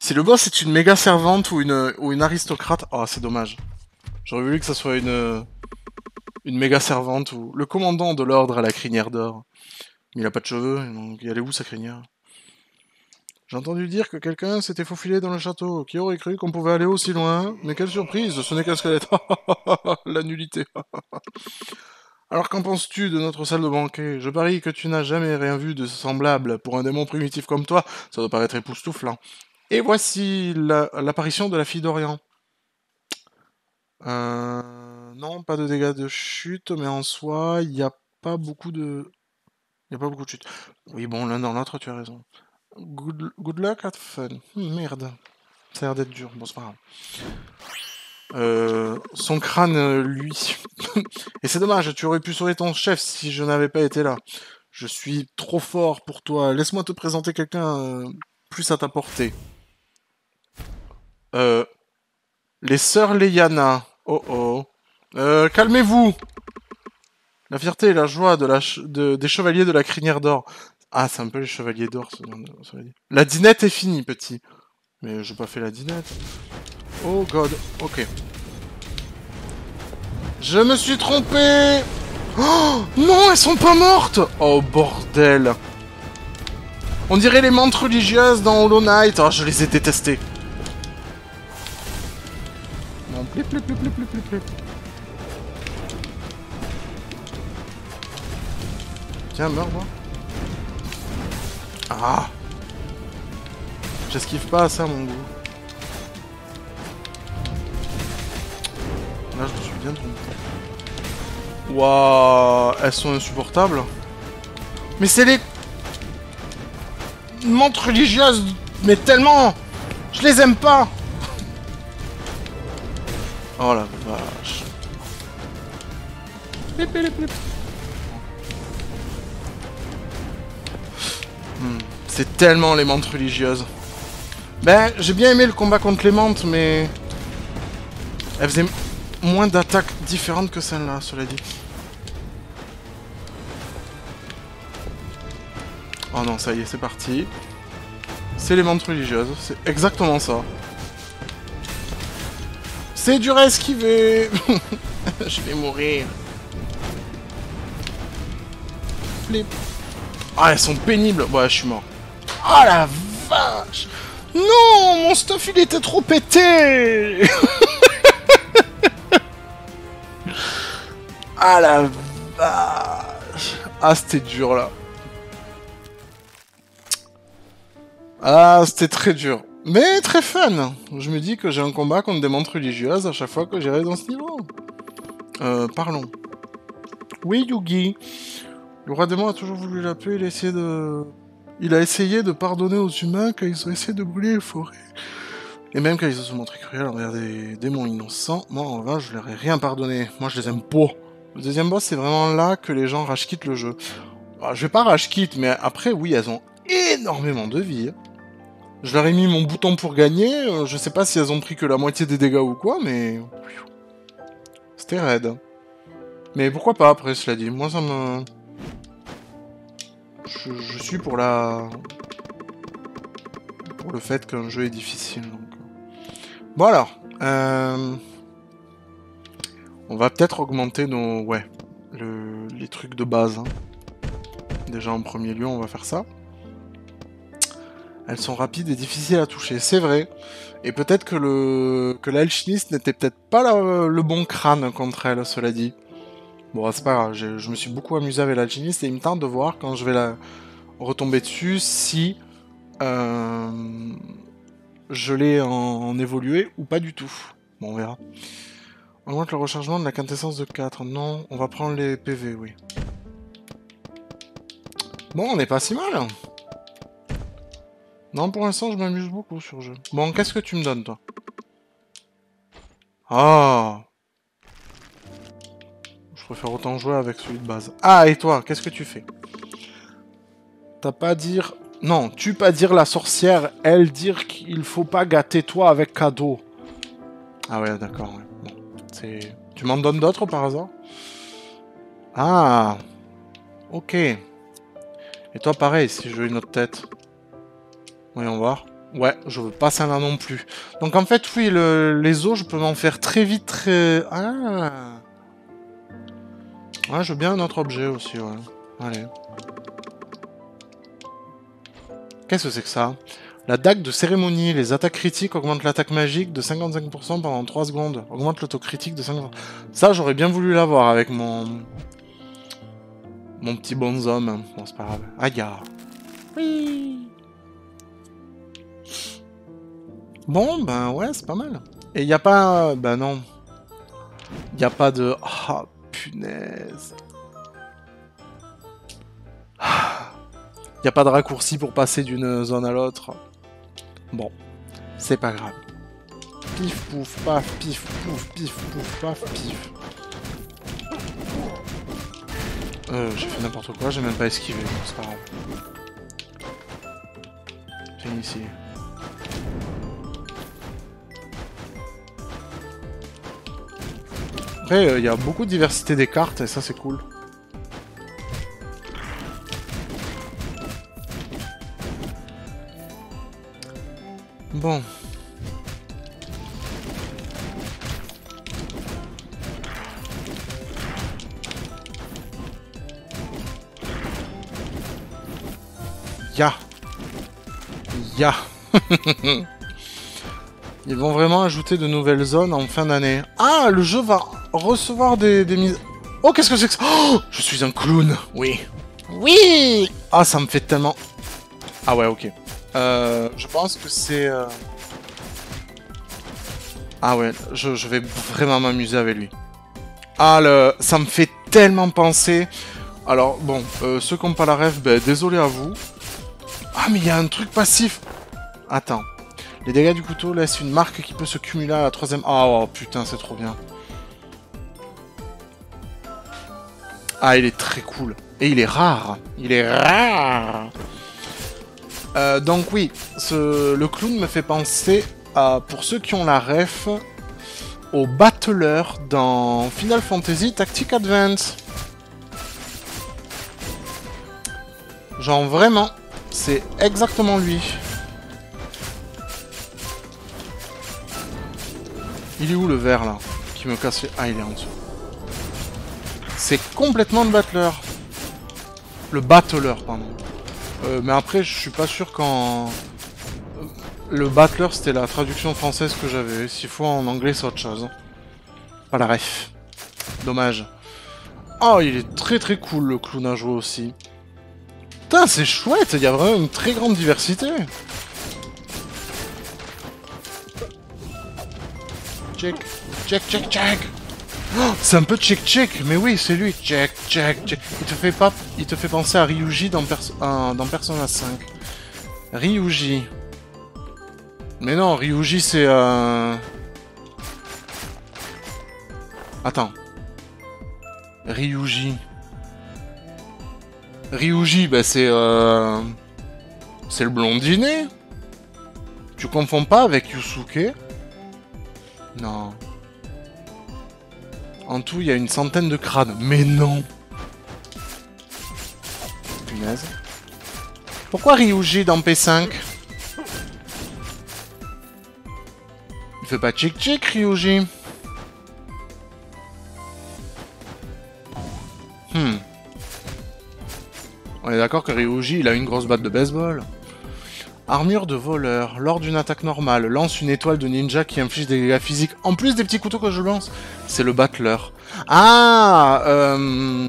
Si le boss est une méga servante ou une ou une aristocrate... Oh, c'est dommage. J'aurais voulu que ça soit une... une méga servante ou... Le commandant de l'ordre à la crinière d'or. Il a pas de cheveux, donc il allait où sa crinière? J'ai entendu dire que quelqu'un s'était faufilé dans le château. Qui aurait cru qu'on pouvait aller aussi loin? Mais quelle surprise, ce n'est qu'un squelette. La nullité. Alors qu'en penses-tu de notre salle de banquet? Je parie que tu n'as jamais rien vu de semblable. Pour un démon primitif comme toi, ça doit paraître époustouflant. Et voici l'apparition la, de la fille d'Orient. Euh, non, pas de dégâts de chute, mais en soi, il n'y a pas beaucoup de... Il n'y a pas beaucoup de chutes. Oui, bon, l'un dans l'autre, tu as raison. Good, good luck, have fun. Hum, merde. Ça a l'air d'être dur. Bon, c'est pas grave. Euh, son crâne, lui. Et c'est dommage, tu aurais pu sauver ton chef si je n'avais pas été là. Je suis trop fort pour toi. Laisse-moi te présenter quelqu'un euh, plus à ta portée. Euh, les sœurs Leyana. Oh oh. Euh, calmez-vous. La fierté et la joie de la ch de, des chevaliers de la crinière d'or. Ah, c'est un peu les chevaliers d'or, ce nom de chevalier. La dinette est finie, petit. Mais j'ai pas fait la dinette. Oh god, ok. Je me suis trompé. Oh non, elles sont pas mortes. Oh bordel. On dirait les mantes religieuses dans Hollow Knight. Ah, oh, je les ai détestées. Non, plip, plip, plip, plip, plip, plip. Tiens, meurs, moi. Ah! J'esquive pas à ça, mon goût. Là, je me suis bien trompé. Waouh! Elles sont insupportables. Mais c'est les... Montres religieuses! Mais tellement! Je les aime pas! Oh la vache! Plip, plip, plip. C'est tellement les mantes religieuses. Ben, j'ai bien aimé le combat contre les mantes, mais... Elles faisaient moins d'attaques différentes que celle-là, cela dit. Oh non, ça y est, c'est parti. C'est les mantes religieuses, c'est exactement ça. C'est dur à esquiver. Je vais mourir. Flip. Ah, elles sont pénibles. Ouais, je suis mort. Oh la vache! Non, mon stuff il était trop pété! Ah la vache! Ah, c'était dur là. Ah, c'était très dur. Mais très fun! Je me dis que j'ai un combat contre des montres religieuses à chaque fois que j'irai dans ce niveau. Euh, parlons. Oui, Yugi. Le roi démon a toujours voulu la paix, il a essayé de... Il a essayé de pardonner aux humains quand ils ont essayé de brûler les forêts. Et même quand ils se sont montrés cruels envers des démons innocents, moi en vain je leur ai rien pardonné. Moi je les aime pas. Le deuxième boss, c'est vraiment là que les gens rage-quittent le jeu. Alors, je vais pas rage-quitte, mais après oui, elles ont énormément de vie. Je leur ai mis mon bouton pour gagner, je sais pas si elles ont pris que la moitié des dégâts ou quoi, mais... C'était raide. Mais pourquoi pas après, cela dit, moi ça me... Je, je suis pour la... pour le fait qu'un jeu est difficile. Donc. Bon alors, euh... on va peut-être augmenter nos... Ouais, le, les trucs de base. Hein. Déjà en premier lieu, on va faire ça. Elles sont rapides et difficiles à toucher, c'est vrai. Et peut-être que le que l'alchimiste n'était peut-être pas la, le bon crâne contre elles, cela dit. Bon, c'est pas grave, je, je me suis beaucoup amusé avec l'alchimiste et il me tente de voir quand je vais la retomber dessus si euh, je l'ai en, en évolué ou pas du tout. Bon, on verra. On augmente le rechargement de la quintessence de quatre. Non, on va prendre les P V, oui. Bon, on n'est pas si mal. Non, pour l'instant, je m'amuse beaucoup sur le jeu. Bon, qu'est-ce que tu me donnes, toi? Ah, je préfère autant jouer avec celui de base. Ah, et toi, qu'est-ce que tu fais? T'as pas à dire... Non, tu pas dire la sorcière, elle dire qu'il faut pas gâter toi avec cadeau. Ah ouais, d'accord, ouais. Bon, c'est... Tu m'en donnes d'autres, par hasard? Ah, ok. Et toi, pareil, si je veux une autre tête... Voyons voir. Ouais, je veux pas ça là non plus. Donc en fait, oui, le, les os, je peux m'en faire très vite, très... Ah. Ouais, je veux bien un autre objet aussi, ouais. Allez. Qu'est-ce que c'est que ça? La dague de cérémonie. Les attaques critiques augmentent l'attaque magique de cinquante-cinq pour cent pendant trois secondes. Augmente l'autocritique de cinquante pour cent. Ça, j'aurais bien voulu l'avoir avec mon... Mon petit bonhomme. Bon, c'est pas grave. Aïe. Oui. Bon, ben ouais, c'est pas mal. Et il n'y a pas... Ben non. Il n'y a pas de... Ah, oh, punaise. Il n'y a pas de raccourci pour passer d'une zone à l'autre. Bon, c'est pas grave. Pif, pouf, paf, pif, pouf, pif, pouf, paf, pif. Euh, j'ai fait n'importe quoi, j'ai même pas esquivé, c'est pas grave. Viens ici. Après, il euh, y a beaucoup de diversité des cartes, et ça, c'est cool. Bon. Ya. Ya. Ils vont vraiment ajouter de nouvelles zones en fin d'année. Ah, le jeu va... Recevoir des, des mises... Oh, qu'est-ce que c'est que ça? Oh, je suis un clown. Oui. Oui. Ah, ça me fait tellement... Ah ouais, ok. Euh, je pense que c'est... Euh... Ah ouais, je, je vais vraiment m'amuser avec lui. Ah, le... ça me fait tellement penser... Alors, bon, euh, ceux qui n'ont pas la rêve, ben, désolé à vous. Ah, mais il y a un truc passif. Attends. Les dégâts du couteau laissent une marque qui peut se cumuler à la troisième... Ah, oh, putain, c'est trop bien. Ah, il est très cool. Et il est rare. Il est rare. Euh, donc oui, ce... le clown me fait penser, à, pour ceux qui ont la ref, au battler dans Final Fantasy Tactics Advance. Genre vraiment, c'est exactement lui. Il est où le verre là? Qui me casse les... Ah, il est en dessous. C'est complètement le battler. Le battler, pardon. Euh, mais après, je suis pas sûr quand... Le battler, c'était la traduction française que j'avais. S'il faut en anglais, c'est autre chose. Pas la ref. Dommage. Oh, il est très très cool, le clown à jouer aussi. Putain, c'est chouette. Il y a vraiment une très grande diversité. Check, check, check, check. Oh, c'est un peu check-check, mais oui, c'est lui. Check-check-check. Il te fait pas... Il te fait penser à Ryuji dans, perso... euh, dans Persona cinq. Ryuji. Mais non, Ryuji, c'est... Euh... Attends. Ryuji. Ryuji, bah c'est... Euh... C'est le blondinet. Tu confonds pas avec Yusuke? Non. En tout, il y a une centaine de crânes. Mais non! Punaise. Pourquoi Ryuji dans P cinq? Il fait pas tchik-tchik, Ryuji. est d'accord que Ryuji, il a une grosse batte de baseball. Armure de voleur. Lors d'une attaque normale, lance une étoile de ninja qui inflige des dégâts physiques. En plus des petits couteaux que je lance. C'est le battleur. Ah euh,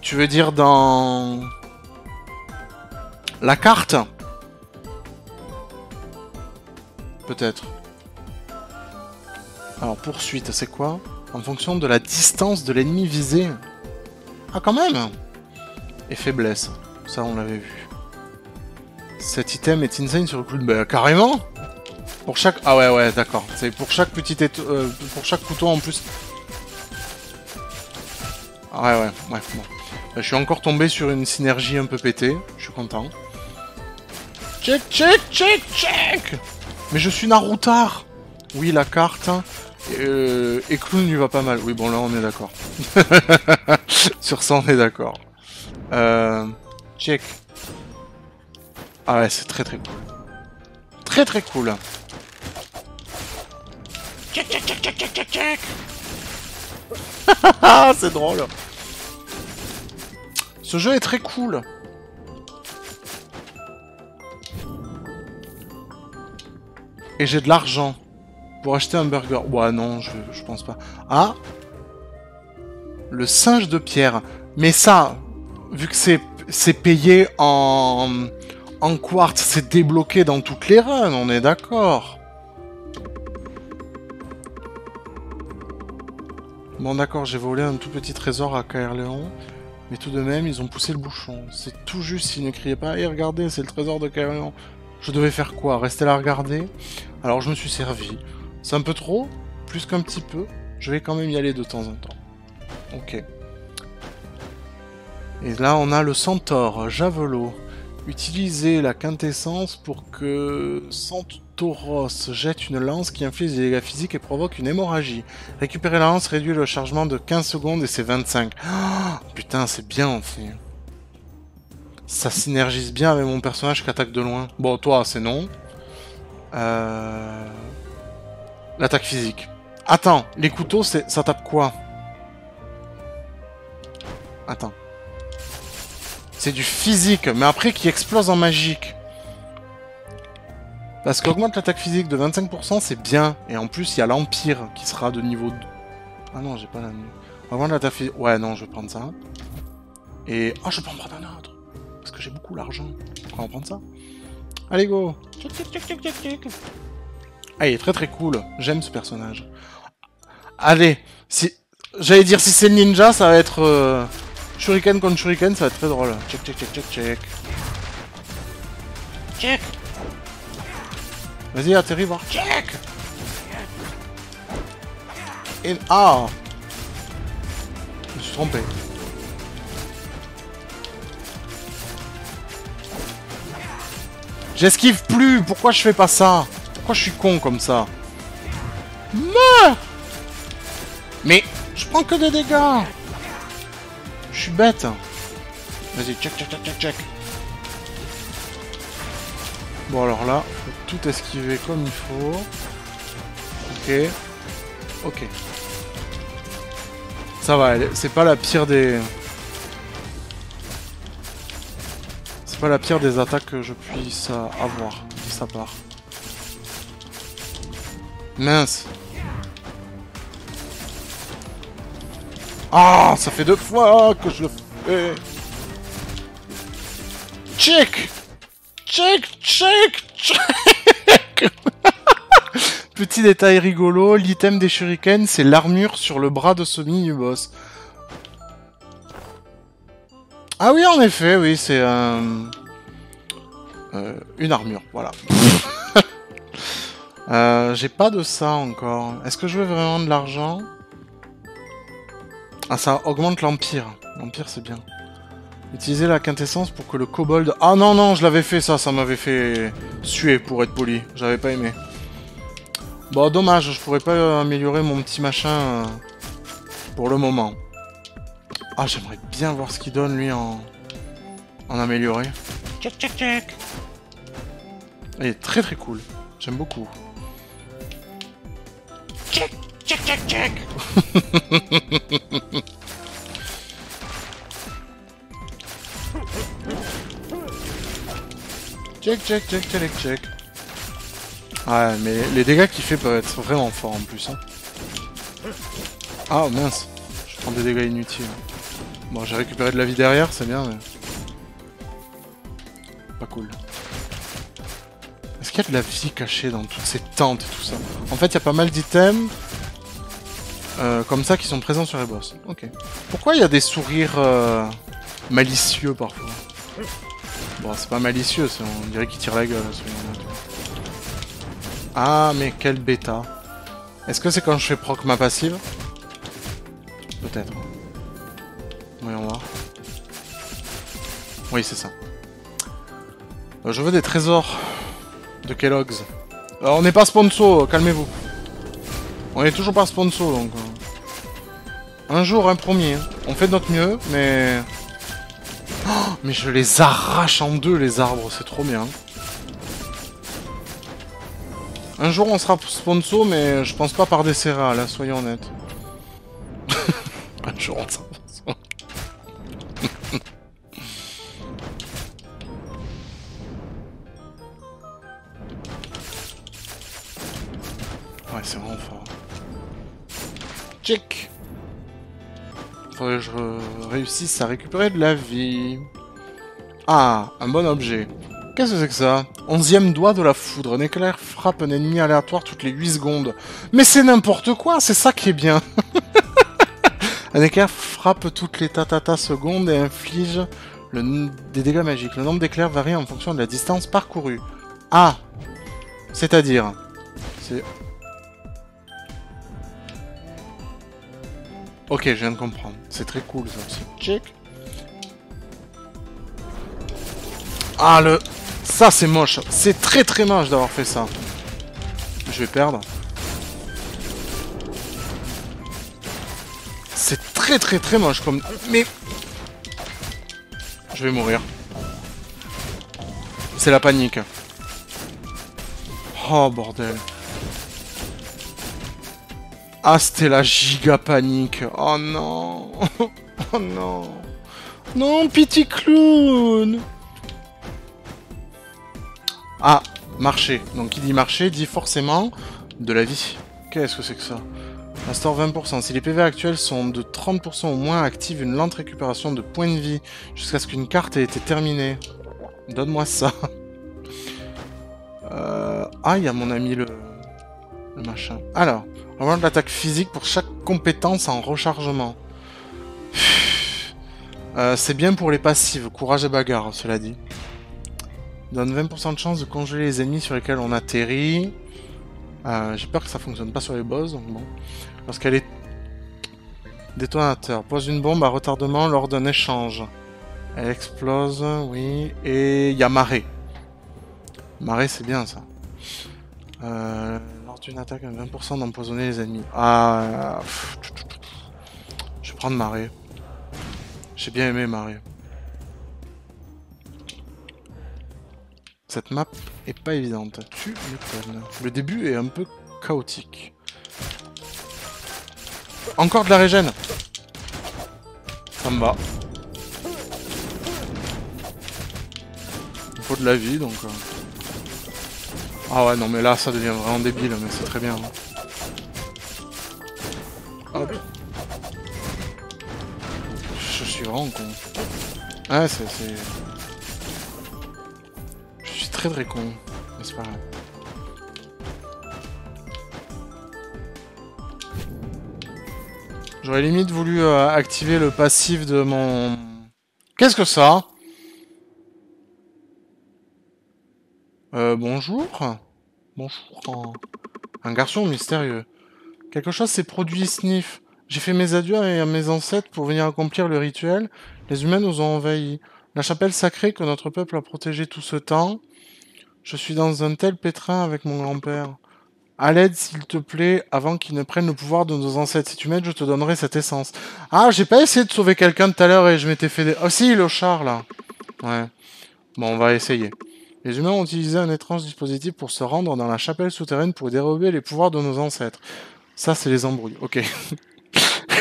tu veux dire dans... la carte? Peut-être. Alors poursuite, c'est quoi? En fonction de la distance de l'ennemi visé. Ah quand même. Et faiblesse. Ça on l'avait vu. Cet item est insane sur le coup de... Bah, carrément. Pour chaque... Ah ouais, ouais, d'accord. C'est pour chaque petite... Éto... Euh, pour chaque couteau en plus. Ah ouais, ouais, ouais. Bon. Je suis encore tombé sur une synergie un peu pétée. Je suis content. Check, check, check, check. Mais je suis Narutard. Oui, la carte. Euh... Et Clown lui va pas mal. Oui, bon, là, on est d'accord. Sur ça, on est d'accord. Euh... Check. Ah ouais, c'est très très cool. Très très cool. Check, check, check, check, check, check, check. C'est drôle. Ce jeu est très cool. Et j'ai de l'argent pour acheter un burger. Ouais, non, je, je pense pas. Ah. Le singe de pierre. Mais ça, vu que c'est payé en... En quartz, c'est débloqué dans toutes les runs, on est d'accord. Bon d'accord, j'ai volé un tout petit trésor à Caerleon, mais tout de même, ils ont poussé le bouchon. C'est tout juste s'ils ne criaient pas « Et hey, regardez, c'est le trésor de Caerleon !» Je devais faire quoi? Rester là à regarder? Alors je me suis servi. C'est un peu trop, plus qu'un petit peu. Je vais quand même y aller de temps en temps. Ok. Et là, on a le centaure, javelot. Utilisez la quintessence pour que Santauros jette une lance qui inflige des dégâts physiques et provoque une hémorragie. Récupérer la lance réduit le chargement de quinze secondes et c'est vingt-cinq. Oh, putain, c'est bien en fait. Ça synergise bien avec mon personnage qui attaque de loin. Bon, toi, c'est non. Euh... L'attaque physique. Attends, les couteaux, c'est ça tape quoi? Attends. C'est du physique, mais après qui explose en magique. Parce qu'augmente l'attaque physique de vingt-cinq pour cent, c'est bien. Et en plus, il y a l'Empire qui sera de niveau deux. Ah non, j'ai pas la... Augmente l'attaque physique... Ouais, non, je vais prendre ça. Et... Oh, je peux en prendre un autre. Parce que j'ai beaucoup d'argent. On va prendre ça. Allez, go. Ah, il est très très cool. J'aime ce personnage. Allez, si... J'allais dire, si c'est le ninja, ça va être... Euh... Shuriken contre Shuriken, ça va être très drôle. Check, check, check, check, check. Check. Vas-y, atterris voir. Check. Et... Ah. Je me suis trompé. J'esquive plus. Pourquoi je fais pas ça? Pourquoi je suis con comme ça? Meurs. Mais je prends que des dégâts. Je suis bête. Vas-y, check, check, check, check, check. Bon, alors là, faut tout esquiver comme il faut. Ok. Ok. Ça va, c'est pas la pire des... C'est pas la pire des attaques que je puisse avoir, de sa part. Mince. Ah, ça fait deux fois que je le fais. Check, check, check, check. Petit détail rigolo, l'item des shurikens, c'est l'armure sur le bras de ce mini-boss. Ah oui, en effet, oui, c'est euh... Euh, une armure, voilà. euh, J'ai pas de ça encore. Est-ce que je veux vraiment de l'argent ? Ah, ça augmente l'Empire. L'Empire, c'est bien. Utilisez la quintessence pour que le kobold... Ah non, non, je l'avais fait ça, ça m'avait fait suer, pour être poli. J'avais pas aimé. Bon, dommage, je pourrais pas améliorer mon petit machin pour le moment. Ah, j'aimerais bien voir ce qu'il donne, lui, en... en amélioré. Check, check, check. Il est très très cool. J'aime beaucoup. Check. Check, check, check. Check, check, check, check, check. Ouais, mais les dégâts qu'il fait peuvent être vraiment forts en plus. Hein. Ah, mince. Je prends des dégâts inutiles. Bon, j'ai récupéré de la vie derrière, c'est bien, mais... Pas cool. Est-ce qu'il y a de la vie cachée dans toutes ces tentes et tout ça? En fait, il y a pas mal d'items... Euh, comme ça, qui sont présents sur les boss. Ok. Pourquoi il y a des sourires... Euh, malicieux, parfois? Bon, c'est pas malicieux, on dirait qu'il tire la gueule. Ah, mais quel bêta. Est-ce que c'est quand je fais proc ma passive? Peut-être. Voyons voir. Oui, c'est ça. Euh, je veux des trésors de Kellogg's. Euh, on n'est pas sponsor, calmez-vous. On n'est toujours pas sponsor, donc... Euh... Un jour, un premier. Hein. On fait de notre mieux, mais... Oh, mais je les arrache en deux, les arbres, c'est trop bien. Un jour on sera sponsor, mais je pense pas par des céréales, là, soyons honnêtes. Un jour on sera sponsor. Ouais, c'est vraiment fort. Check! Faudrait que je réussisse à récupérer de la vie. Ah, un bon objet. Qu'est-ce que c'est que ça? Onzième doigt de la foudre. Un éclair frappe un ennemi aléatoire toutes les huit secondes. Mais c'est n'importe quoi, c'est ça qui est bien. Un éclair frappe toutes les tatata secondes et inflige le des dégâts magiques. Le nombre d'éclairs varie en fonction de la distance parcourue. Ah, c'est-à-dire... C'est... Ok, je viens de comprendre. C'est très cool, ça aussi. Check. Ah, le... Ça, c'est moche. C'est très très moche d'avoir fait ça. Je vais perdre. C'est très très très moche comme... Mais... Je vais mourir. C'est la panique. Oh, bordel. Ah, c'était la giga panique. Oh non. Oh non. Non, petit clown. Ah, marché. Donc, qui dit marché dit forcément de la vie. Qu'est-ce que c'est que ça? Restaure vingt pour cent. Si les P V actuels sont de trente pour cent au moins, active une lente récupération de points de vie jusqu'à ce qu'une carte ait été terminée. Donne-moi ça. Euh... Ah, il y a mon ami le... le machin. Alors... Avant de l'attaque physique pour chaque compétence en rechargement. Euh, c'est bien pour les passives, courage et bagarre, cela dit. Donne vingt pour cent de chance de congeler les ennemis sur lesquels on atterrit. Euh, J'ai peur que ça fonctionne pas sur les boss, donc bon. Lorsqu'elle est... Détonateur. Pose une bombe à retardement lors d'un échange. Elle explose, oui. Et il y a marée. Marée, c'est bien ça. Euh... Une attaque à vingt pour cent d'empoisonner les ennemis. Ah, pff, tch, tch, tch. Je vais prendre marée. J'ai bien aimé marée. Cette map est pas évidente. Tu m'étonnes. Le début est un peu chaotique. Encore de la régène. Ça me va. Il faut de la vie donc. Euh... Ah ouais, non mais là ça devient vraiment débile, mais c'est très bien. Hop. Je suis vraiment con. Ouais, c'est... Je suis très très con, mais c'est pas grave. J'aurais limite voulu euh, activer le passif de mon... Qu'est-ce que ça ? Euh, bonjour. Bonjour. Un garçon mystérieux. Quelque chose s'est produit, sniff. J'ai fait mes adieux à mes ancêtres pour venir accomplir le rituel. Les humains nous ont envahis. La chapelle sacrée que notre peuple a protégée tout ce temps. Je suis dans un tel pétrin avec mon grand-père. À l'aide, s'il te plaît, avant qu'ils ne prennent le pouvoir de nos ancêtres. Si tu m'aides, je te donnerai cette essence. Ah, j'ai pas essayé de sauver quelqu'un tout à l'heure et je m'étais fait des... Oh si, le char, là. Ouais. Bon, on va essayer. Les humains ont utilisé un étrange dispositif pour se rendre dans la chapelle souterraine pour dérober les pouvoirs de nos ancêtres. Ça, c'est les embrouilles. Ok.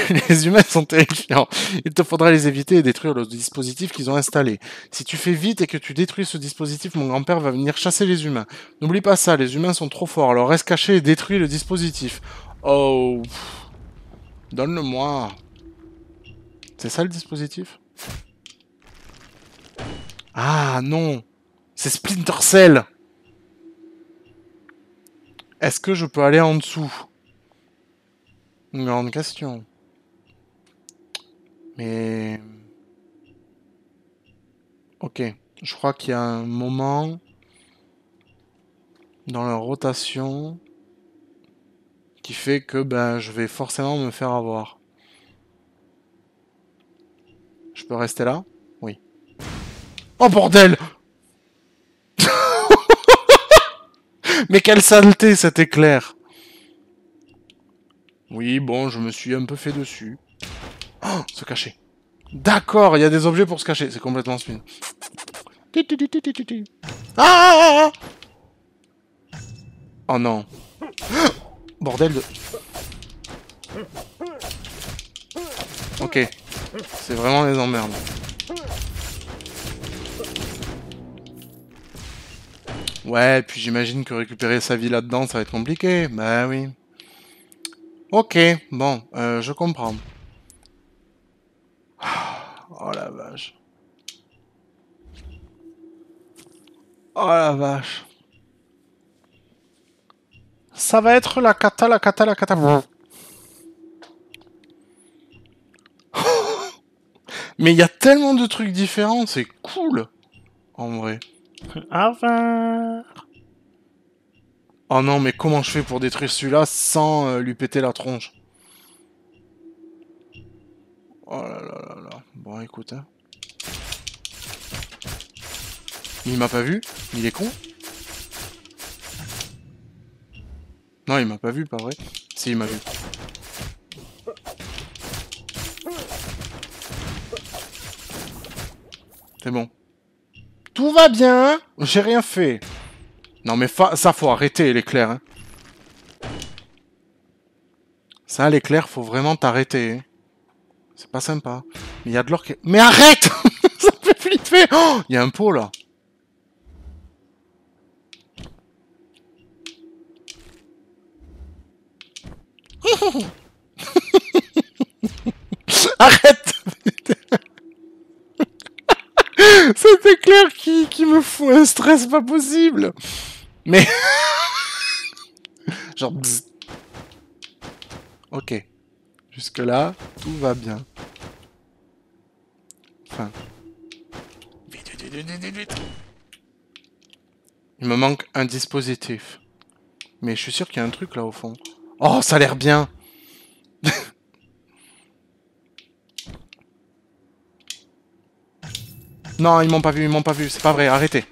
Les humains sont terrifiants. Il te faudra les éviter et détruire le dispositif qu'ils ont installé. Si tu fais vite et que tu détruis ce dispositif, mon grand-père va venir chasser les humains. N'oublie pas ça, les humains sont trop forts, alors reste caché et détruis le dispositif. Oh... Donne-le-moi. C'est ça le dispositif? Ah non! C'est Splinter Cell! Est-ce que je peux aller en dessous? Une grande question. Mais... Ok. Je crois qu'il y a un moment... dans la rotation... qui fait que ben, je vais forcément me faire avoir. Je peux rester là? Oui. Oh bordel! Mais quelle saleté cet éclair! Oui, bon, je me suis un peu fait dessus. Oh, se cacher. D'accord, il y a des objets pour se cacher. C'est complètement spin. Ah! Oh non. Bordel de... Ok. C'est vraiment les emmerdes. Ouais, puis j'imagine que récupérer sa vie là-dedans, ça va être compliqué. Bah oui. Ok, bon, euh, je comprends. Oh la vache. Oh la vache. Ça va être la cata, la cata, la cata. Mais il y a tellement de trucs différents, c'est cool. En vrai. Enfin... Oh non, mais comment je fais pour détruire celui-là sans euh, lui péter la tronche? Oh là là là là. Bon, écoute. Hein. Il m'a pas vu? Il est con? Non, il m'a pas vu, pas vrai? Si, il m'a vu. C'est bon. Tout va bien! J'ai rien fait! Non mais fa ça, faut arrêter l'éclair. Hein. Ça, l'éclair, faut vraiment t'arrêter. Hein. C'est pas sympa. Mais il y a de l'or qui... Mais arrête! Ça me fait flipper! Oh, il y a un pot, là. Arrête! Cet éclair qui, qui me fout un stress pas possible. Mais... Genre... Bzz. Ok. Jusque-là, tout va bien. Enfin... Vite, vite, vite, vite, vite. Il me manque un dispositif. Mais je suis sûr qu'il y a un truc là au fond. Oh, ça a l'air bien. Non, ils m'ont pas vu, ils m'ont pas vu, c'est pas vrai, arrêtez.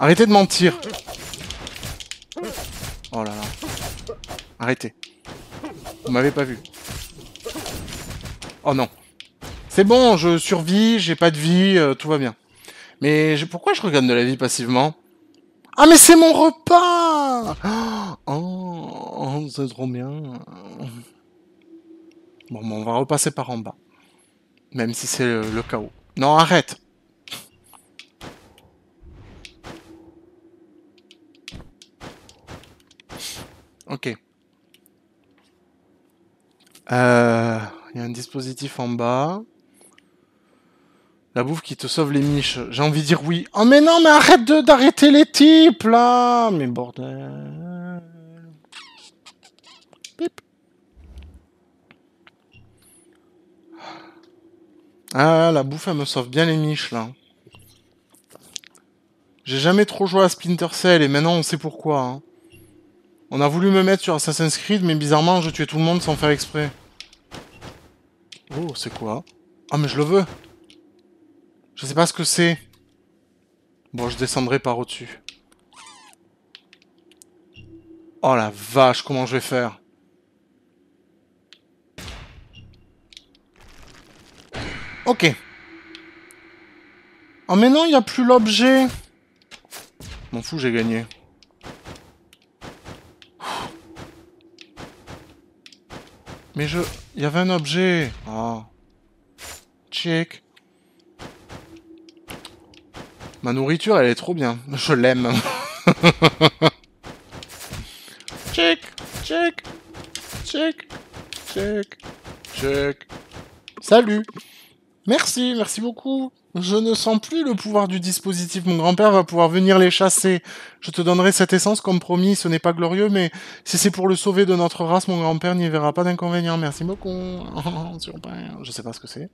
Arrêtez de mentir. Oh là là. Arrêtez. Vous m'avez pas vu. Oh non. C'est bon, je survis, j'ai pas de vie, euh, tout va bien. Mais je... pourquoi je regarde de la vie passivement? Ah mais c'est mon repas! Oh, oh c'est trop bien. Bon, bon, on va repasser par en bas. Même si c'est le, le chaos. Non, arrête! Ok. Euh, y a un dispositif en bas. La bouffe qui te sauve les miches. J'ai envie de dire oui. Oh mais non, mais arrête de d'arrêter les types, là. Mais bordel. Pip. Ah, la bouffe, elle me sauve bien les miches, là. J'ai jamais trop joué à Splinter Cell, et maintenant on sait pourquoi, hein. On a voulu me mettre sur Assassin's Creed, mais bizarrement, je tuais tout le monde sans faire exprès. Oh, c'est quoi? Ah, mais je le veux. Je sais pas ce que c'est. Bon, je descendrai par au-dessus. Oh la vache, comment je vais faire? Ok. Oh, mais non, il n'y a plus l'objet. M'en fous, j'ai gagné. Mais je... Il y avait un objet. Oh. Check. Ma nourriture, elle est trop bien. Je l'aime. Check. Check. Check. Check. Check. Salut. Merci, merci beaucoup. Je ne sens plus le pouvoir du dispositif. Mon grand-père va pouvoir venir les chasser. Je te donnerai cette essence comme promis. Ce n'est pas glorieux, mais si c'est pour le sauver de notre race, mon grand-père n'y verra pas d'inconvénient. Merci beaucoup. Oh, je sais pas ce que c'est.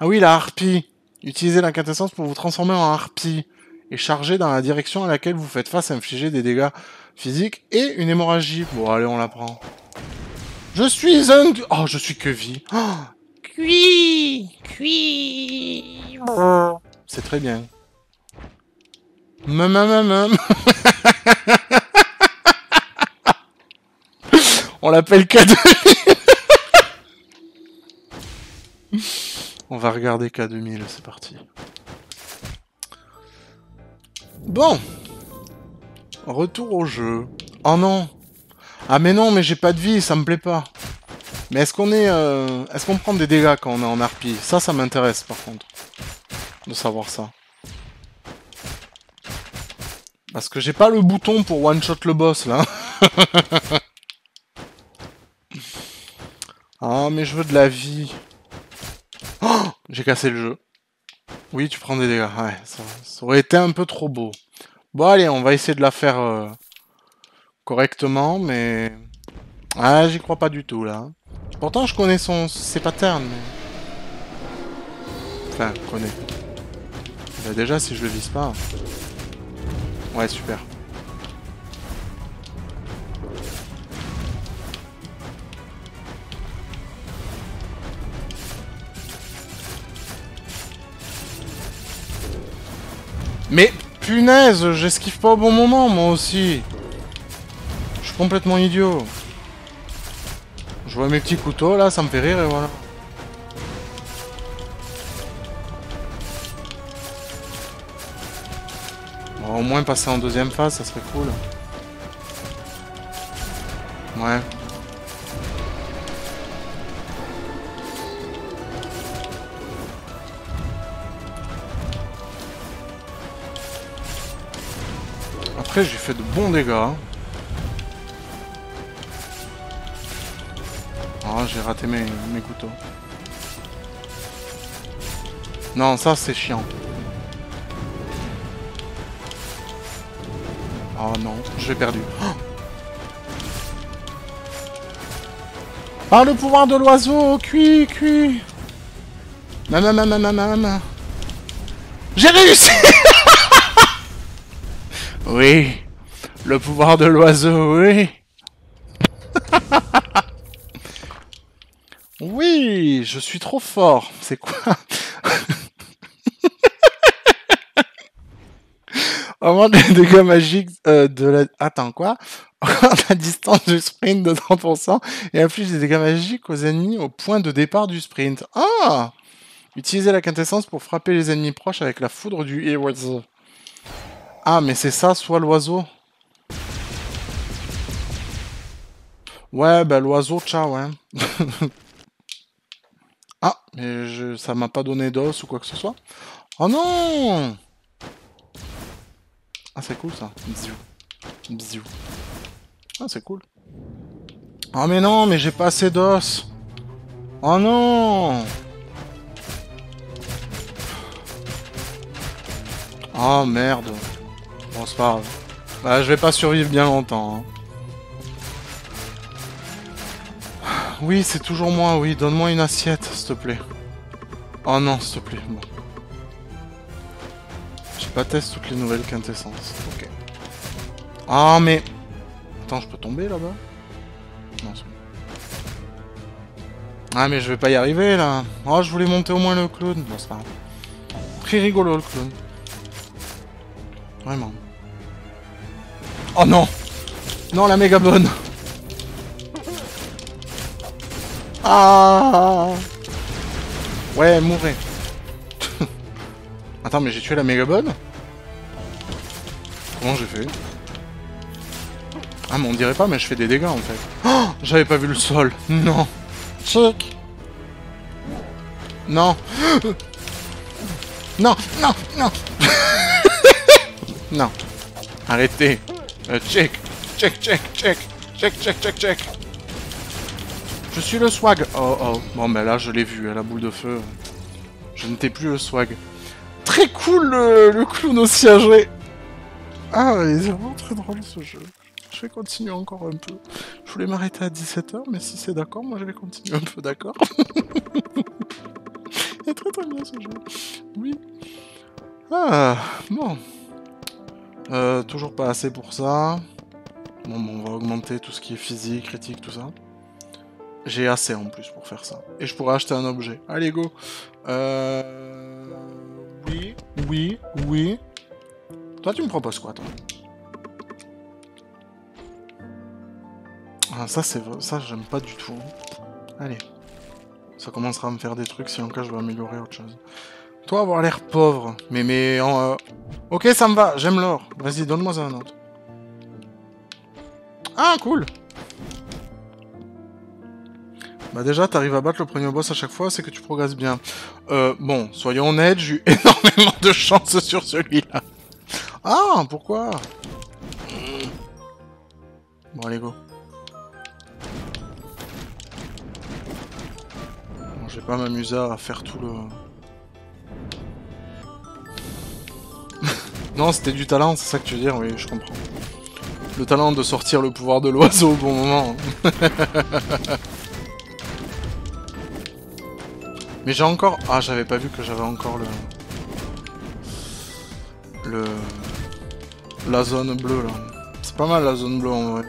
Ah oui, la harpie. Utilisez la quintessence pour vous transformer en harpie et charger dans la direction à laquelle vous faites face, infliger des dégâts physiques et une hémorragie. Bon, allez, on la prend. Je suis un... Oh, je suis que vie. Oh. Cuit, cuit. C'est très bien. Mum, mum, mum. On l'appelle K deux mille. On va regarder K deux mille, c'est parti. Bon. Retour au jeu. Oh non. Ah mais non, mais j'ai pas de vie, ça me plaît pas. Mais est-ce qu'on est, euh... est-ce qu'on prend des dégâts quand on est en harpie? Ça, ça m'intéresse par contre, de savoir ça. Parce que j'ai pas le bouton pour one-shot le boss, là. Ah, mais je veux de la vie. Oh, j'ai cassé le jeu. Oui, tu prends des dégâts, ouais, ça, ça aurait été un peu trop beau. Bon, allez, on va essayer de la faire euh... correctement, mais... Ah, j'y crois pas du tout, là. Pourtant, je connais son... ses patterns, mais... Enfin, je connais. Bah, déjà, si je le vise pas... Ouais, super. Mais, punaise, j'esquive pas au bon moment, moi aussi. Je suis complètement idiot. Je vois mes petits couteaux là, ça me fait rire et voilà. Bon, au moins passer en deuxième phase, ça serait cool. Ouais. Après, j'ai fait de bons dégâts. Oh, j'ai raté mes, mes couteaux. Non, ça c'est chiant. Oh non, j'ai perdu. Oh ah, le pouvoir de l'oiseau, cuit, cuit. Maman, j'ai réussi. Oui, le pouvoir de l'oiseau, oui. Oui, je suis trop fort. C'est quoi? Au moment des dégâts magiques euh, de la... Attends, quoi? La distance du sprint de trente pour cent et inflige des dégâts magiques aux ennemis au point de départ du sprint. Ah! Utilisez la quintessence pour frapper les ennemis proches avec la foudre du Ivasound. Ah, mais c'est ça, soit l'oiseau. Ouais, bah l'oiseau, ciao, hein. Ah, mais je, ça m'a pas donné d'os ou quoi que ce soit. Oh non! Ah, c'est cool ça. Bisous. Bisous. Ah, c'est cool. Oh mais non, mais j'ai pas assez d'os. Oh non! Oh merde. Bon, c'est pas grave. Bah, je vais pas survivre bien longtemps. Hein. Oui, c'est toujours moi, oui. Donne-moi une assiette, s'il te plaît. Oh non, s'il te plaît. Bon. Je bâtisse toutes les nouvelles quintessences. Ok. Ah, mais... Attends, je peux tomber, là-bas? Non, c'est bon. Ah, mais je vais pas y arriver, là. Oh, je voulais monter au moins le clown. Bon, c'est pas grave. Très rigolo, le clown. Vraiment. Oh non! Non, la méga bonne! Ah ouais, mourrez. Attends, mais j'ai tué la mégabonne? Comment j'ai fait? Ah, mais on dirait pas, mais je fais des dégâts en fait. Oh, j'avais pas vu le sol. Non. Chic. Non. Non, non, non. Non. Arrêtez. Euh, check, check, check, check, check, check, check, check. Je suis le swag. Oh, oh. Bon, mais là, je l'ai vu, la boule de feu. Je n'étais plus le swag. Très cool, le, le clown aussi âgé. Ah, il est vraiment très drôle, ce jeu. Je vais continuer encore un peu. Je voulais m'arrêter à dix-sept heures, mais si c'est d'accord, moi, je vais continuer un peu, d'accord. Il est très très bien, ce jeu. Oui. Ah, bon. Euh, toujours pas assez pour ça. Bon, bon, on va augmenter tout ce qui est physique, critique, tout ça. J'ai assez en plus pour faire ça. Et je pourrais acheter un objet. Allez, go. Euh... Oui, oui, oui. Toi, tu me proposes quoi, toi? Ah, ça, c'est... Ça, j'aime pas du tout. Allez. Ça commencera à me faire des trucs si en cas je veux améliorer autre chose. Toi, avoir l'air pauvre. Mais, mais... En, euh... Ok, ça me va. J'aime l'or. Vas-y, donne-moi un autre. Ah, cool. Bah déjà, t'arrives à battre le premier boss à chaque fois, c'est que tu progresses bien. Euh, bon, soyons honnêtes, j'ai eu énormément de chance sur celui-là. Ah, pourquoi? Bon, allez, go. Bon, je vais pas m'amuser à faire tout le... Non, c'était du talent, c'est ça que tu veux dire, oui, je comprends. Le talent de sortir le pouvoir de l'oiseau au bon moment. Mais j'ai encore... Ah, j'avais pas vu que j'avais encore le... Le... La zone bleue, là. C'est pas mal, la zone bleue, en vrai.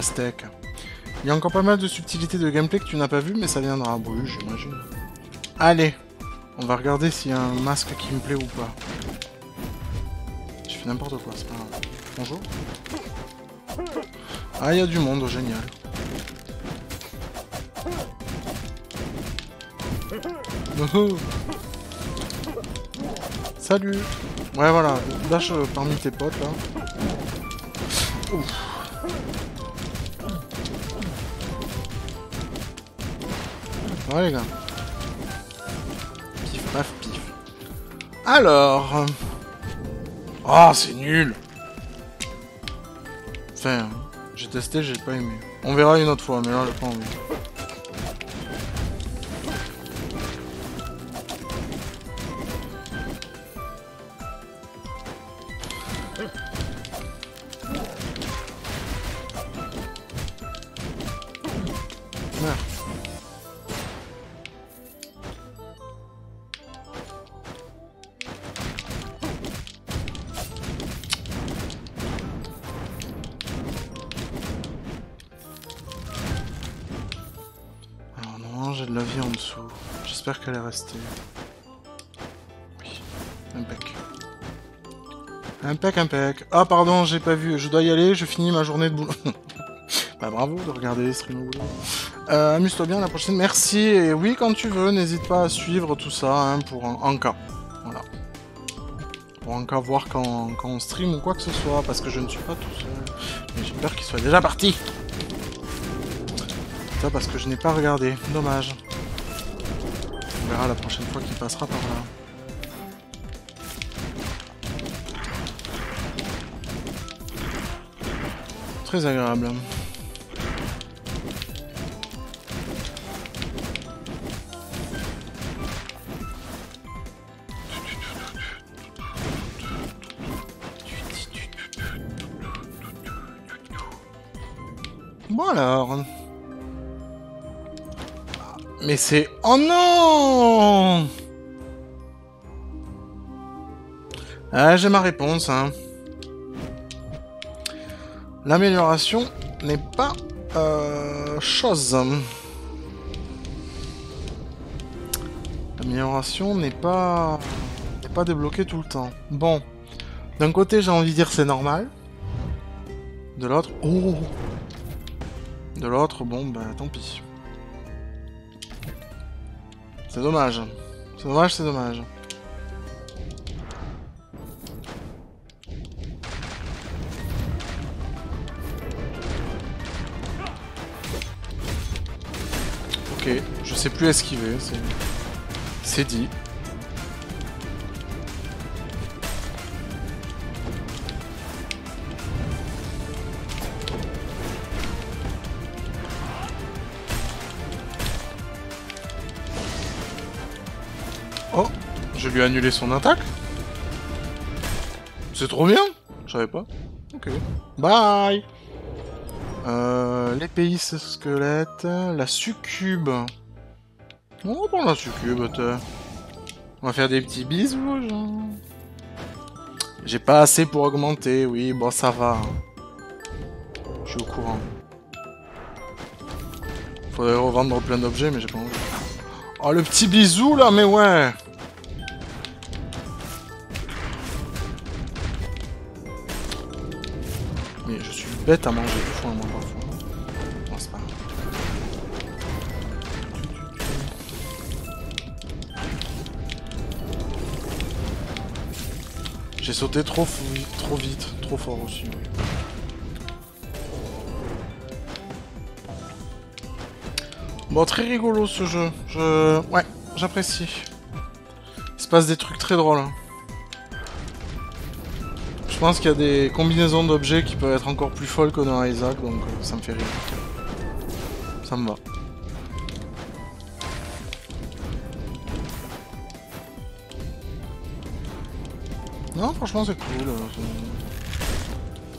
Steak. Il y a encore pas mal de subtilités de gameplay que tu n'as pas vu, mais ça viendra. Bon, oui, j'imagine. Allez, on va regarder s'il y a un masque qui me plaît ou pas. Je fais n'importe quoi, c'est pas grave. Bonjour. Ah, il y a du monde, génial. Oh. Salut. Ouais, voilà, lâche parmi tes potes, là. Ouf. Ouais les gars. Pif, paf, pif. Alors... Oh, c'est nul. Enfin, j'ai testé, j'ai pas aimé. On verra une autre fois, mais là, j'ai pas envie. Impec, impec. Ah, pardon, j'ai pas vu. Je dois y aller, je finis ma journée de boulot. Bah, bravo de regarder les streams au boulot. Euh, amuse-toi bien, à la prochaine. Merci. Et oui, quand tu veux, n'hésite pas à suivre tout ça, hein, pour un, un cas. Voilà. Pour un cas, voir quand, quand on stream ou quoi que ce soit, parce que je ne suis pas tout seul. Mais j'ai peur qu'il soit déjà parti. Ça, parce que je n'ai pas regardé. Dommage. On verra la prochaine fois qu'il passera par là. Très agréable. Bon alors. Mais c'est... Oh non! Ah, j'ai ma réponse, hein. L'amélioration n'est pas euh, chose. L'amélioration n'est pas, pas débloqué tout le temps. Bon, d'un côté j'ai envie de dire c'est normal. De l'autre, oh. De l'autre, bon ben tant pis. C'est dommage. C'est dommage, c'est dommage. Ok, je sais plus esquiver, c'est... c'est dit. Oh, je lui ai annulé son attaque. C'est trop bien. Je savais pas. Ok. Bye. Euh, l'épéiste squelette, la succube. On va prendre la succube. On va faire des petits bisous, genre. J'ai pas assez pour augmenter. Oui, bon, ça va. Je suis au courant. Faudrait revendre plein d'objets, mais j'ai pas envie. Oh, le petit bisou, là, mais ouais. Mais je suis bête à manger du foin, moi, parfois. Bon, c'est pas grave. J'ai sauté trop, trop vite, trop fort aussi, oui. Bon, très rigolo ce jeu, je... ouais, j'apprécie. Il se passe des trucs très drôles. Je pense qu'il y a des combinaisons d'objets qui peuvent être encore plus folles que dans Isaac, donc ça me fait rire. Ça me va. Non, franchement c'est cool.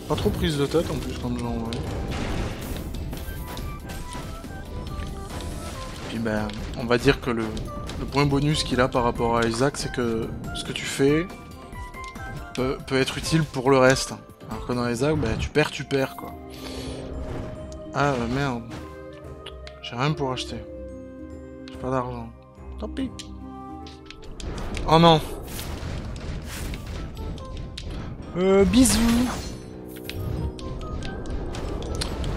Pas trop prise de tête en plus comme genre, ouais. Ben, on va dire que le, le point bonus qu'il a par rapport à Isaac, c'est que ce que tu fais peut, peut être utile pour le reste. Alors que dans Isaac, ben, tu perds, tu perds quoi. Ah euh, merde, j'ai rien pour acheter. J'ai pas d'argent. Tant pis. Oh non. Euh, bisous.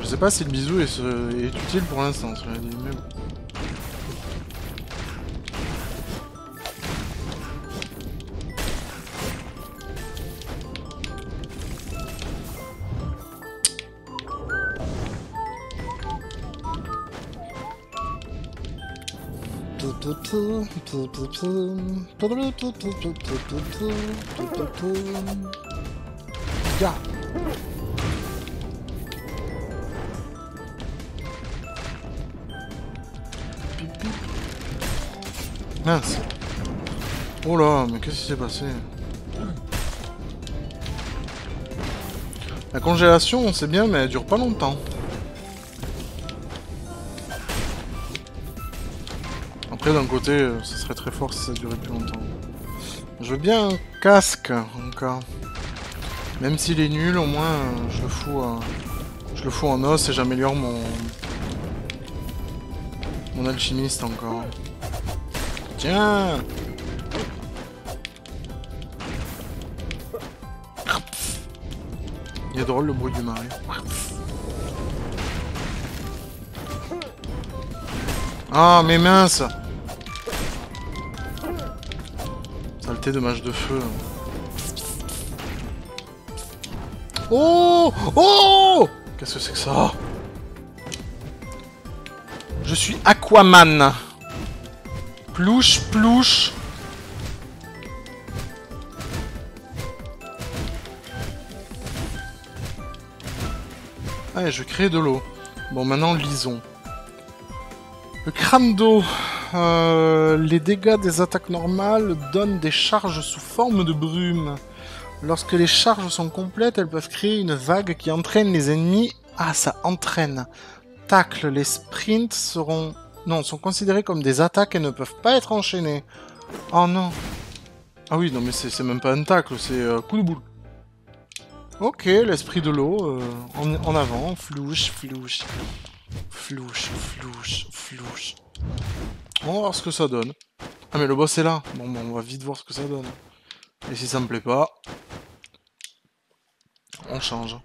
Je sais pas si le bisou est, est utile pour l'instant, mais bon. Yeah. Mince. Oh là, mais qu'est-ce qui s'est passé? La congélation, on sait bien, mais elle dure pas longtemps. D'un côté, euh, ce serait très fort si ça durait plus longtemps. Je veux bien un casque, en cas. Même s'il est nul, au moins, euh, je le fous, euh, je le fous en os et j'améliore mon... mon alchimiste encore. Tiens! Il est drôle le bruit du marais. Ah, mais mince! Saleté de match de feu. Oh! Oh! Qu'est-ce que c'est que ça? Je suis Aquaman. Plouche, plouche. Ah, et je crée de l'eau. Bon, maintenant, lisons. Le crâne d'eau. Euh, les dégâts des attaques normales donnent des charges sous forme de brume. Lorsque les charges sont complètes, elles peuvent créer une vague qui entraîne les ennemis. Ah, ça entraîne. Tacle, les sprints seront... non, sont considérés comme des attaques et ne peuvent pas être enchaînés. Oh non. Ah oui, non mais c'est même pas un tacle, c'est euh, coup de boule. Ok, l'esprit de l'eau, euh, en, en avant, flouche, flouche. Flouche, flouche, flouche. On va voir ce que ça donne. Ah mais le boss est là. Bon, bon, on va vite voir ce que ça donne. Et si ça me plaît pas, on change.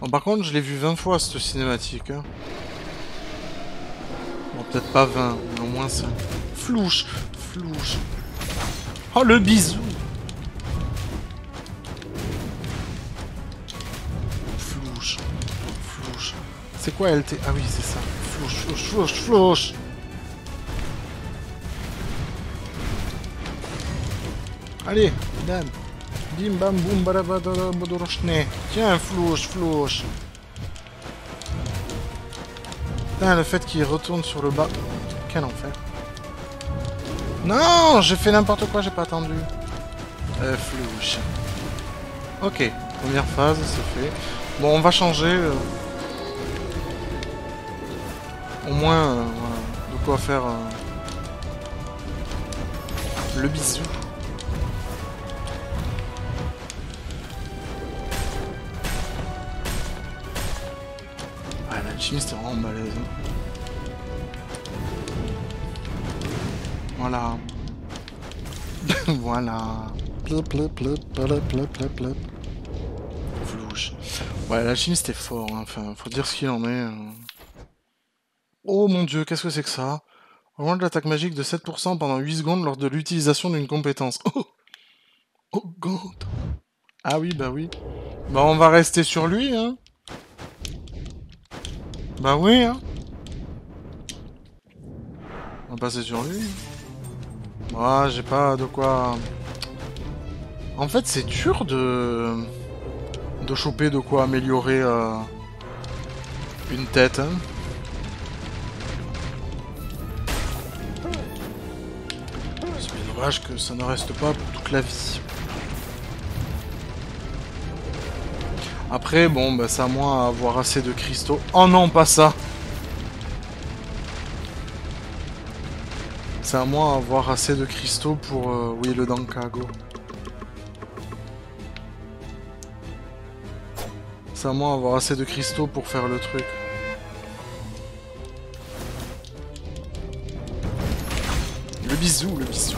Bon, par contre, je l'ai vu vingt fois cette cinématique. Hein. Bon, peut-être pas vingt, mais au moins ça. Flouche, flouche. Oh, le bisou. Flouche, flouche. C'est quoi L T? Ah oui, c'est ça. Flouche, flouche, flouche, flouche. Allez, dame. Bim bam boum barabadara bodorochné. Tiens, flouche, flouche. Putain, le fait qu'il retourne sur le bas. Quel enfer. Non, j'ai fait n'importe quoi, j'ai pas attendu. Euh, flouche. Ok, première phase, c'est fait. Bon, on va changer. Euh... Au moins, euh, voilà, de quoi faire euh... le bisou. C'était vraiment malaise. Voilà. Voilà. Plop, plop, plop, plop, plop, plop. Flouche. Ouais, la chimie c'était fort. Hein. Enfin, faut dire ce qu'il en est. Oh mon dieu, qu'est-ce que c'est que ça? Augmente l'attaque magique de sept pour cent pendant huit secondes lors de l'utilisation d'une compétence. Oh! Oh god! Ah oui, bah oui. Bah on va rester sur lui, hein. Bah oui, hein. On va passer sur lui. Ah, j'ai pas de quoi... En fait, c'est dur de... de choper de quoi améliorer euh... une tête, hein. C'est bien dommage que ça ne reste pas pour toute la vie. Après, bon, bah, c'est à moi d'avoir assez de cristaux. Oh non, pas ça! C'est à moi d'avoir assez de cristaux pour... Euh, oui, le Danka, go. C'est à moi d'avoir assez de cristaux pour faire le truc. Le bisou, le bisou.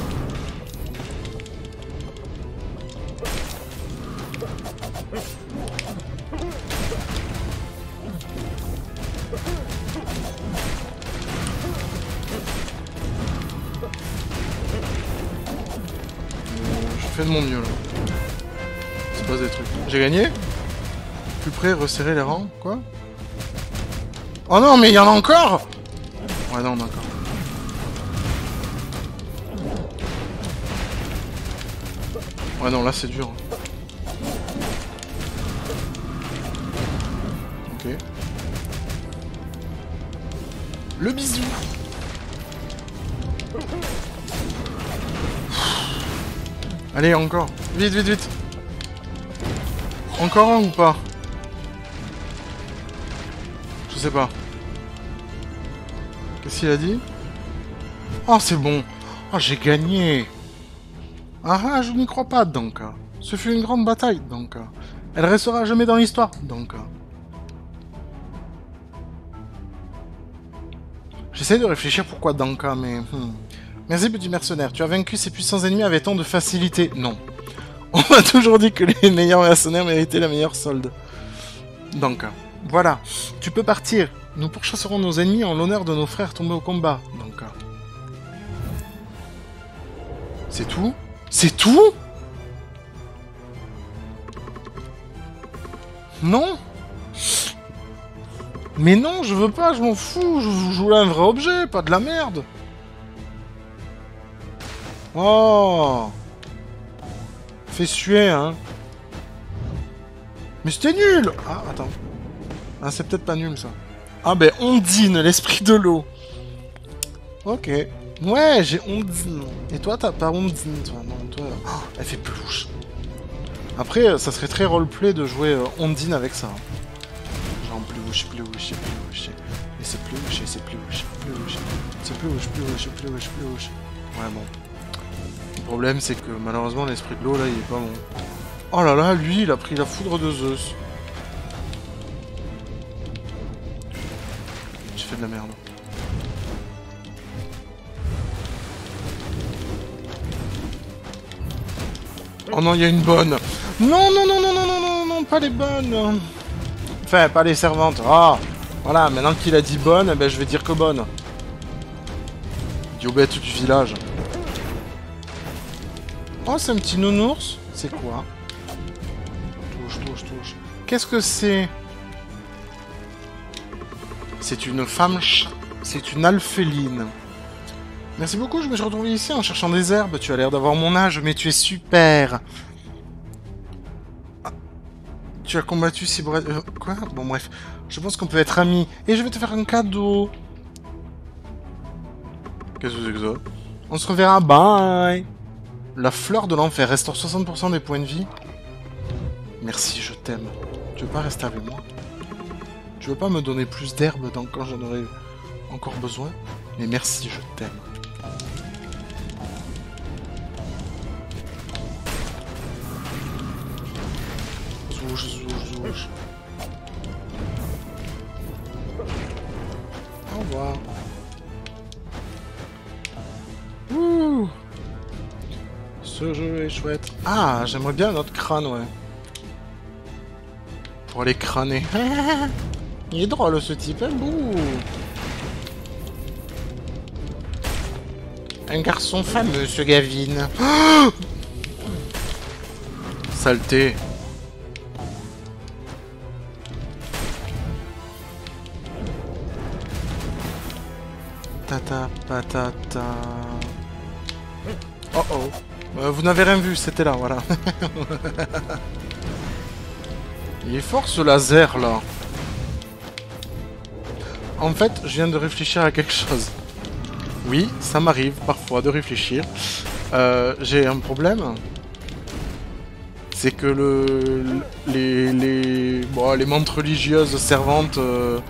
De mon mieux là. C'est pas des trucs. J'ai gagné. Plus près, resserrer les rangs, quoi. Oh non, mais il y en a encore. Ouais non, d'accord. Ouais non, là c'est dur. Ok. Le bisou. Allez, encore. Vite, vite, vite. Encore un ou pas? Je sais pas. Qu'est-ce qu'il a dit? Oh, c'est bon. Oh, j'ai gagné. Ah ah, je n'y crois pas, Danka. Ce fut une grande bataille, Danka. Elle restera jamais dans l'histoire, Danka. J'essaie de réfléchir pourquoi Danka, mais... Hmm. Merci petit mercenaire, tu as vaincu ces puissants ennemis avec tant de facilité. Non. On m'a toujours dit que les meilleurs mercenaires méritaient la meilleure solde. Danka. Voilà. Tu peux partir. Nous pourchasserons nos ennemis en l'honneur de nos frères tombés au combat. Danka. C'est tout? C'est tout? Non? Mais non, je veux pas, je m'en fous. Je voulais un vrai objet, pas de la merde. Oh! Fait suer, hein! Mais c'était nul! Ah, attends. Ah, c'est peut-être pas nul, ça. Ah, ben, Ondine, l'esprit de l'eau. Ok. Ouais, j'ai Ondine. Et toi, t'as pas Ondine, toi. Non, toi... Oh, elle fait peluche. Après, ça serait très roleplay de jouer Ondine avec ça. Genre, peluche, peluche, peluche. Et c'est peluche, et c'est peluche, peluche. C'est peluche, peluche, peluche, peluche. Ouais, bon. Le problème, c'est que malheureusement, l'esprit de l'eau, là, il est pas bon. Oh là là, lui, il a pris la foudre de Zeus. J'ai fait de la merde. Oh non, il y a une bonne. Non, non, non, non, non, non, non, non, pas les bonnes. Enfin, pas les servantes. Ah, oh. Voilà, maintenant qu'il a dit bonne, eh ben, je vais dire que bonne. Diobète du village. Oh, c'est un petit nounours. C'est quoi? Touche, touche, touche. Qu'est-ce que c'est? C'est une femme... Ch... C'est une alphéline. Merci beaucoup, je me suis retrouvé ici en cherchant des herbes. Tu as l'air d'avoir mon âge, mais tu es super. Ah. Tu as combattu si... Euh, quoi? Bon, bref. Je pense qu'on peut être amis. Et je vais te faire un cadeau. Qu'est-ce que c'est que ça? On se reverra, bye. La fleur de l'enfer restaure soixante pour cent des points de vie. Merci, je t'aime. Tu veux pas rester avec moi? Tu veux pas me donner plus d'herbe quand j'en aurai encore besoin? Mais merci, je t'aime. Zouge, zouge, zouge. Au revoir. Ouh. Ce jeu est chouette. Ah, j'aimerais bien notre crâne, ouais. Pour aller crâner. Il est drôle ce type, hein, bouh. Un garçon fameux, ce Gavin. Oh, saleté. Tata patata. Oh oh. Euh, vous n'avez rien vu, c'était là, voilà. Il est fort ce laser là. En fait, je viens de réfléchir à quelque chose. Oui, ça m'arrive parfois de réfléchir. Euh, J'ai un problème. C'est que le, les, les, bon, les montres religieuses servantes, euh,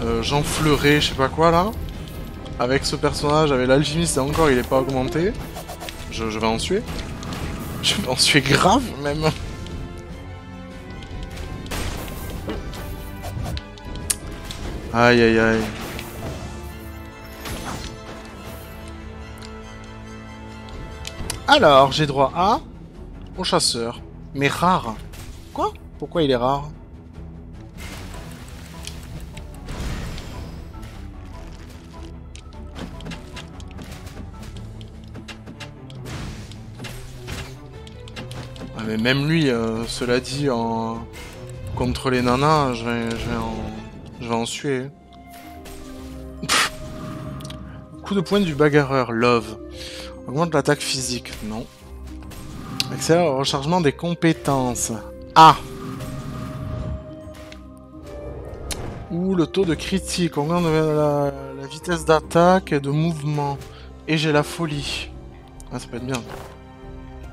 euh, Jean Fleuret, je sais pas quoi là, avec ce personnage, avec l'alchimiste, encore il est pas augmenté. Je, je vais en suer. Je vais en suer grave même. Aïe aïe aïe. Alors, j'ai droit à... au chasseur. Mais rare. Quoi? Pourquoi il est rare? Ah mais même lui, euh, cela dit, en... contre les nanas, je vais, je vais en... je vais en suer. Coup de poing du bagarreur, love. Augmente l'attaque physique, non. Accélère le rechargement des compétences. Ah. Ou le taux de critique. Augmente la, la vitesse d'attaque et de mouvement. Et j'ai la folie. Ah, ça peut être bien.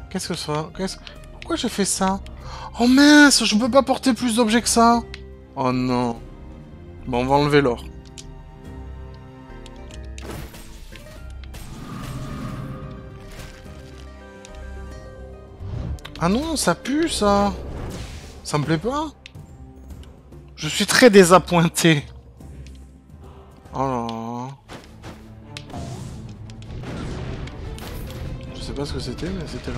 Qu'est-ce que ça? Qu'est-ce... Pourquoi j'ai fait ça? Oh mince, je ne peux pas porter plus d'objets que ça. Oh non. Bon, on va enlever l'or. Ah non, ça pue, ça. Ça me plaît pas. Je suis très désappointé. Oh là là. Je sais pas ce que c'était, mais c'était là.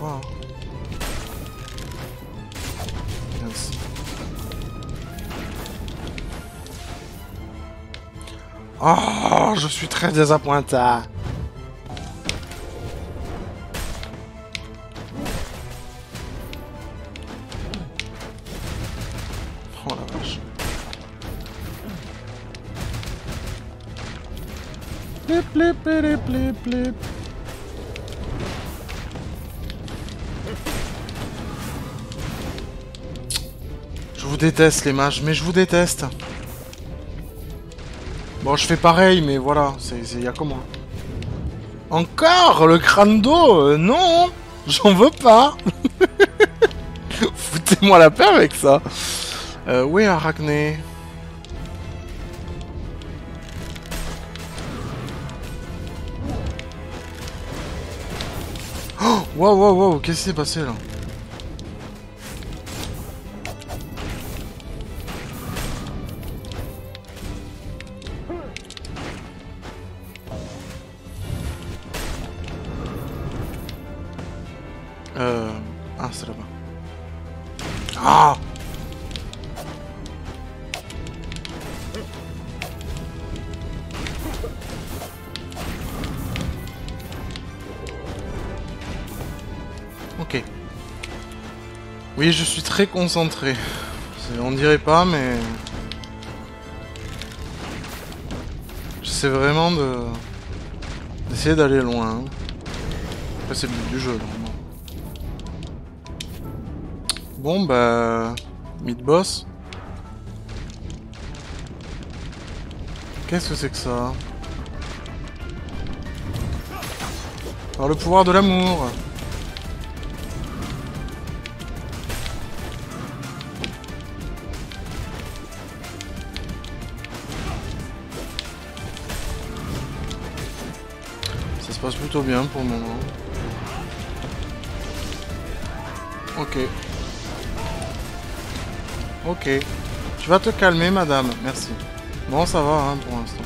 Oh. Merci. Oh, je suis très désappointé. Plip, plip, plip, plip. Je vous déteste les mages, mais je vous déteste. Bon, je fais pareil, mais voilà, il y a comment. Encore le crâne d'eau, euh, non, j'en veux pas. Foutez-moi la paix avec ça. Euh, oui, Arachné. Wow, wow, wow, qu'est-ce qui s'est passé là? Euh... Ah, c'est là-bas. Ah! Ok. Oui, je suis très concentré. On dirait pas, mais... J'essaie vraiment de... d'essayer d'aller loin. Après, c'est le but du jeu, normalement. Bon, bah... mid-boss. Qu'est-ce que c'est que ça? Par le pouvoir de l'amour. Ça se passe plutôt bien pour le moment. Ok. Ok. Tu vas te calmer, madame. Merci. Bon, ça va, hein, pour l'instant.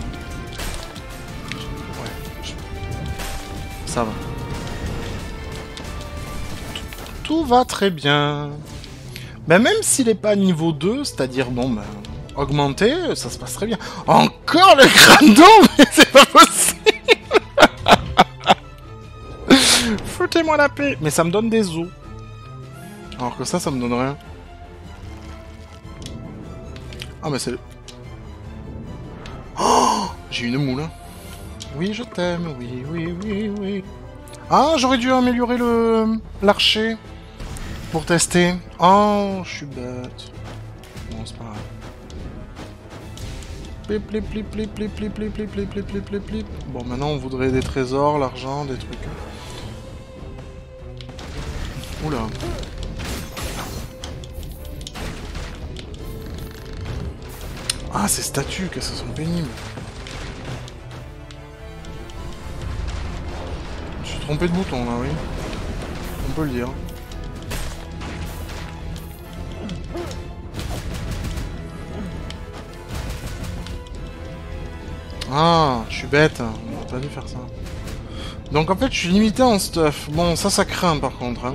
Ouais. Ça va. Tout va très bien. Ben, même s'il n'est pas niveau deux, c'est-à-dire, bon, ben, augmenté, ça se passe très bien. Encore le crâne d'eau, mais c'est pas possible. Foutez-moi la paix. Mais ça me donne des os. Alors que ça, ça me donne rien. Ah, mais c'est le... Oh, j'ai une moule. Oui, je t'aime. Oui, oui, oui, oui. Ah, j'aurais dû améliorer le l'archer pour tester. Oh, je suis bête. Bon, c'est pas grave. Plip, plip, plip, plip, plip, plip, plip, plip, plip, plip, plip, plip, plip. Bon, maintenant, on voudrait des trésors, l'argent, des trucs. Oula. Ah, ces statues, qu'est-ce que ça sont pénibles. Je suis trompé de bouton, là, oui. On peut le dire. Ah, je suis bête. On n'a pas dû faire ça. Donc, en fait, je suis limité en stuff. Bon, ça, ça craint, par contre. Hein.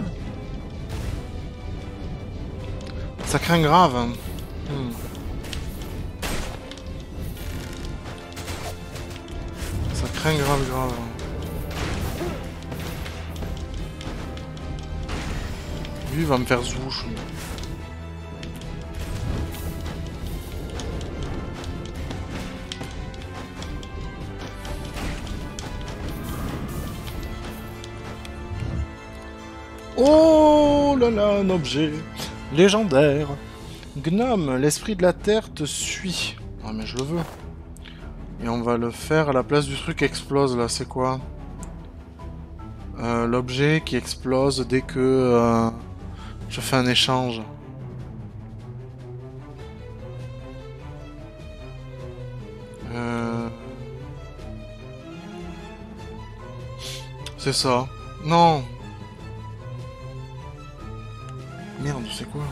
Ça craint grave. Hein. Hmm. Grave, grave. Lui, il va me faire zouche. Oh là là, un objet légendaire. Gnome, l'esprit de la terre te suit. Ah, mais je le veux. Et on va le faire à la place du truc qui explose, là, c'est quoi? euh, L'objet qui explose dès que euh, je fais un échange. Euh... C'est ça. Non! Merde, c'est quoi?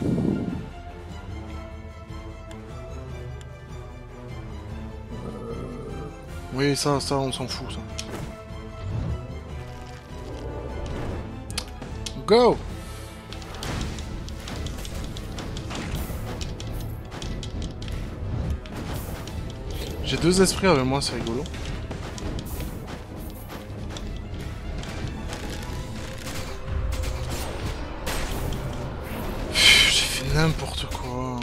Oui, ça, ça, on s'en fout, ça. Go! J'ai deux esprits avec moi, c'est rigolo. J'ai fait n'importe quoi.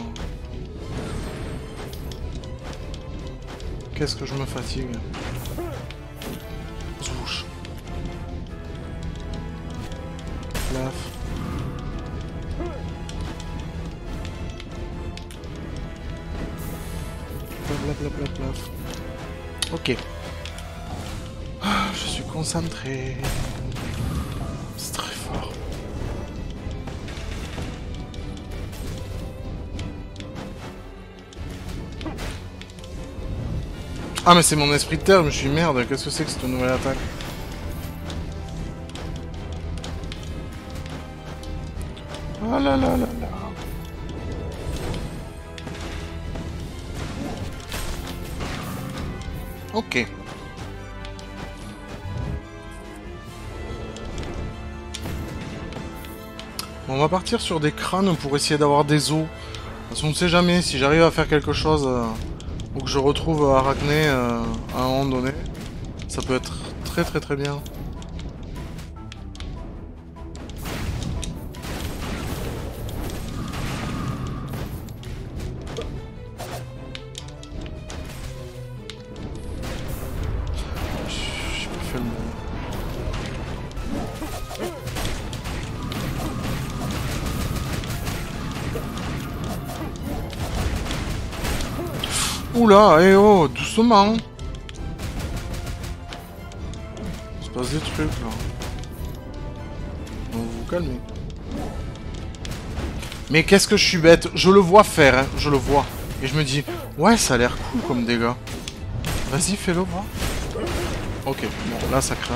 Qu'est-ce que je me fatigue. Zouche. Laf. Blablablablaf. Ok. Je suis concentré. C'est très fort. Ah mais c'est mon esprit de terre, je me suis dit merde, qu'est-ce que c'est que cette nouvelle attaque? Ah là là là là. Ok. On va partir sur des crânes pour essayer d'avoir des os. Parce qu'on ne sait jamais, si j'arrive à faire quelque chose euh, ou que je retrouve Arachné euh, à un moment donné, ça peut être très très très bien. Oula, eh oh, doucement. Il se passe des trucs là. Vous vous calmez. Mais qu'est-ce que je suis bête. Je le vois faire, hein. Je le vois. Et je me dis, ouais, ça a l'air cool comme dégâts. Vas-y, fais-le voir. Ok, bon, là ça craint.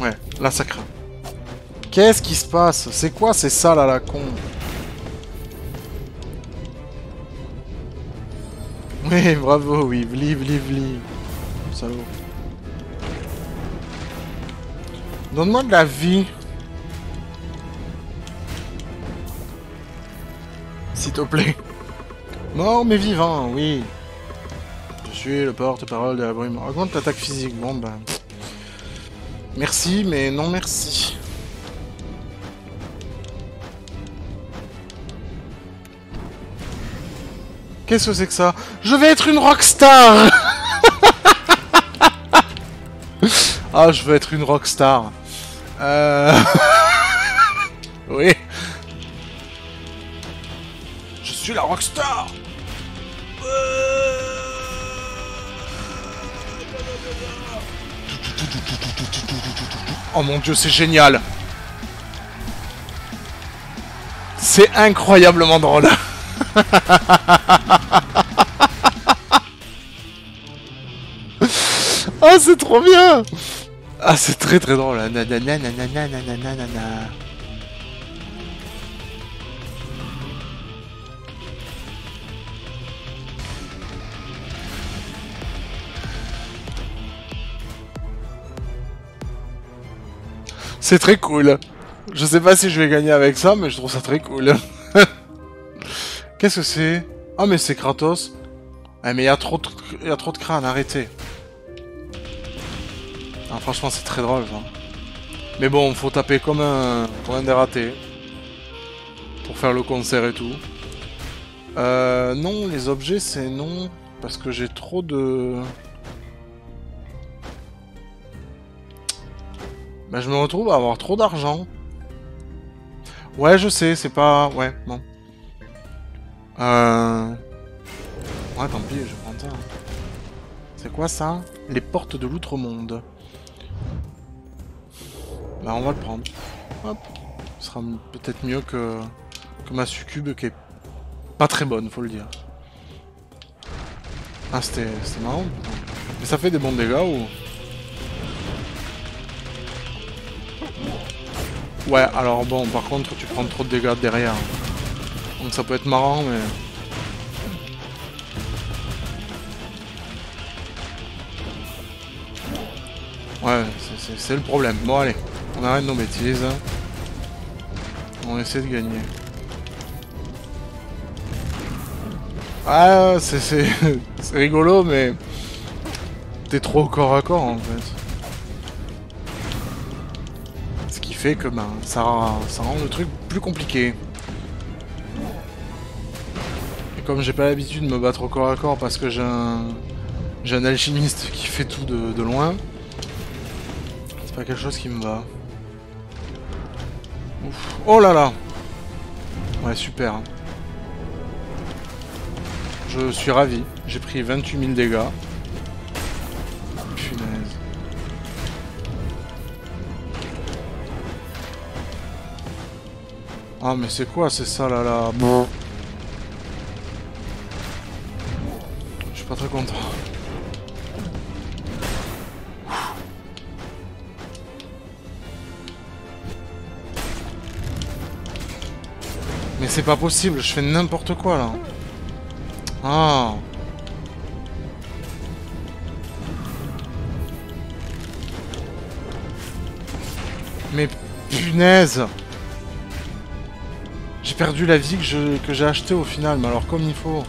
Ouais, là ça craint. Qu'est-ce qui se passe? C'est quoi ces salles à la con? Oui, bravo, oui, vli, vli, vli. Salaud. Donne-moi de la vie. S'il te plaît. Mort mais vivant, oui. Je suis le porte-parole de la brume. Raconte l'attaque physique, bon ben... Merci, mais non merci. Qu'est-ce que c'est que ça? Je vais être une rockstar. Ah, je veux être une rockstar. Euh... oui. Je suis la rockstar. Oh mon dieu, c'est génial. C'est incroyablement drôle. Ah, c'est trop bien. Ah, c'est très très drôle. Nanana, nanana, nanana. C'est très cool. Je sais pas si je vais gagner avec ça, mais je trouve ça très cool. Qu'est-ce que c'est? Ah mais c'est Kratos. Ah mais il y a trop de crânes, arrêtez. Ah, franchement c'est très drôle ça. Mais bon, faut taper comme un, comme un dératé. Pour faire le concert et tout. Euh, non, les objets c'est non. Parce que j'ai trop de... Bah je me retrouve à avoir trop d'argent. Ouais je sais, c'est pas... Ouais, non. Euh... Ouais, tant pis, je prends ça. C'est quoi ça? Les portes de l'outre-monde. Bah, on va le prendre. Hop. Ce sera peut-être mieux que... que ma succube qui est pas très bonne, faut le dire. Ah, c'était marrant. Mais ça fait des bons dégâts ou... Ouais, alors bon, par contre, tu prends trop de dégâts derrière. Donc ça peut être marrant, mais... Ouais, c'est le problème. Bon, allez, on arrête nos bêtises. On essaie de gagner. Ah, c'est rigolo, mais... T'es trop au corps à corps, en fait. Ce qui fait que ben, ça, ça rend le truc plus compliqué. Comme j'ai pas l'habitude de me battre au corps à corps parce que j'ai un... j'ai un alchimiste qui fait tout de, de loin, c'est pas quelque chose qui me va. Ouf. Oh là là. Ouais, super. Je suis ravi. J'ai pris vingt-huit mille dégâts. Punaise. Ah mais c'est quoi, c'est ça là là. Bon. Pas très content. Mais c'est pas possible, je fais n'importe quoi là. Ah. Mais punaise! J'ai perdu la vie que j'ai achetée au final, mais alors comme il faut.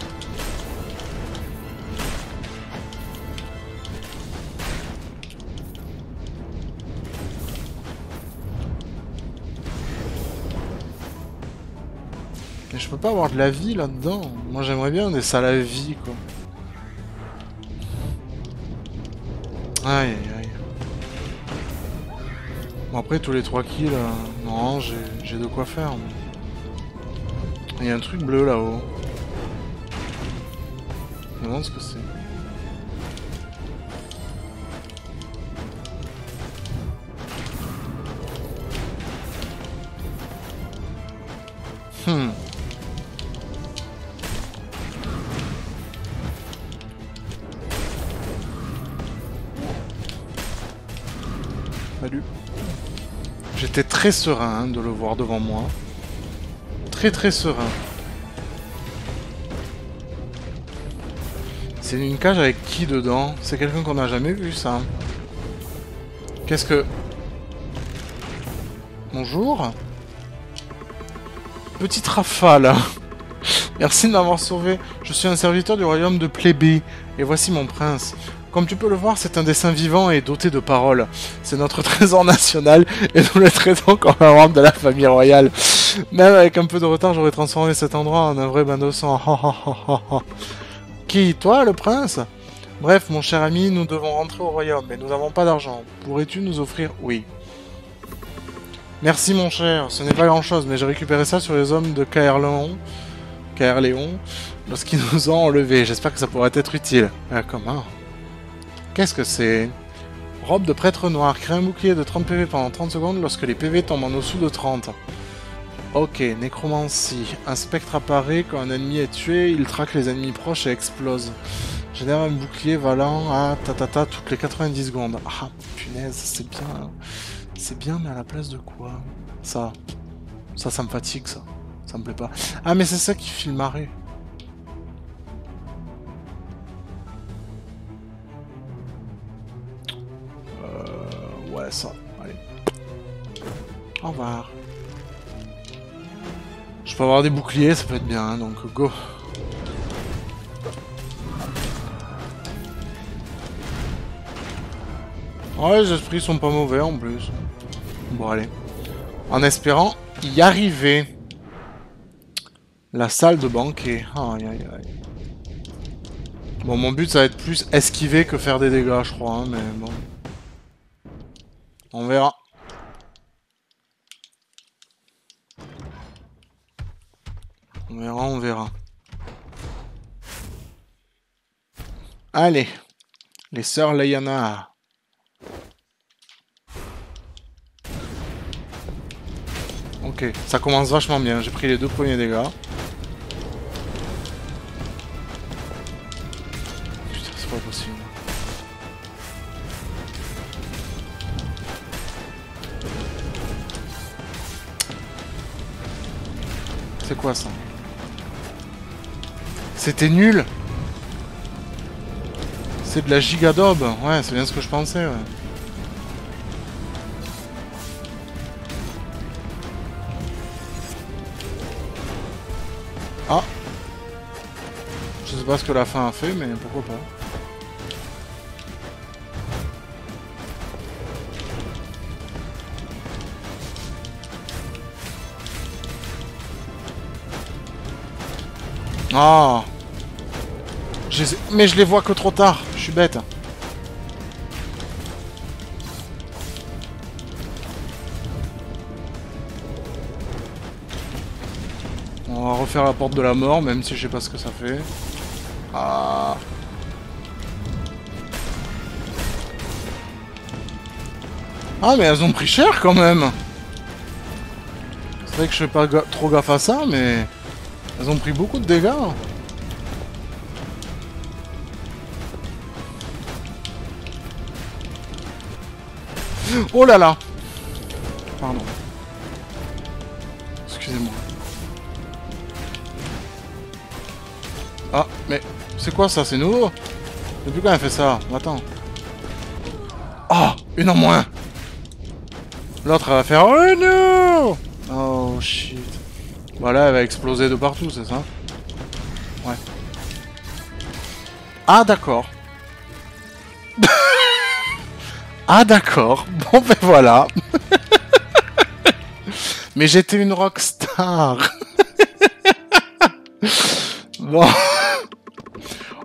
Mais je peux pas avoir de la vie là-dedans. Moi j'aimerais bien des salles à vie, quoi. Aïe aïe aïe. Bon après tous les trois kills, euh, non j'ai de quoi faire. Il y a un truc bleu là-haut. Je me demande ce que c'est. Hmm. Salut. J'étais très serein hein, de le voir devant moi. Très très serein. C'est une cage avec qui dedans? C'est quelqu'un qu'on n'a jamais vu ça. Qu'est-ce que... Bonjour. Petite rafale. Merci de m'avoir sauvé. Je suis un serviteur du royaume de Plébé. Et voici mon prince. Comme tu peux le voir, c'est un dessin vivant et doté de paroles. C'est notre trésor national et nous le traitons comme un membre de la famille royale. Même avec un peu de retard, j'aurais transformé cet endroit en un vrai bain de sang. Qui, toi, le prince? Bref, mon cher ami, nous devons rentrer au royaume, mais nous n'avons pas d'argent. Pourrais-tu nous offrir... Oui. Merci, mon cher. Ce n'est pas grand-chose, mais j'ai récupéré ça sur les hommes de Caerleon. Caerleon, lorsqu'ils nous ont enlevés. J'espère que ça pourrait être utile. Ah, comment? Qu'est-ce que c'est? Robe de prêtre noir. Crée un bouclier de trente P V pendant trente secondes lorsque les P V tombent en dessous de trente. Ok, nécromancie. Un spectre apparaît, quand un ennemi est tué, il traque les ennemis proches et explose. Génère un bouclier valant à tatata toutes les quatre-vingt-dix secondes. Ah, punaise, c'est bien. C'est bien, mais à la place de quoi? Ça, ça, ça me fatigue, ça. Ça me plaît pas. Ah, mais c'est ça qui file marée. Euh... Ouais, ça. Allez. Au revoir. Je peux avoir des boucliers, ça peut être bien, hein, donc go. Ouais, les esprits sont pas mauvais en plus. Bon, allez. En espérant y arriver. La salle de banquet. Aïe, aïe, aïe. Bon, mon but, ça va être plus esquiver que faire des dégâts, je crois, hein, mais bon. On verra. On verra, on verra. Allez, les sœurs Layana. Ok, ça commence vachement bien. J'ai pris les deux premiers dégâts. Putain, c'est pas possible. C'est quoi ça? C'était nul. C'est de la gigadobe. Ouais, c'est bien ce que je pensais, ouais. Ah. Je sais pas ce que la fin a fait, mais pourquoi pas. Ah. Je les... Mais je les vois que trop tard, je suis bête. On va refaire la porte de la mort, même si je sais pas ce que ça fait. Ah. Ah mais elles ont pris cher quand même. C'est vrai que je fais pas ga... trop gaffe à ça, mais... Elles ont pris beaucoup de dégâts. Oh là là. Pardon. Excusez-moi. Ah, mais c'est quoi ça? C'est nouveau? Depuis quand elle fait ça? Attends. Ah, oh, une en moins. L'autre elle va faire oh non! Oh shit. Voilà, elle va exploser de partout, c'est ça? Ouais. Ah d'accord. Ah d'accord. Bon ben voilà. Mais j'étais une rockstar. Bon.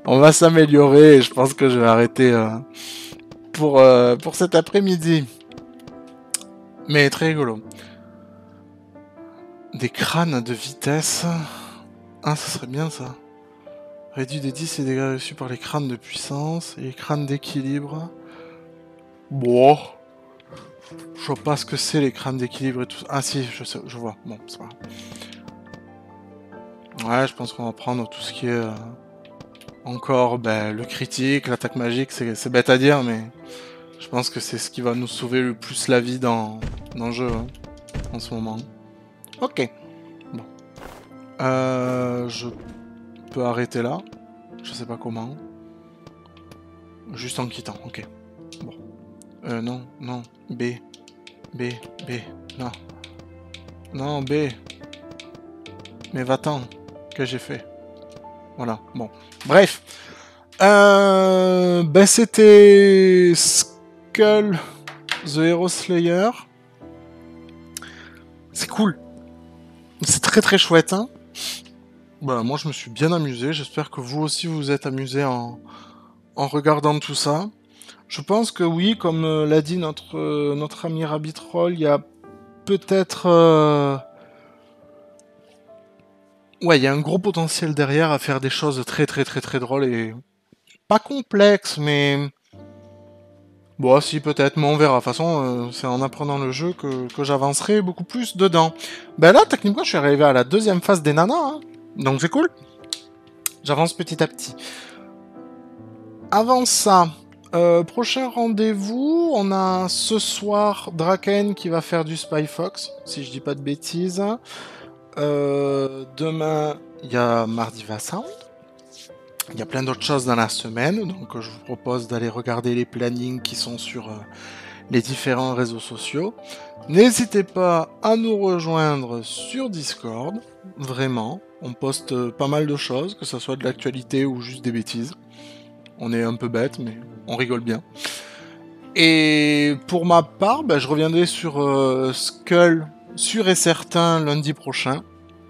On va s'améliorer. Je pense que je vais arrêter euh, pour, euh, pour cet après-midi. Mais très rigolo. Des crânes de vitesse. Ah, ça serait bien ça. Réduit des dix les dégâts reçus par les crânes de puissance et les crânes d'équilibre. Bon. Je vois pas ce que c'est les crânes d'équilibre et tout. Ah si, je, sais, je vois. Bon, c'est pas grave. Ouais, je pense qu'on va prendre tout ce qui est... Euh... Encore, ben, le critique, l'attaque magique, c'est bête à dire, mais... Je pense que c'est ce qui va nous sauver le plus la vie dans, dans le jeu, hein, en ce moment. Ok. Bon. Euh, je peux arrêter là. Je sais pas comment. Juste en quittant, ok. Bon. Euh, non, non. B. B. B. Non. Non, B. Mais va-t'en. Que j'ai fait. Voilà, bon. Bref. Euh... Ben, c'était... Skul The Hero Slayer. C'est cool. C'est très très chouette. Hein, voilà, moi je me suis bien amusé. J'espère que vous aussi vous vous êtes amusé en, en regardant tout ça. Je pense que oui, comme euh, l'a dit notre, euh, notre ami Rabbit Roll, il y a peut-être... Euh... Ouais, il y a un gros potentiel derrière à faire des choses très très très très drôles et... Pas complexes, mais... Bon, si, peut-être, mais on verra. De toute façon, euh, c'est en apprenant le jeu que, que j'avancerai beaucoup plus dedans. Ben là, techniquement, je suis arrivé à la deuxième phase des nanas, hein, donc c'est cool. J'avance petit à petit. Avant ça, euh, prochain rendez-vous, on a ce soir Draken qui va faire du Spy Fox, si je dis pas de bêtises. Euh, demain, il y a mardi Ivasound. Il y a plein d'autres choses dans la semaine, donc je vous propose d'aller regarder les plannings qui sont sur euh, les différents réseaux sociaux. N'hésitez pas à nous rejoindre sur Discord, vraiment, on poste euh, pas mal de choses, que ce soit de l'actualité ou juste des bêtises. On est un peu bête, mais on rigole bien. Et pour ma part, bah, je reviendrai sur euh, Skul, sûr et certain, lundi prochain.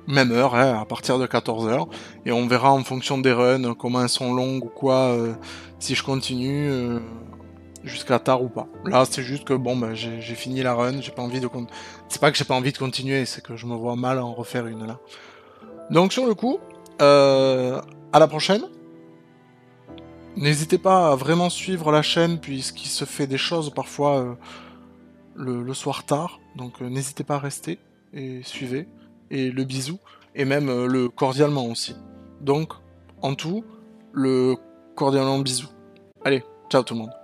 Même heure, hein, à partir de quatorze heures, et on verra en fonction des runs, comment elles sont longues ou quoi, euh, si je continue euh, jusqu'à tard ou pas. Là, c'est juste que bon, bah, j'ai fini la run, j'ai pas envie de... C'est pas que j'ai pas envie de continuer, c'est que je me vois mal en refaire une, là. Donc, sur le coup, euh, à la prochaine. N'hésitez pas à vraiment suivre la chaîne, puisqu'il se fait des choses parfois euh, le, le soir tard, donc euh, n'hésitez pas à rester, et suivez. Et le bisou, et même le cordialement aussi. Donc, en tout, le cordialement bisou. Allez, ciao tout le monde.